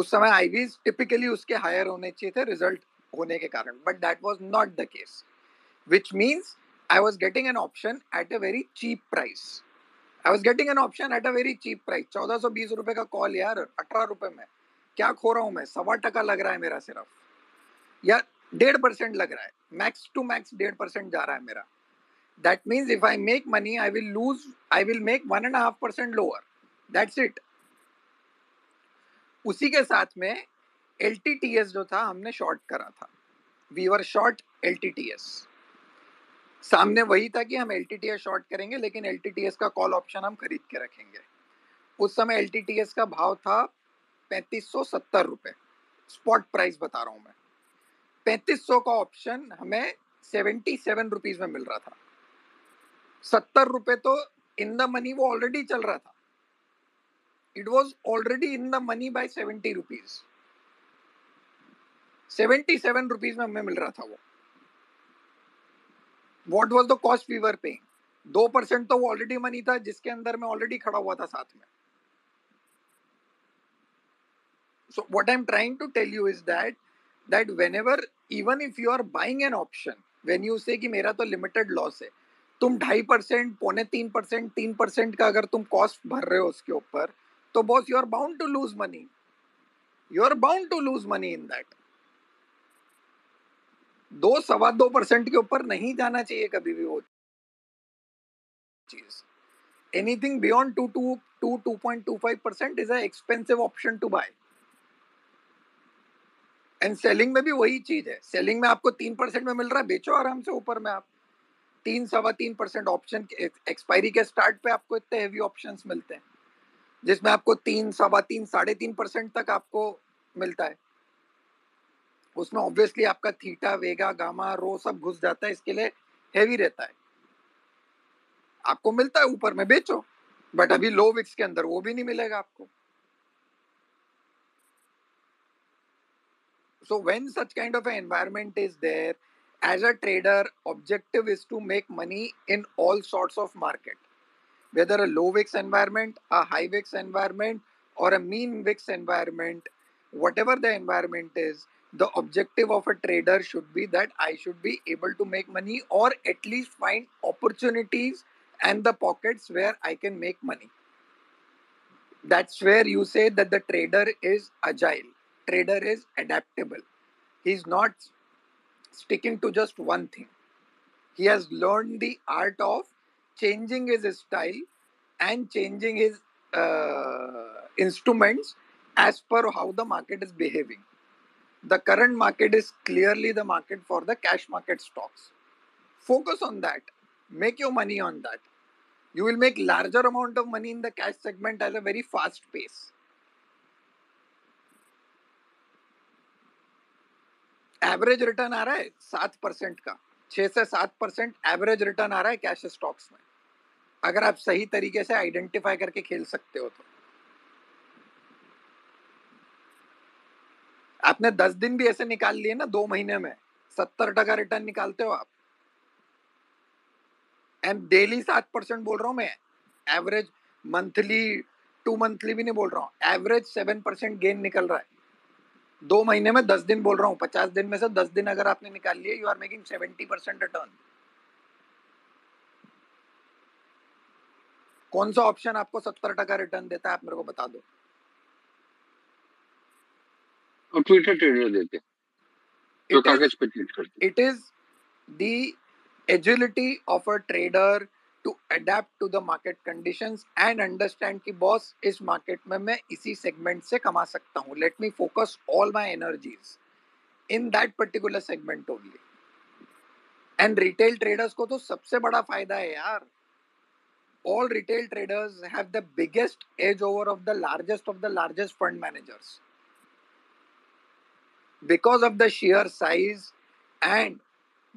उस समय. आईवीज टिपिकली उसके हायर होने चाहिए थे रिजल्ट होने के कारण, but that was not the case, which means I was getting an option at a very cheap price. I was getting an option at a very cheap price. चौदह सौ बीस रुपए का कॉल यार अठारह रुपए में, क्या खो रहा हूँ मैं, सवा टका लग रहा है मेरा सिर्फ, या डेढ़ परसेंट लग रहा है, मैक्स टू मैक्स डेढ़ परसेंट जा रहा है मेरा. That means if I make money I will lose, I will make one and half percent lower, that's it. उसी के साथ में एल टी टी एस जो था हमने शॉर्ट करा था, we were short L T T S. सामने वही था कि हम L T T S short करेंगे लेकिन एल टी टी एस का कॉल ऑप्शन हम खरीद के रखेंगे. उस समय एल टी टी एस का भाव था पैंतीस सौ सत्तर रुपये, स्पॉट प्राइस बता रहा हूँ मैं. पैंतीस सौ का ऑप्शन हमें सेवेंटी सेवन रुपीज़ में मिल रहा था, सत्तर रुपये तो इन द मनी वो ऑलरेडी चल रहा था, it was already in the money by seventy rupees, seventy seven rupees में हमें मिल रहा था वो. What was the cost we were paying? दो परसेंट तो वो ऑलरेडी मनी था जिसके अंदर मैं ऑलरेडी खड़ा हुआ था साथ में. So what I'm trying to tell you is that that whenever, even if you are buying an option, when you say कि मेरा तो limited loss है, तुम ढाई परसेंट पौने तीन परसेंट तीन परसेंट का अगर तुम cost भर रहे हो उसके ऊपर, तो boss you are bound to lose money. You are bound to lose money in that. दो सवा दो परसेंट के ऊपर नहीं जाना चाहिए कभी भी वो चीज. Anything beyond two two two two point two five percent is a expensive option to buy. And selling में भी वही चीज है, सेलिंग में आपको तीन परसेंट में मिल रहा है, बेचो आराम से ऊपर में। आप तीन सवा तीन परसेंट ऑप्शन एक्सपायरी के स्टार्ट पे आपको इतने हेवी ऑप्शंस मिलते हैं जिसमें आपको तीन सवा तीन साढ़े तीन परसेंट तक आपको मिलता है। उसमें ऑब्वियसली आपका थीटा वेगा गामा रो सब घुस जाता है, इसके लिए हेवी रहता है, आपको मिलता है ऊपर में, बेचो। बट अभी लो विक्स के अंदर वो भी नहीं मिलेगा आपको। So when such kind of an environment is there, as a trader, objective is to make money in all sorts of market, whether a low V I X environment, a high V I X environment, or a mean V I X environment, whatever the environment is, the objective of a trader should be that I should be able to make money or at least find opportunities and the pockets where I can make money. That's where you say that the trader is agile. Trader is adaptable. He is not sticking to just one thing. He has learned the art of changing his style and changing his uh, instruments as per how the market is behaving. The current market is clearly the market for the cash market stocks. Focus on that. Make your money on that. You will make larger amount of money in the cash segment at a very fast pace. Average return आ रहा है सात percent का, छह से सात percent average return आ रहा है कैश स्टॉक्स में, अगर आप सही तरीके से आइडेंटिफाई करके खेल सकते हो तो। आपने दस दिन भी ऐसे निकाल लिए ना, दो महीने में सत्तर टका रिटर्न निकालते हो आप। एंड डेली सात परसेंट बोल रहा हूं मैं, एवरेज मंथली टू मंथली भी नहीं बोल रहा हूँ, एवरेज सेवन परसेंट गेन निकल रहा है दो महीने में। दस दिन बोल रहा हूँ, पचास दिन में से दस दिन अगर आपने निकाल लिए, you are making seventy percent return. कौन सा ऑप्शन आपको सत्तर टका रिटर्न देता है, आप मेरे को बता दो। और ट्विटर ट्रेडर देते हैं, कागज पे ट्वीट करते हैं। It is the agility of a trader to adapt to the market conditions and understand कि बॉस इस मार्केट में मैं इसी सेगमेंट से कमा सकता हूँ, let me focus all my energies in that particular segment only. And retail traders को तो सबसे बड़ा फायदा है यार, all retail traders have the biggest edge over of the largest of the largest fund managers because of the share size and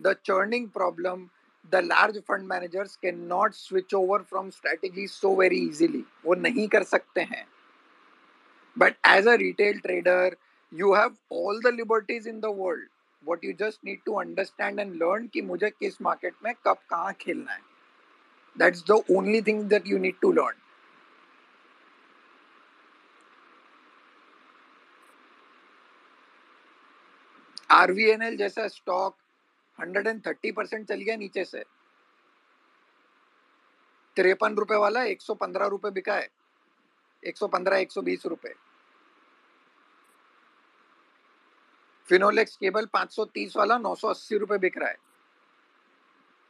the churning problem. The large fund managers cannot switch over from strategies so very easily. वो नहीं कर सकते हैं। But as a retail trader, you have all the liberties in the world. What you just need to understand and learn कि मुझे किस market में कब कहाँ खेलना है. That's the only thing that you need to learn. R V N L जैसा stock एक सौ तीस परसेंट चल गया नीचे से, तिरपन रुपए वाला एक सौ पंद्रह रुपए बिका है, एक सौ पंद्रह एक सौ बीस रुपए। फिनोलेक्स केबल पाँच सौ तीस वाला नौ सौ अस्सी रुपए बिक रहा है,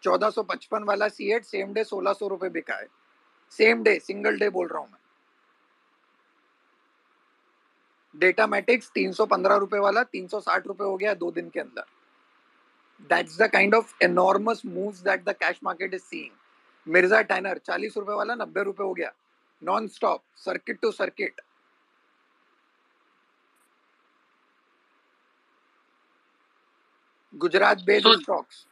चौदह सौ पचपन वाला सीएट सेम डे सोलह सौ रुपए बिका है, सेम डे, सिंगल डे बोल रहा हूं मैं। डेटामेटिक्स तीन सौ पंद्रह रुपए वाला तीन सौ साठ रुपए हो गया दो दिन के अंदर। That's the kind of enormous moves that the cash market is seeing. Mirza Tanner चालीस रुपए वाला नब्बे रुपए हो गया, non stop circuit to circuit. Gujarat based stocks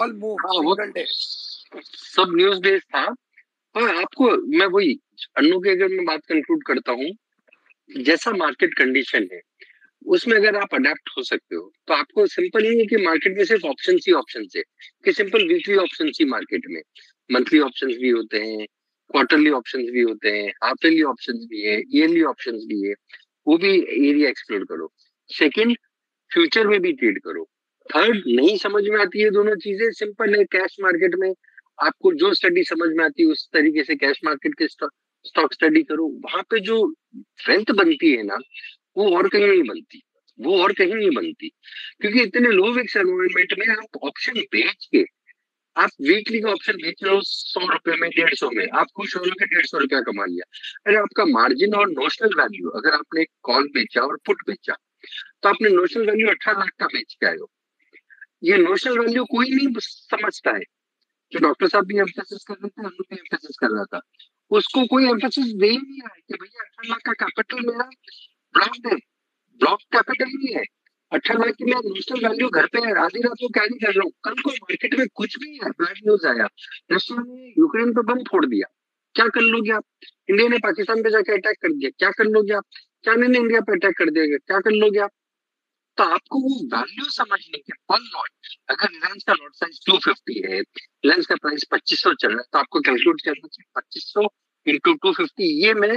all move day, सब न्यूज बेस्ड था। और आपको मैं वही अन्नू के अगर मैं बात कंक्लूड करता हूँ, जैसा मार्केट कंडीशन है उसमें अगर आप अडेप्ट हो सकते हो तो आपको सिंपल ही है कि मार्केट में सिर्फ ऑप्शन ही ऑप्शन है, कि सिंपल वीकली ऑप्शन ही मार्केट में, मंथली ऑप्शन भी होते हैं, क्वार्टरली ऑप्शन भी होते हैं, हाफ ईयरली ऑप्शन भी है, ईयरली ऑप्शन भी है, वो भी एरिया एक्सप्लोर करो। सेकंड, फ्यूचर में भी ट्रेड करो। थर्ड, नहीं समझ में आती है दोनों चीजें, सिंपल है, कैश मार्केट में आपको जो स्टडी समझ में आती है उस तरीके से कैश मार्केट के स्टॉक स्टडी करो, वहां पे जो स्ट्रेंथ बनती है ना वो और कहीं नहीं बनती, वो और कहीं नहीं बनती, क्योंकि इतने लो विक्स एनवायरनमेंट में आप ऑप्शन बेच के, आप वीकली का ऑप्शन बेच लो सौ रुपए में, डेढ़ सौ में, आप खुश हो लो कि डेढ़ सौ रुपया कमा लिया। अरे आपका मार्जिन और नोशनल वैल्यू, अगर आपने कॉल बेचा और पुट बेचा, तो आपने नोशनल वैल्यू अठारह लाख का बेच के आए हो। ये नोशनल वैल्यू कोई नहीं समझता है, जो डॉक्टर साहब भी एम्फेसिस कर रहे थे, हम लोग भी एम्फेसिस कर रहा था, उसको कोई एम्फेसिस दे ही नहीं रहा है कि भैया अठारह लाख का कैपिटल मेरा ब्लॉक है, ब्लॉक कैपिटल नहीं है। अठारह लाख की मैं नोशनल वैल्यू घर पे आधी रात को कैरी कर रहा हूँ, कल को मार्केट में कुछ भी है, बैड न्यूज आया, रशिया ने यूक्रेन पे बम फोड़ दिया, क्या कर लोगे आप? इंडिया ने पाकिस्तान पे जाकर अटैक कर दिया, क्या कर लोगे आप? चाइना ने इंडिया पे अटैक कर दिया, क्या कर लोगे आप? तो आपको वो वैल्यू समझने के पर लॉट, अगर रिलायंस का लॉट साइज दो सौ पचास है, रिलायंस का प्राइस पच्चीस सौ चल रहा है, तो आपको कैलकुलेट करना चाहिए पच्चीस सौ इनटू दो सौ पचास, ये मैं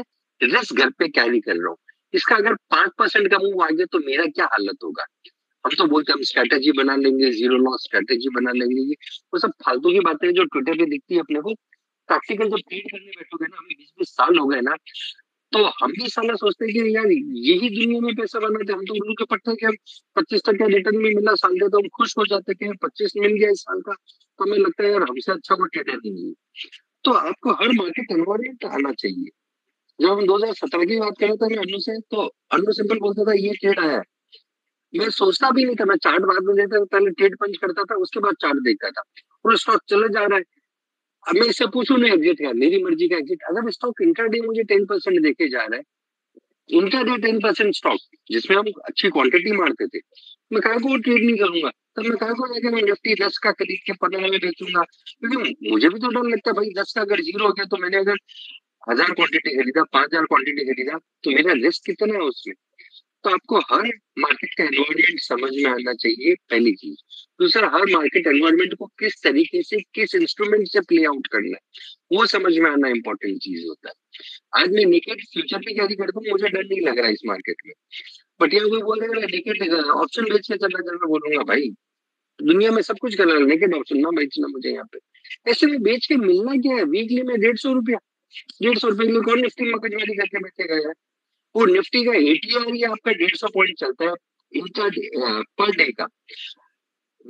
रिस्क घर पे कैरी कर रहा हूँ, इसका अगर पांच परसेंट का मूव आ गया तो मेरा क्या हालत होगा? हम तो बोलते हम स्ट्रेटेजी बना लेंगे, जीरो लॉस स्ट्रेटेजी बना लेंगे, वो सब फालतू की बातें जो ट्विटर पे दिखती है अपने को। प्रैक्टिकल जब ट्रेड करने बैठोगे ना, हमें बीस बीस साल हो गए ना, तो हम भी साला सोचते हैं कि यार यही दुनिया में पैसा बनाते, हम तो उल्लू के पट्टे के हम पच्चीस तक का रिटर्न भी मिला साल का, तो हम खुश हो जाते हैं कि पच्चीस मिल गया इस साल का, तो हमें लगता है यार हमसे अच्छा कोई ट्रेडर नहीं है। तो आपको हर मार्केट एनवायरमेंट आना चाहिए। जब हम दो हज़ार सत्रह की बात करें तो अनु से तो अनु सिंपल बोलता था ये ट्रेड आया है, मैं सोचता भी नहीं था, मैं चार्ट बाद में देता था, पहले ट्रेड पंच करता था, उसके बाद चार्ट देखता था, और स्टॉक चला जा रहा है, अब मैं इससे पूछू नहीं एग्जिट का, मेरी मर्जी का एग्जिट। अगर स्टॉक इंट्राडे मुझे टेन परसेंट देखे जा रहा है, इंट्राडे टेन परसेंट स्टॉक जिसमें हम अच्छी क्वांटिटी मारते थे, मैं काहे को ट्रेड नहीं करूंगा? तब मैं काहे को जाके मैं निफ्टी दस का खरीद के पंद्रह में बेचूंगा, क्योंकि मुझे भी तो डर लगता है भाई दस का अगर जीरो हो गया तो मैंने अगर हजार क्वांटिटी खरीदा, पांच हजार क्वांटिटी खरीदा, तो मेरा रिस्क कितना है उसमें? तो आपको हर मार्केट का एनवायरमेंट समझ में आना चाहिए, पहली चीज। दूसरा, हर मार्केट एनवायरमेंट को किस तरीके से, किस इंस्ट्रूमेंट से प्ले आउट करना है, वो समझ में आना इंपॉर्टेंट चीज होता है। आज मैं नेकेड फ्यूचर भी कैरी करता हूँ, मुझे डर नहीं लग रहा है इस मार्केट में, बट ये कोई बोल रहा है नेकेड ऑप्शन बेच के चला जाए, मैं बोलूंगा भाई दुनिया में सब कुछ कर रहा है, नेकेड ऑप्शन ना बेचना मुझे, यहाँ पे ऐसे में बेच के मिलना क्या है? वीकली में डेढ़ सौ रुपया डेढ़ सौ रुपये किलो कौन निफ्टी मगजमारी करके बैठेगा यार? वो निफ्टी का एटीआर ही आपका डेढ़ सौ पॉइंट चलता है इंटर पर डे का,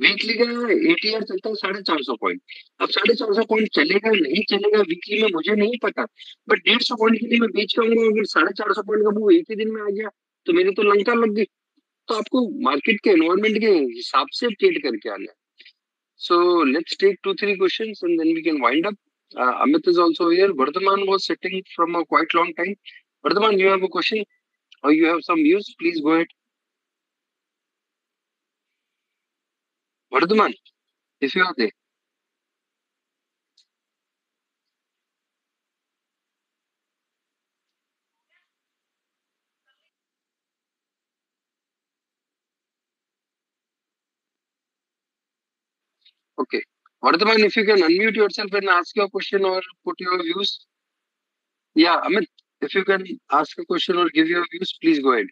वीकली का एटीआर चलता है साढ़े चार सौ पॉइंट। अब साढ़े चार सौ पॉइंट चलेगा नहीं चलेगा वीकली में मुझे नहीं पता, बट डेढ़ सौ पॉइंट के लिए मैं बेच पाऊंगा? अगर साढ़े चार सौ पॉइंट का वो एक ही दिन में आ गया तो मेरी तो लंका लग गई। तो आपको मार्केट के एनवायरमेंट के हिसाब से ट्रेड करके आना है। So let's take two three questions and then we can wind up. Uh, Amit is also here. Vardhaman was sitting from a quite long time. Vardhaman, you have a question or you have some views? Please go ahead. Vardhaman, if you are there. Okay. Vardhaman, if you can unmute yourself and ask your question or put your views. Yeah, Amit, if you can ask a question or give your views, please go ahead.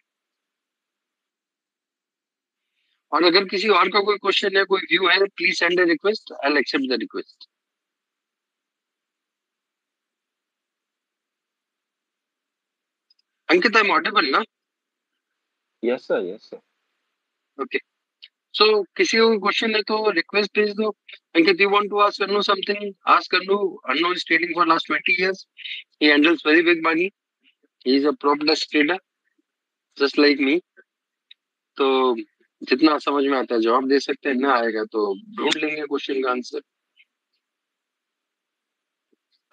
और अगर किसी और का कोई question है, कोई view है, please send a request. I'll accept the request. Ankit, I'm audible, ना? Yes sir, yes sir. Okay. So, किसी को क्वेश्चन है तो रिक्वेस्ट भेज दो। Ankit, you want to ask Arnu something? Ask Arnu. Arnu is trading for last twenty years. He handles very big money. He is a prop desk trader, just like me. तो जितना समझ में आता है जवाब दे सकते हैं, ना आएगा तो ढूंढ लेंगे क्वेश्चन का answer.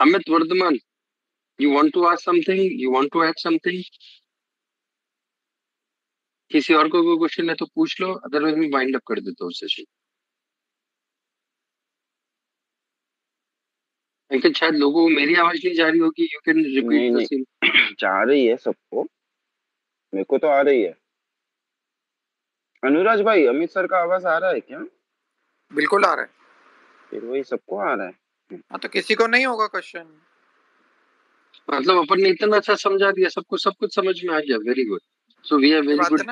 Amit Vardhaman, you want to ask something? You want to add something? किसी और को कोई क्वेश्चन है तो पूछ लो, अदरवाइज मैं वाइंड अप कर देता हूँ सेशन। अंकित, शायद लोगों को मेरी आवाज नहीं जा रही होगी, you can repeat the same. जा रही है सबको, मेरे को तो आ रही है। अनुराज भाई, अमित सर का आवाज आ रहा है क्या? बिल्कुल आ रहा है। फिर वही सबको आ रहा है। हाँ, तो किसी को नहीं होगा क्वेश्चन। मतलब अपन ने इतना अच्छा समझा दिया सबको, सब कुछ समझ में आ गया। Very good. So we are very good.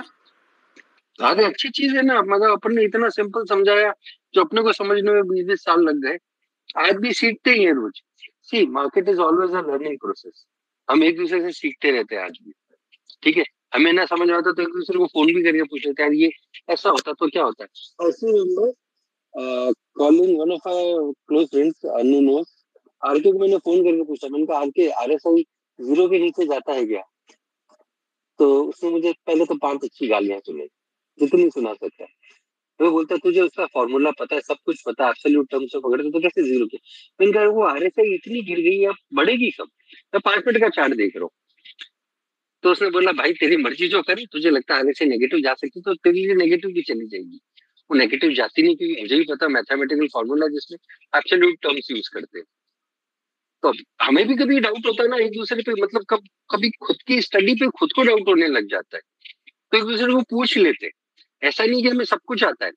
अरे अच्छी चीज है ना, मगर अपन ने इतना सिंपल समझाया जो अपने को समझने में बीस साल लग गए, आज भी सीखते ही हैं रोज। See market is always a learning process, हम एक दूसरे से सीखते रहते हैं आज भी। ठीक है, हमें ना समझ आता तो एक दूसरे को फोन भी करके पूछ लेते हैं यार ये ऐसा होता तो क्या होता है। Calling one of our close friends Anu knows, RK को मैंने फोन करके पूछा, मैंने कहा RK R S I zero के नीचे जाता है क्या? तो उसने मुझे पहले तो पांच अच्छी गालियां सुनाई जितनी सुना सकता है। मैं बोलता तुझे उसका फॉर्मूला पता है, सब कुछ पता है, एब्सोल्यूट टर्म्स में पकड़ते तो कैसे जीरो के। मैंने कहा वो आरएसआई इतनी गिर गई है, बढ़ेगी कब? मैं पांच मिनट का चार्ट देख रहा हूँ। तो उसने बोला भाई तेरी मर्जी जो करे, तुझे लगता है आरएसआई नेगेटिव जा सकती तो तेरे लिए नेगेटिव भी चली जाएगी। वो नेगेटिव जाती नहीं क्योंकि मुझे भी पता मैथमेटिकल फॉर्मूला जिसमें एब्सोल्यूट टर्म्स यूज करते हैं। तो हमें भी कभी डाउट होता है ना एक दूसरे पे, मतलब कब कभी खुद की स्टडी पे खुद को डाउट होने लग जाता है तो एक दूसरे को पूछ लेते हैं। ऐसा नहीं कि हमें सब कुछ आता है,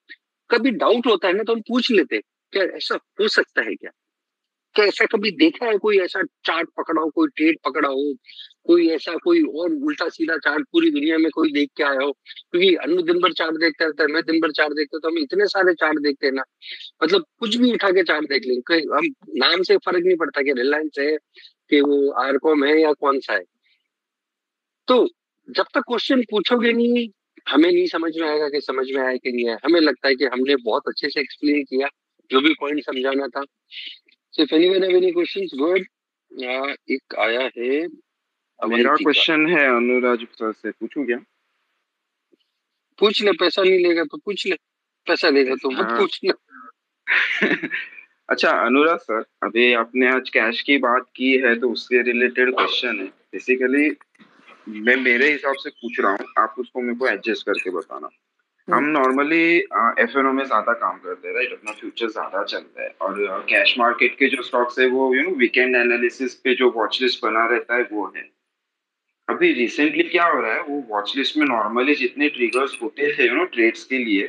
कभी डाउट होता है ना तो हम पूछ लेते हैं क्या ऐसा हो सकता है, क्या क्या ऐसा कभी देखा है, कोई ऐसा चार्ट पकड़ा हो, कोई ट्रेड पकड़ा हो, कोई ऐसा कोई और उल्टा सीधा चार्ट पूरी दुनिया में कोई देख के आया हो। क्योंकि अनु दिन भर चार्ट देखता रहता है, मैं दिन भर चार्ट देखता हूँ, तो हम इतने सारे चार्ट देखते हैं ना, मतलब कुछ भी उठा के चार्ट देख लेंगे। हम नाम से फर्क नहीं पड़ता कि रिलायंस है कि वो आरकॉम है या कौन सा है। तो जब तक क्वेश्चन पूछोगे नहीं हमें नहीं समझ में आएगा कि समझ में आया कि नहीं आया। हमें लगता है कि हमने बहुत अच्छे से एक्सप्लेन किया जो भी पॉइंट समझाना था। So if anyone have any questions, go ahead. Uh, एक आया है मेरा क्वेश्चन है अनुराज सर से, पूछूं क्या? पूछ ले, पैसा नहीं लेगा तो पूछ ले, पैसा देगा तो मत पूछ ले। अच्छा अनुराज सर, अभी आपने आज कैश की बात की है तो उससे रिलेटेड क्वेश्चन है। बेसिकली मैं मेरे हिसाब से पूछ रहा हूँ, आप उसको मेरे को एडजस्ट करके बताना। हम नॉर्मली एफएनओ में ज्यादा काम करते हैं, राइट? अपना फ्यूचर ज्यादा चलता है और कैश मार्केट के जो स्टॉक्स है वो यू नो वीकेंड एनालिसिस पे जो वॉचलिस्ट बना रहता है वो है। अभी रिसेंटली क्या हो रहा है, वो वॉचलिस्ट में नॉर्मली जितने ट्रिगर्स होते थे यू नो ट्रेड्स के लिए,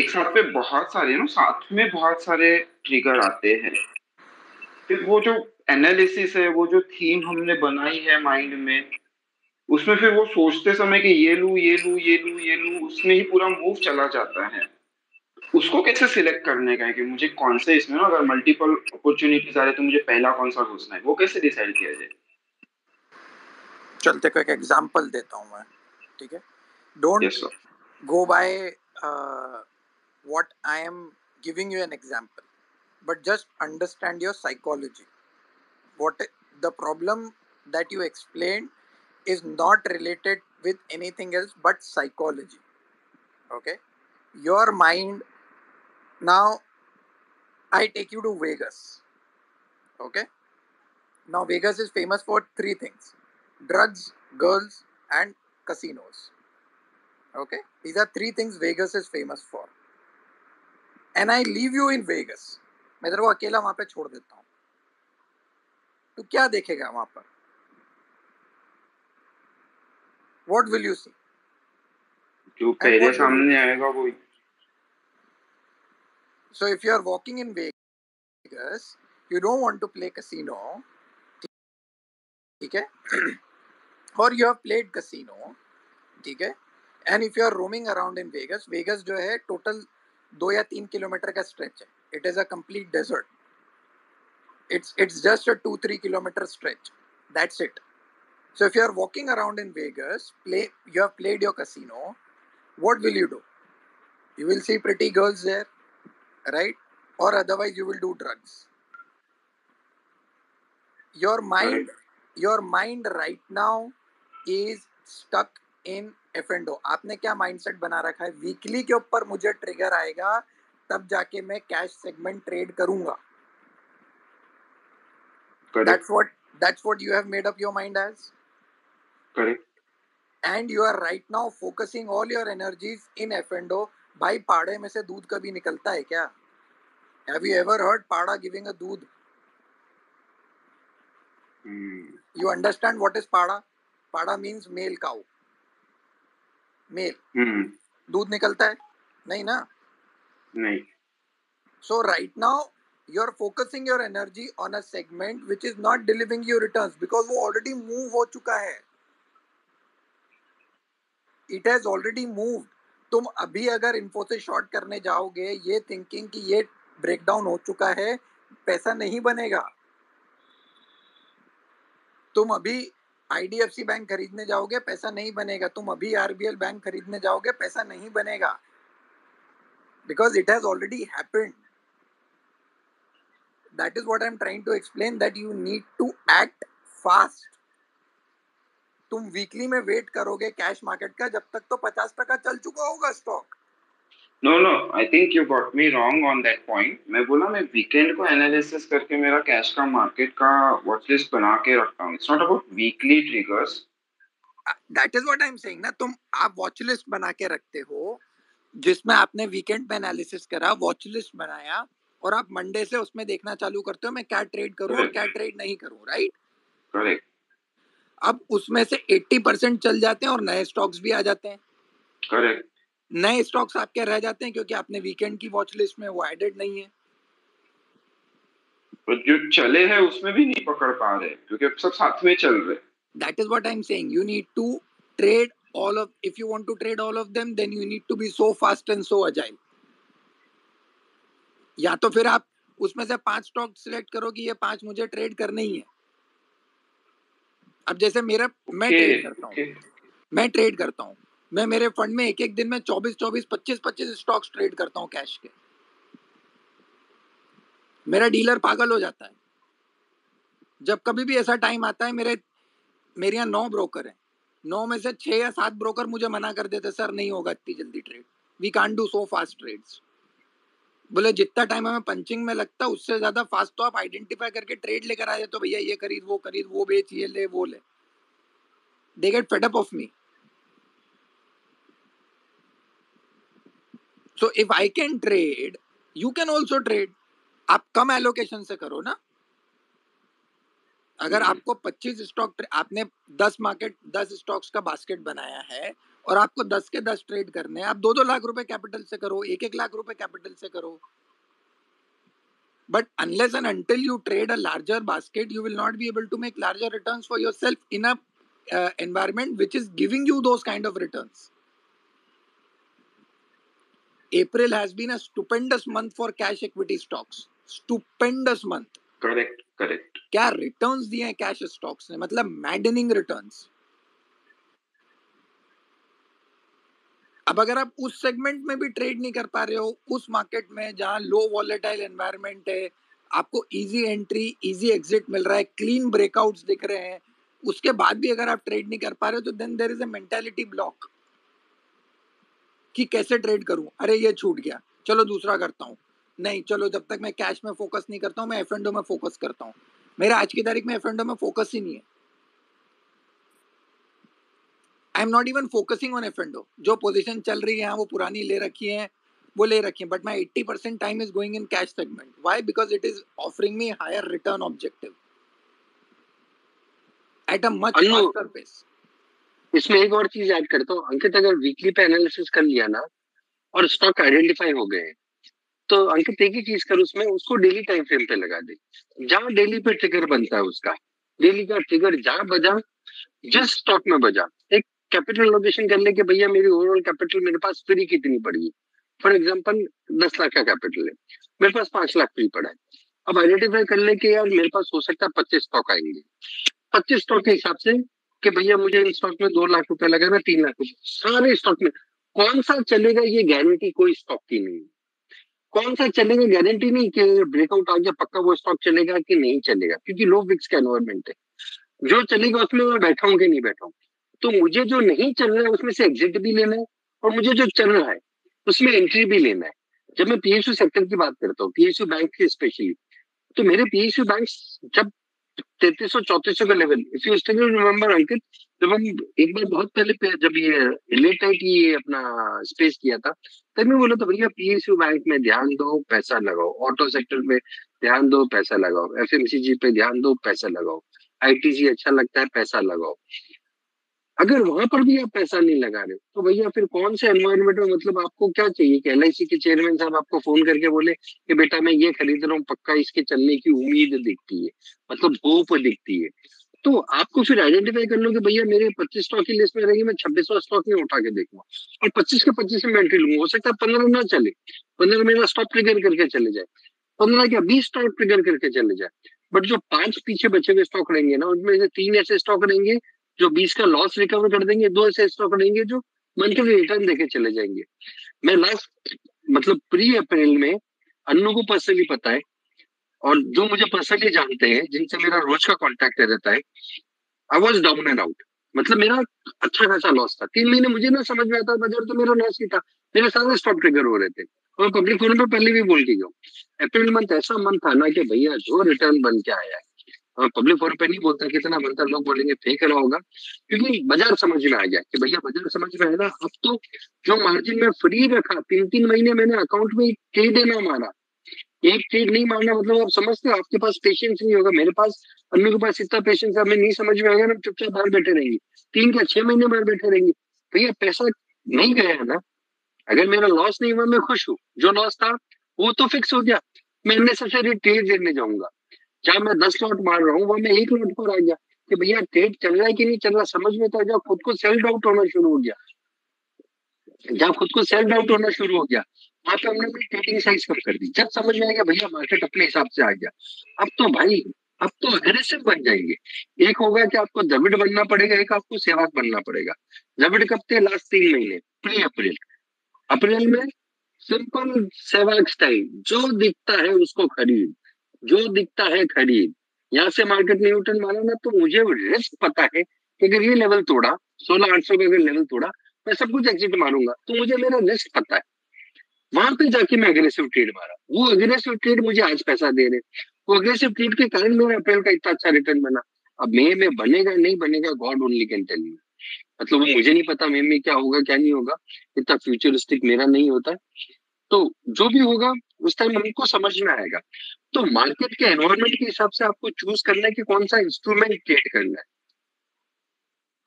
एक साथ में बहुत सारे नो साथ में बहुत सारे ट्रिगर आते हैं। फिर वो जो एनालिसिस है, वो जो थीम हमने बनाई है माइंड में, उसमें फिर वो सोचते समय कि ये लू ये लू ये लू ये लू, उसमें ही पूरा मूव चला जाता है। उसको कैसे सिलेक्ट करने का है कि मुझे कौन से इसमें ना, अगर मल्टीपल अपॉर्चुनिटीज आ रहे तो मुझे पहला कौन सा घुसना है, वो कैसे डिसाइड किया जाए? चलते को एक एग्जांपल देता हूं मैं, ठीक है? Don't go by what I am giving you an example, but just understand your psychology. What the problem that you explain is not related with anything else but psychology. Okay, your mind. Now I take you to Vegas. Okay, now Vegas is famous for three things: drugs, girls and casinos. Okay, these are three things Vegas is famous for, and I leave you in Vegas. मैं तेरे को अकेला वहाँ पे छोड़ देता हूँ, तू क्या देखेगा वहाँ पर? What will you see? जो पहले सामने आएगा वही। So if you are walking in Vegas, you don't want to play casino, ठीक है? Or you have played casino, ठीक है? And if you are roaming around in Vegas, Vegas जो है total दो या तीन किलोमीटर का stretch है. It is a complete desert. It's it's just a two three kilometer stretch. That's it. So if you are walking around in Vegas, play you have played your casino, what will you do? You will see pretty girls there, right? Or otherwise you will do drugs. Your mind, your mind right now is stuck in F and O. आपने क्या mindset बना रखा है? Weekly के ऊपर मुझे trigger आएगा, तब जाके मैं cash segment trade करूँगा. That's what that's what you have made up your mind as. Correct. And you are right now focusing all your energies in F and O. भाई पाड़े में से दूध कभी निकलता है क्या? Have you ever heard पाड़ा giving a दूध? Hmm. You understand what is पाड़ा? पाड़ा means male cow. Male. Hmm. दूध निकलता है? नहीं ना? नहीं. So right now you are focusing your energy on a segment which is not delivering you returns because वो already move हो चुका है. It has already moved. तुम अभी अगर इन्फोसिस शॉर्ट करने जाओगे ये थिंकिंग कि ये ब्रेकडाउन हो चुका है, पैसा नहीं बनेगा। तुम अभी आईडीएफसी बैंक खरीदने जाओगे, पैसा नहीं बनेगा। तुम अभी आरबीएल बैंक खरीदने जाओगे, पैसा नहीं बनेगा, because it has already happened. That is what I am trying to explain, that you need to act fast. तुम वीकली में वेट करोगे कैश मार्केट का जब तक तो पचास टका चल चुका होगा stock. No no I think you got me wrong on that point. मैं बोला मैं वीकेंड को एनालिसिस करके मेरा कैश का मार्केट का वॉचलिस्ट बना के रखता हूँ. It's not about weekly triggers. That is what I am saying ना, तुम आप वॉचलिस्ट बना के रखते हो जिसमें आपने वीकेंड पे एनालिसिस करा, वॉचलिस्ट बनाया और आप मंडे से उसमें देखना चालू करते हो मैं क्या ट्रेड करूँ और क्या ट्रेड नहीं करूँ, राइट? करेक्ट. अब उसमें से अस्सी परसेंट चल जाते हैं और नए स्टॉक्स भी आ जाते हैं. करेक्ट. नए स्टॉक्स आपके रह जाते हैं क्योंकि आपने वीकेंड की वॉच लिस्ट में वो एडेड नहीं है. बट जो चले हैं उसमें भी नहीं पकड़ पा रहे क्योंकि सब साथ में चल रहे. That is what I am saying. You need to trade all of, if you want to trade all of them then you need to be so fast and so agile. या तो फिर आप उसमें से पांच स्टॉक सिलेक्ट करो कि ये पांच मुझे ट्रेड करने ही है. अब जैसे मेरा मैं okay, ट्रेड करता हूँ okay. मैं ट्रेड करता हूँ मैं मेरे फंड में एक एक दिन में चौबीस चौबीस पच्चीस पच्चीस स्टॉक्स ट्रेड करता हूँ कैश के. मेरा डीलर पागल हो जाता है. जब कभी भी ऐसा टाइम आता है, मेरे मेरे यहाँ नौ ब्रोकर हैं, नौ में से छः या सात ब्रोकर मुझे मना कर देते, सर नहीं होगा इतनी जल्दी trade, we can't do so fast trades. बोले जितना टाइम हमें पंचिंग में लगता उससे ज्यादा फास्ट तो आप आइडेंटिफाई करके ट्रेड लेकर आ जाते हो, भैया ये खरीद वो खरीद वो बेच ये ले वो ले. They get fed up of me. So if I can trade you can also trade. आप कम एलोकेशन से करो ना. अगर आपको पच्चीस स्टॉक, आपने दस मार्केट दस स्टॉक्स का बास्केट बनाया है और आपको दस के दस ट्रेड करने हैं, आप दो दो लाख रुपए कैपिटल से करो, एक एक लाख रुपए कैपिटल से करो. But unless and until you trade a larger basket you will not be able to make larger returns for yourself in a environment which is giving you those kind of returns. April has been a stupendous month for cash equity stocks. Stupendous month. Correct, correct. क्या returns दिए हैं cash stocks ने, मतलब maddening returns. अब अगर आप उस segment में भी ट्रेड नहीं कर पा रहे हो, उस मार्केट में जहाँ लो वॉलेटाइल एनवायरनमेंट है, आपको इजी एंट्री इजी एग्जिट मिल रहा है, क्लीन ब्रेकआउट्स दिख रहे हैं, उसके बाद भी अगर आप ट्रेड नहीं कर पा रहे हो तो then there is a mentality block कि कैसे ट्रेड करूं. अरे ये छूट गया, चलो दूसरा करता हूँ. नहीं, चलो जब तक मैं कैश में फोकस नहीं करता हूँ मैं एफ एंड ओ में फोकस करता हूँ. मेरा आज की तारीख में एफ एंड ओ में फोकस ही नहीं है. I am not even focusing on F and O. जो पोजीशन चल रही है वो पुरानी ले रखी है, वो ले रखी है. But my eighty percent time is going in cash segment. Why? Because it is offering me higher return objective at a much faster pace. इसमें एक और चीज ऐड करता हूँ अंकित. अगर वीकली पे एनालिसिस कर लिया ना और स्टॉक आइडेंटिफाई हो गए तो अंकित एक ही चीज कर, उसमें उसको डेली टाइम फ्रेम पे लगा दे. जहाँ डेली पे ट्रिगर बनता है उसका, डेली का ट्रिगर जहाँ बजा जिस स्टॉक में बजा, एक कैपिटल एलोकेशन कर ले कि भैया मेरी ओवरऑल कैपिटल मेरे पास फ्री कितनी पड़ी. फॉर एग्जाम्पल दस लाख का कैपिटल है मेरे पास, पांच लाख फ्री पड़ा है. अब आइडेंटिफाई कर ले कि यार मेरे पास हो सकता है पच्चीस स्टॉक आएंगे. पच्चीस स्टॉक के हिसाब से कि भैया मुझे इन स्टॉक में दो लाख रुपए लगाना, तीन लाख रुपए सारे स्टॉक में. कौन सा चलेगा ये गारंटी कोई स्टॉक की नहीं. कौन सा चलेगा गारंटी नहीं कि ब्रेकआउट आ गया पक्का वो स्टॉक चलेगा कि नहीं चलेगा, क्योंकि लो विक्स का एनवायरमेंट है. जो चलेगा उसमें मैं बैठा हूँ कि नहीं बैठा हूँ. तो मुझे जो नहीं चल रहा है उसमें से एग्जिट भी लेना है और मुझे जो चल रहा है उसमें एंट्री भी लेना है. जब मैं पीएसयू सेक्टर की बात करता हूँ, पीएसयू बैंक की स्पेशली, तो मेरे पीएसयू बैंक जब तैतीस सौ चौतीस सौ का level, if you still remember Ankit, जब हम एक बार बहुत पहले जब ये लेट नाइट ये अपना स्पेस किया था तब मैं बोला था भैया पीएसयू बैंक में ध्यान दो पैसा लगाओ, ऑटो सेक्टर में ध्यान दो पैसा लगाओ, एफएमसीजी पे ध्यान दो पैसा लगाओ, आईटीसी अच्छा लगता है पैसा लगाओ. अगर वहां पर भी आप पैसा नहीं लगा रहे तो भैया फिर कौन से एनवायरमेंट में, मतलब आपको क्या चाहिए कि एलआईसी के चेयरमैन साहब आपको फोन करके बोले कि बेटा मैं ये खरीद रहा हूँ पक्का इसके चलने की उम्मीद दिखती है, मतलब होप दिखती है. तो आपको फिर आइडेंटिफाई कर लो कि भैया मेरे पच्चीस स्टॉक की लिस्ट में रहेगी, मैं छब्बीस सौ स्टॉक में उठा के देखूंगा और पच्चीस के पच्चीस में एंट्री लूंगा. हो सकता है पंद्रह ना चले, पंद्रह मेरा स्टॉक ट्रिगर करके चले जाए, पंद्रह या बीस स्टॉक ट्रिगर करके चले जाए. बट जो पांच पीछे बचे हुए स्टॉक रहेंगे ना उनमें से तीन ऐसे स्टॉक रहेंगे जो बीस का लॉस रिकवर कर देंगे, दो ऐसे स्टॉक रहेंगे जो मंथली रिटर्न देके चले जाएंगे. मैं लास्ट मतलब प्री अप्रैल में अन्नू को पर्सनली पता है और जो मुझे पर्सनली जानते हैं जिनसे मेरा रोज का कांटेक्ट रहता है, I was down and out. मतलब मेरा अच्छा खासा लॉस था। तीन महीने मुझे ना समझ में आता बाजार तो मेरा लॉस ही था, मेरे सारे स्टॉप ट्रिगर हो रहे थे। और पब्लिक फोरम पर पहले भी बोल के गया हूं, अप्रैल मंथ ऐसा मंथ था ना कि भैया जो रिटर्न बन के आया है, पब्लिक फोरम पे नहीं बोलता कितना बनता, लोग बोलेंगे फेंक रहा होगा, क्योंकि बाजार समझ में आ गया कि भैया बाजार समझ में आया ना। अब तो जो मार्जिन में फ्री रखा तीन तीन महीने मैंने अकाउंट में एक ट्रेड ना मारा, एक ट्रेड नहीं मारना मतलब आप समझते हो आपके पास पेशेंस नहीं होगा। मेरे पास अन्नू के पास इतना पेशेंस है, हमें नहीं समझ में आएगा ना चुपचाप बाहर बैठे रहेंगे, तीन या छह महीने बाहर बैठे रहेंगे। भैया पैसा नहीं गया ना, अगर मेरा लॉस नहीं हुआ मैं खुश हूँ, जो लॉस था वो तो फिक्स हो गया। मैं इनमें सबसे ट्रेड देने जाऊंगा, जहां मैं दस लॉट मार रहा हूँ वहां मैं एक लॉट पर आ गया कि भैया ट्रेड चल रहा है कि नहीं चल रहा समझ में तो आ गया। खुद को सेल्फ डाउट होना शुरू हो गया, जहाँ खुद को सेल्फ डाउट होना शुरू हो गया वहां पे हमने अपनी ट्रेडिंग साइज कम कर दी। जब समझ में आ गया भैया मार्केट अपने हिसाब से आ गया, अब तो भाई अब तो अग्रेसिव बन जाएंगे। एक होगा कि आपको द्रविड़ बनना पड़ेगा, एक आपको सेवाग बनना पड़ेगा। द्रविड़ कब थे? लास्ट तीन महीने प्री अप्रैल। अप्रैल में सिंपल सेवाग स्टाइल, जो दिखता है उसको खरीद, जो दिखता है खरीद। यहाँ से मार्केट ने न्यूटन मारा ना, तो मुझे रिस्क पता है कि अगर ये लेवल तोड़ा सोलह आठ सौ का अगर लेवल तोड़ा मैं सब कुछ एग्जिट मारूंगा, तो मुझे मेरा रिस्क पता है। वहां पे जाके मैं अग्रेसिव ट्रेड मारा, वो अग्रेसिव ट्रेड मुझे आज पैसा दे रहे, वो अग्रेसिव ट्रेड के कारण मेरा अप्रैल का इतना अच्छा रिटर्न बना। अब मई में बनेगा नहीं बनेगा God only can tell you, मतलब वो मुझे नहीं पता मई में क्या होगा क्या नहीं होगा, इतना फ्यूचरिस्टिक मेरा नहीं होता। तो जो भी होगा उस टाइम हमको समझना आएगा। तो मार्केट के एनवायरमेंट के हिसाब से आपको चूज करना है कि कौन सा इंस्ट्रूमेंट ट्रेड करना है।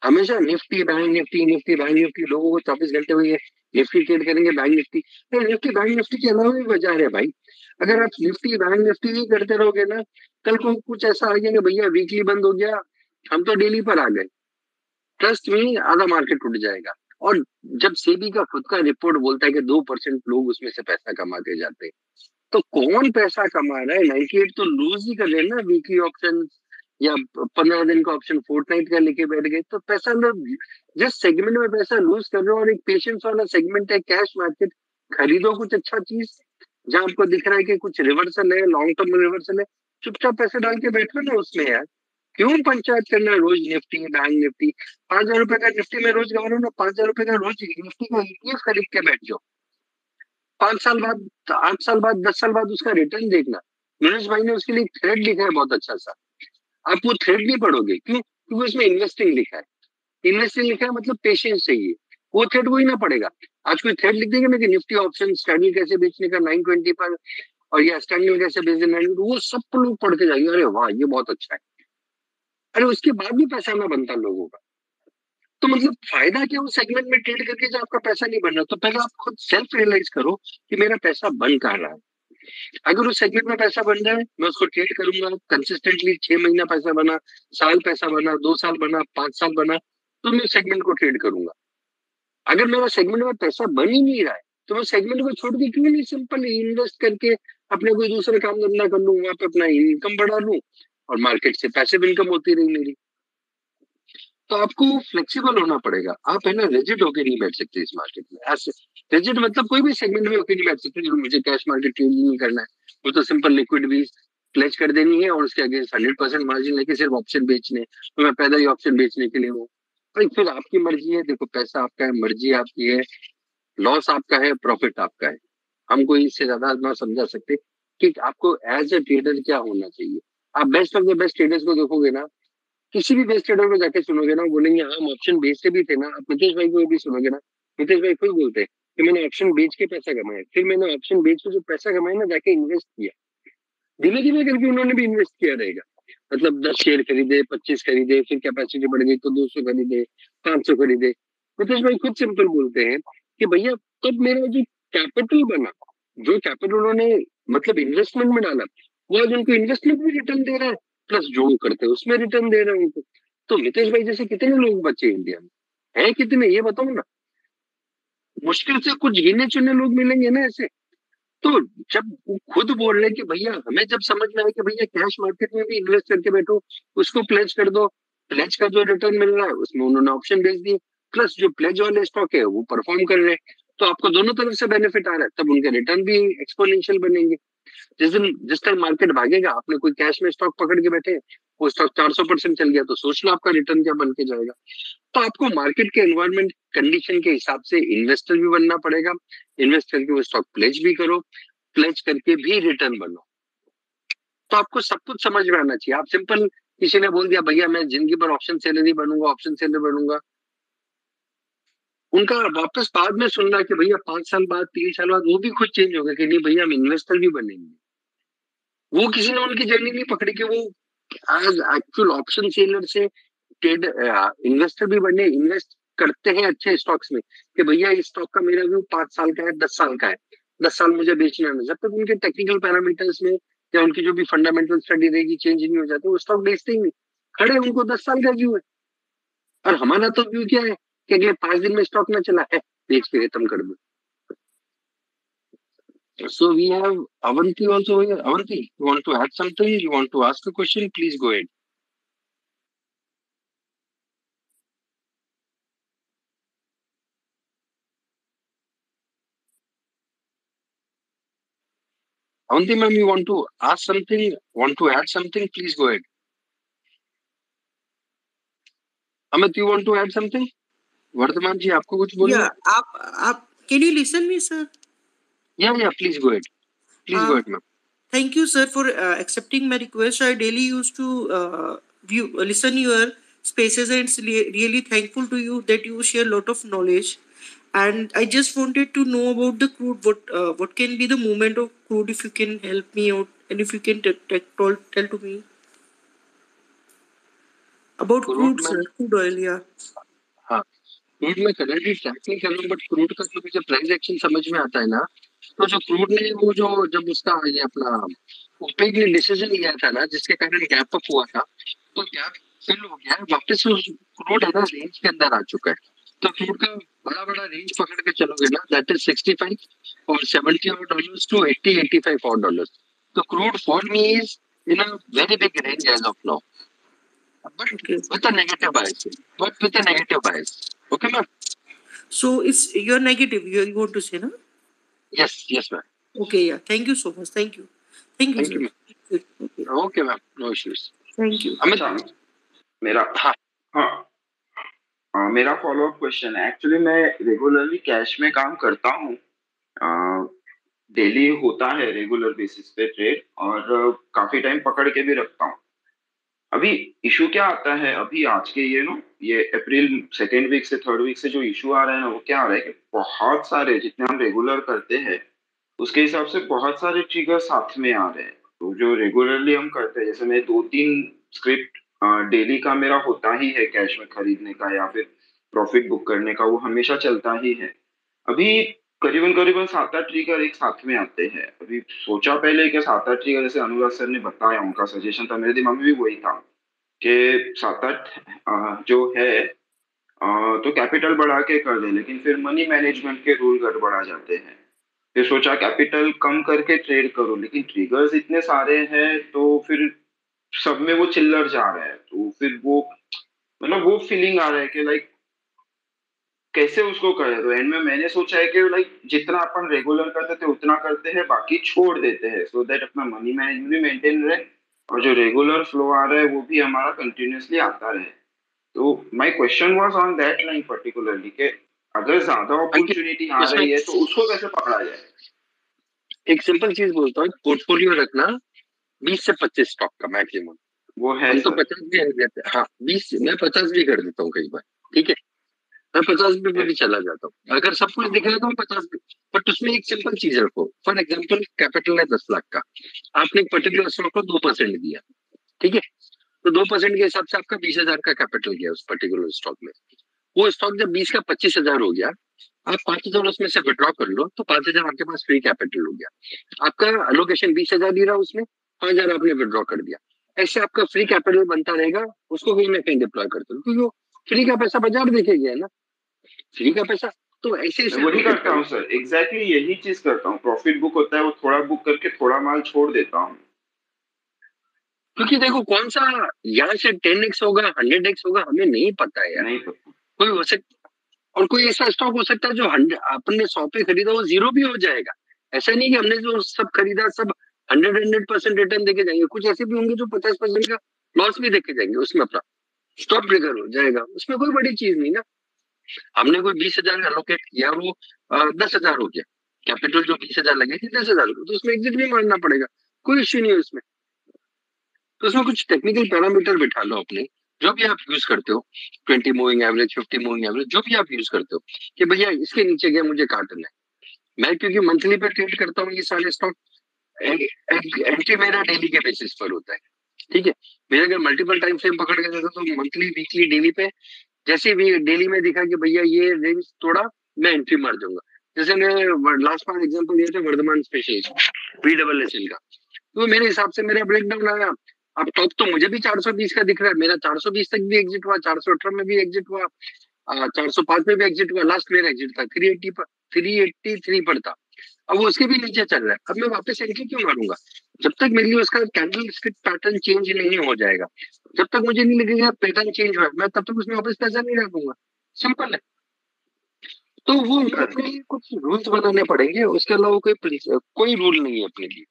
हमेशा Nifty bank Nifty Nifty bank Nifty, लोगों को चौबीस घंटे हुए निफ्टी ट्रेड करेंगे bank Nifty Nifty bank Nifty के अलावा भी वजह है भाई। अगर आप निफ्टी बैंक निफ्टी ही करते रहोगे ना, कल को कुछ ऐसा आ गया कि भैया वीकली बंद हो गया हम तो डेली पर आ गए, ट्रस्ट में आधा मार्केट उठ जाएगा। और जब सेबी का खुद का रिपोर्ट बोलता है कि दो परसेंट लोग उसमें से पैसा कमा के जाते हैं, तो कौन पैसा कमा रहा है? नाइनटी एट तो लूज ही कर रहे ना, वीकली ऑप्शन या पंद्रह दिन का ऑप्शन फोर्टनाइट का लेके बैठ गए। तो पैसा जिस सेगमेंट में पैसा लूज कर रहे हो, और एक पेशेंस वाला सेगमेंट है कैश मार्केट, खरीदो कुछ अच्छा चीज जहां आपको दिख रहा है कि कुछ रिवर्सल है, लॉन्ग टर्म रिवर्सल है, चुपचाप पैसे डाल के बैठो ना उसमें यार। क्यों पंचायत करना रोज निफ्टी बैंक निफ्टी? पांच हजार रुपए का निफ्टी में रोज गवा ना, पांच हजार रुपए का रोज निफ्टी का ई टी एफ खरीद के बैठ जाओ, पांच साल बाद आठ साल बाद दस साल बाद उसका रिटर्न देखना। मनोज भाई ने उसके लिए थ्रेड लिखा है बहुत अच्छा सा, आप वो थ्रेड नहीं पढ़ोगे क्यों? क्योंकि उसमें इन्वेस्टिंग लिखा है, इन्वेस्टिंग लिखा है मतलब पेशेंस चाहिए, वो थ्रेड वही ना पड़ेगा। आज कोई थ्रेड लिख देंगे ना कि निफ्टी ऑप्शन स्टैंडर्ड कैसे बेचने का नाइन ट्वेंटी पर, और या स्टैंडर्ड कैसे बेच देना, वो सब लोग पढ़ के जाएंगे अरे वाह ये बहुत अच्छा है, अरे उसके बाद भी पैसा ना बनता लोगों का। तो मतलब फायदा क्या उस सेगमेंट में ट्रेड करके जब आपका पैसा नहीं बन रहा? तो पहले आप खुद सेल्फ रियलाइज करो कि मेरा पैसा बन कहाँ रहा है। अगर उस सेगमेंट में पैसा बन रहा है मैं उसको ट्रेड करूंगा कंसिस्टेंटली, छह महीना पैसा बना, साल पैसा बना, दो साल बना, पांच साल बना, तो मैं उस सेगमेंट को ट्रेड करूंगा। अगर मेरा सेगमेंट में पैसा बन ही नहीं रहा है तो मैं सेगमेंट को छोड़ के क्यों नहीं सिंपल इन्वेस्ट करके अपने कोई दूसरे काम धंधा कर लूँ, वहां पे अपना इनकम बढ़ा लूँ और मार्केट से पैसे भी इनकम होती रही मेरी। तो आपको फ्लेक्सिबल होना पड़ेगा, आप है ना रिजिड होके नहीं बैठ सकते इस मार्केट में। ऐसे रिजिड मतलब कोई भी सेगमेंट में होके नहीं बैठ सकते, मुझे कैश मार्केट ट्रेड नहीं करना है, वो तो सिंपल लिक्विड भी प्लेज कर देनी है और उसके अगेंस्ट हंड्रेड परसेंट मार्जिन लेके सिर्फ ऑप्शन बेचने, तो मैं पैदा ही ऑप्शन बेचने के लिए हूँ भाई। फिर आपकी मर्जी है, देखो पैसा आपका है, मर्जी आपकी है, लॉस आपका है, प्रॉफिट आपका है। हमको इससे ज्यादा ना समझा सकते कि आपको एज ए ट्रेडर क्या होना चाहिए। आप best of the best traders को देखोगे ना, किसी भी बेस्ट ट्रेडर को जाके सुनोगे ना, बोलेंगे हम ऑप्शन बेचते भी थे ना। आप मितेश भाई को भी सुनोगे ना, मितेश भाई खुद बोलते हैं कि मैंने ऑप्शन बेच के पैसा कमाया, फिर मैंने ऑप्शन बेच के जो पैसा कमाया ना जाके इन्वेस्ट किया, धीरे धीरे करके उन्होंने भी इन्वेस्ट किया रहेगा। मतलब दस शेयर खरीदे, पच्चीस खरीदे, फिर कैपेसिटी बढ़ गई तो दो सौ खरीदे, पांच सौ खरीदे। मितेश भाई खुद सिंपल बोलते हैं कि भैया तब मेरा जो कैपिटल बना, जो कैपिटल उन्होंने मतलब इन्वेस्टमेंट में डाला, वो आज उनको इन्वेस्टमेंट में रिटर्न दे रहा है, प्लस जो वो करते हैं उसमें रिटर्न दे रहे हैं उनको। तो मितेश भाई जैसे कितने लोग बचे इंडिया में हैं, कितने ये बताओ ना, मुश्किल से कुछ गिने चुने लोग मिलेंगे ना ऐसे। तो जब वो खुद बोल रहे हैं कि भैया हमें जब समझ में आया कि भैया कैश मार्केट में भी इन्वेस्ट करके बैठो, उसको प्लेज कर दो, प्लेज का जो रिटर्न मिल रहा है उसमें उन्होंने ऑप्शन बेच दिए, प्लस जो प्लेज वाले स्टॉक है वो परफॉर्म कर रहे हैं, तो आपको दोनों तरफ से बेनिफिट आ रहा है, तब उनके रिटर्न भी एक्सपोनेंशियल बनेंगे। जिस दिन जिस टाइम मार्केट भागेगा, आपने कोई कैश में स्टॉक पकड़ के बैठे, वो स्टॉक चार सौ परसेंट चल गया, तो सोच लो आपका रिटर्न क्या बन के जाएगा। तो आपको मार्केट के एनवायरमेंट कंडीशन के हिसाब से इन्वेस्टर भी बनना पड़ेगा, इन्वेस्ट करके वो स्टॉक प्लेज भी करो, प्लेज करके भी रिटर्न बनो। तो आपको सब कुछ समझ में आना चाहिए। आप सिंपल किसी ने बोल दिया भैया मैं जिंदगी भर ऑप्शन सेलर ही बनूंगा, ऑप्शन सेलर बनूंगा, उनका वापस बाद में सुनना कि भैया पांच साल बाद तीन साल बाद वो भी खुद चेंज होगा कि नहीं भैया हम इन्वेस्टर भी बनेंगे। वो किसी ने उनकी जर्नी नहीं पकड़ी कि वो आज एक्चुअल ऑप्शन सेलर से ट्रेड इन्वेस्टर भी बने, इन्वेस्ट करते हैं अच्छे स्टॉक्स में कि भैया इस स्टॉक का मेरा व्यू पांच साल का है, दस साल का है, दस साल मुझे बेचना है। जब तक उनके टेक्निकल पैरामीटर्स में या उनकी जो भी फंडामेंटल स्टडी रहेगी चेंज नहीं हो जाती, वो स्टॉक बेचते ही नहीं खड़े, उनको दस साल का व्यू है। और हमारा तो व्यू क्या है कि अगले पांच दिन में स्टॉक ना चला है बेच के खत्म कर दो। So we have Avanti also here. Avanti, you want to add something, you want to ask a question, please go ahead. Avanti ma'am, you want to ask something, want to add something, please go ahead. Amit, you want to add something? Vardhaman ji, aapko kuch bolna? Yeah, aap, aap, can you listen me, sir? Yeah, yeah, please go ahead. Please uh, go ahead, ma'am. Thank you, sir, for uh, accepting my request. I daily used to uh, view, listen your spaces, and it's really thankful to you that you share a lot of knowledge. And I just wanted to know about the crude, what uh, what can be the movement of crude, if you can help me out and if you can tell tell to me about crude, sir, crude oil, yeah. हाँ, crude में currently track नहीं कर रहा हूँ, but crude का जो मुझे price action समझ में आता है ना, तो जो crude ने वो जो जब उसका ये अपना ओपेक ने decision लिया था ना, जिसके कारण gap up हुआ था, तो gap fill हो गया, वापस उस crude है ना range के अंदर आ चुका है। तो क्रूड का बड़ा बड़ा रेंज पकड़ के चलोगे ना, दैट इज सिक्सटी फाइव और सेवेंटी और dollars to eighty eighty five और डॉलर्स। तो crude for me is in a very big range as of now, but with a negative bias, but with a negative bias. Okay ma'am, so it's you are negative, you are going to say ना? Yes yes ma'am. Okay yeah, thank you so much, thank you, thank you. Okay ma'am, no issues, thank you. Amit, मेरा हां हां Uh, मेरा follow up question है। Actually मैं regularly cash में काम करता हूँ, डेली uh, होता है रेगुलर बेसिस पे ट्रेड, और uh, काफी टाइम पकड़ के भी रखता हूँ। अभी इशू क्या आता है, अभी आज के ये नो ये अप्रैल सेकेंड वीक से थर्ड वीक से जो इशू आ रहे हैं वो क्या आ रहा है कि बहुत सारे जितने हम रेगुलर करते हैं उसके हिसाब से बहुत सारे ट्रिगर साथ में आ रहे हैं। तो जो रेगुलरली हम करते हैं, जैसे मैं दो तीन स्क्रिप्ट डेली uh, का मेरा होता ही है, कैश में खरीदने का या फिर प्रॉफिट बुक करने का, वो हमेशा चलता ही है। अभी करीबन करीबन सात आठ ट्रिगर एक साथ में आते हैं। अभी सोचा पहले कि सात आठ ट्रिगर, जैसे अनुराग सर ने बताया उनका सजेशन था, मेरे दिमाग में भी वही था कि सात आठ जो है आ, तो कैपिटल बढ़ा के कर दे, लेकिन फिर मनी मैनेजमेंट के रूल गड़बड़ा जाते हैं। फिर सोचा कैपिटल कम करके ट्रेड करो, लेकिन ट्रिगर्स इतने सारे हैं तो फिर सब में वो चिल्लर जा रहा है। तो फिर वो मतलब वो फीलिंग आ रहा है कि लाइक कैसे उसको करे। तो एंड में मैंने सोचा है कि लाइक जितना अपन रेगुलर करते थे उतना करते हैं, बाकी छोड़ देते हैं, सो दैट अपना मनी मैनेजमेंट भी मेंटेन रहे और जो रेगुलर फ्लो आ रहा है वो भी हमारा कंटिन्यूसली आता रहे। तो my question was on that line particularly के अगर ज्यादा अपॉर्चुनिटी आ रही है तो उसको कैसे पकड़ा जाए। एक सिंपल चीज बोलता हूँ, पोर्टफोलियो रखना बीस से पच्चीस स्टॉक का मैक्सिमम, वो है तो पचास भी रह जाते हैं। हाँ, बीस मैं पचास भी कर देता हूँ कई बार, ठीक है, मैं पचास भी में भी चला जाता हूँ अगर सब कुछ दिख रहा है तो मैं पचास भी। बट उसमें एक सिंपल चीज रखो, फॉर एग्जांपल कैपिटल है दस लाख का, आपने एक पर्टिकुलर स्टॉक को दो परसेंट दिया, ठीक है, तो दो परसेंट के हिसाब से आपका बीस हजार का कैपिटल गया उस पर्टिकुलर स्टॉक में। वो स्टॉक जब बीस का पच्चीस हजार हो गया, आप पांच हजार उसमें से विड्रॉ कर लो, तो पांच हजार आपके पास फ्री कैपिटल हो गया। आपका अलोकेशन बीस हजार दे रहा उसमें, पांच हजार आपने विड्रॉ कर दिया, ऐसे आपका फ्री कैपिटल बनता रहेगा, उसको कहीं ना कहीं डिप्लॉय करते हो, क्योंकि फ्री का पैसा बाजार देखेगा ना, फ्री का पैसा। तो ऐसे वही करता हूँ सर, एग्जैक्टली यही चीज करता हूँ। प्रॉफिट बुक होता है वो थोड़ा बुक करके थोड़ा माल छोड़ देता हूँ, क्योंकि देखो कौन सा यहाँ से टेन एक्स होगा हंड्रेड एक्स होगा हमें नहीं पता है यार, नहीं पता। कोई हो सकता, और कोई ऐसा स्टॉक हो सकता है जो हंड्रेड आपने सौ पे खरीदा वो जीरो भी हो जाएगा। ऐसा नहीं कि हमने जो सब खरीदा सब हंड्रेड हंड्रेड परसेंट रिटर्न देके जाएंगे, कुछ ऐसे भी होंगे जो पचास परसेंट का लॉस भी देके जाएंगे उसमें अपना। स्टॉप ब्रेकर हो जाएगा, उसमें कोई बड़ी चीज नहीं ना। हमने कोई बीस हजार एलोकेट किया वो दस हजार हो गया, कैपिटल जो बीस हजार लगे थे दस हजार तो उसमें एग्जिट भी मारना पड़ेगा, कोई इश्यू नहीं है उसमें। तो उसमें कुछ टेक्निकल पैरामीटर बिठा लो अपने, जो भी आप यूज करते हो, twenty moving average, fifty moving average, जो भी आप यूज करते हो कि भैया इसके नीचे गया मुझे काटना है। मैं क्योंकि मंथली पे ट्रेड करता हूँ ये सारे स्टॉक, एंट्री मेरा डेली के बेसिस पर होता है, ठीक है। मेरे अगर मल्टीपल टाइम फ्रेम पकड़ के जाता तो मंथली वीकली डेली पे जैसे भी डेली में दिखा कि भैया ये रेंज थोड़ा मैं एंट्री मार दूंगा। जैसे मैं लास्ट बार एग्जांपल दिया था Vardhaman specialist V double S L का, तो मेरे हिसाब से मेरा ब्रेकडाउन आया। अब टॉप तो मुझे भी चार सौ बीस का दिख रहा है, मेरा चार सौ बीस तक भी एग्जिट हुआ, चार सौ अठारह में भी एग्जिट हुआ, चार सौ पाँच में भी एग्जिट हुआ, लास्ट मेरा एग्जिट था तीन सौ अस्सी पर, तीन सौ तिरासी पर था। अब वो उसके भी नीचे चल रहा है, अब मैं वापस एंट्री क्यों मारूंगा? जब तक मेरे लिए उसका कैंडलस्टिक पैटर्न चेंज नहीं हो जाएगा, जब तक मुझे नहीं लगेगा पैटर्न चेंज हुआ, मैं तब तक उसमें वापस पैसा नहीं रखूंगा, सिंपल है। तो वो अपने लिए कुछ रूल्स बनाने पड़ेंगे, उसके अलावा कोई कोई रूल नहीं है अपने लिए,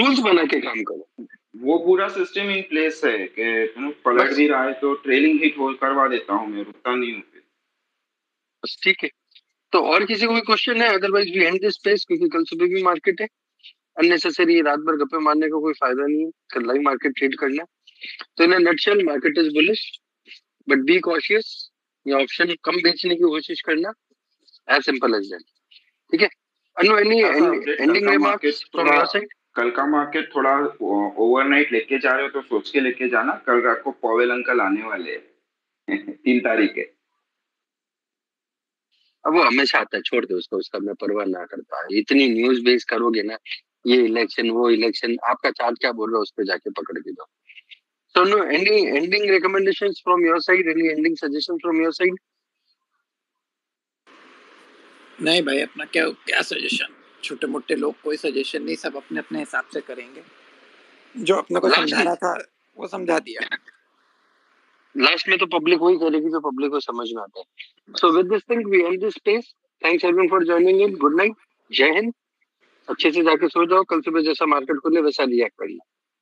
रूल्स बना के काम करो। वो पूरा सिस्टम इन प्लेस है कि पलट भी रहा है तो ट्रेलिंग हिट होल्ड करवा देता हूं, मैं रुकता नहीं हूं बस, ठीक है। तो और किसी को भी क्वेश्चन है? Otherwise we end this space, क्योंकि कल सुबह भी मार्केट है, अननेसेसरी रात भर गप्पे मारने का को कोई फायदा नहीं है, कल लाइव मार्केट ट्रेड करना। तो in nutshell, market is bullish but be cautious, ये ऑप्शन कम बेचने की कोशिश करना, एज सिंपल एज दैट, ठीक है। Anu, any ending remarks from your side? कल का मार्केट थोड़ा ओवरनाइट लेके जा रहे हो तो सोच के लेके जाना, कल रात को पॉवेल अंकल आने वाले हैं तीन तारीख है। अब वो हमेशा आता है, छोड़ दो उसको, उसका मैं परवाह ना करता। इतनी न्यूज बेस करोगे ना, ये इलेक्शन वो इलेक्शन, आपका चार्ट क्या बोल रहा है उस पर जाके पकड़ के दो। So no ending ending recommendations from your side, any ending suggestion from your side? नहीं भाई, अपना क्या क्या सजेशन, छोटे मोटे लोग कोई सजेशन नहीं, सब अपने अपने हिसाब से करेंगे, जो अपने को समझाना था वो समझा दिया। लास्ट में तो पब्लिक वही करेगी जो पब्लिक को समझ में आता है। So with this thing we end this space, thanks everyone for joining in, good night, जय हिंद। अच्छे से जाके सो जाओ, कल सुबह जैसा मार्केट खुले वैसा रिएक्ट करिए।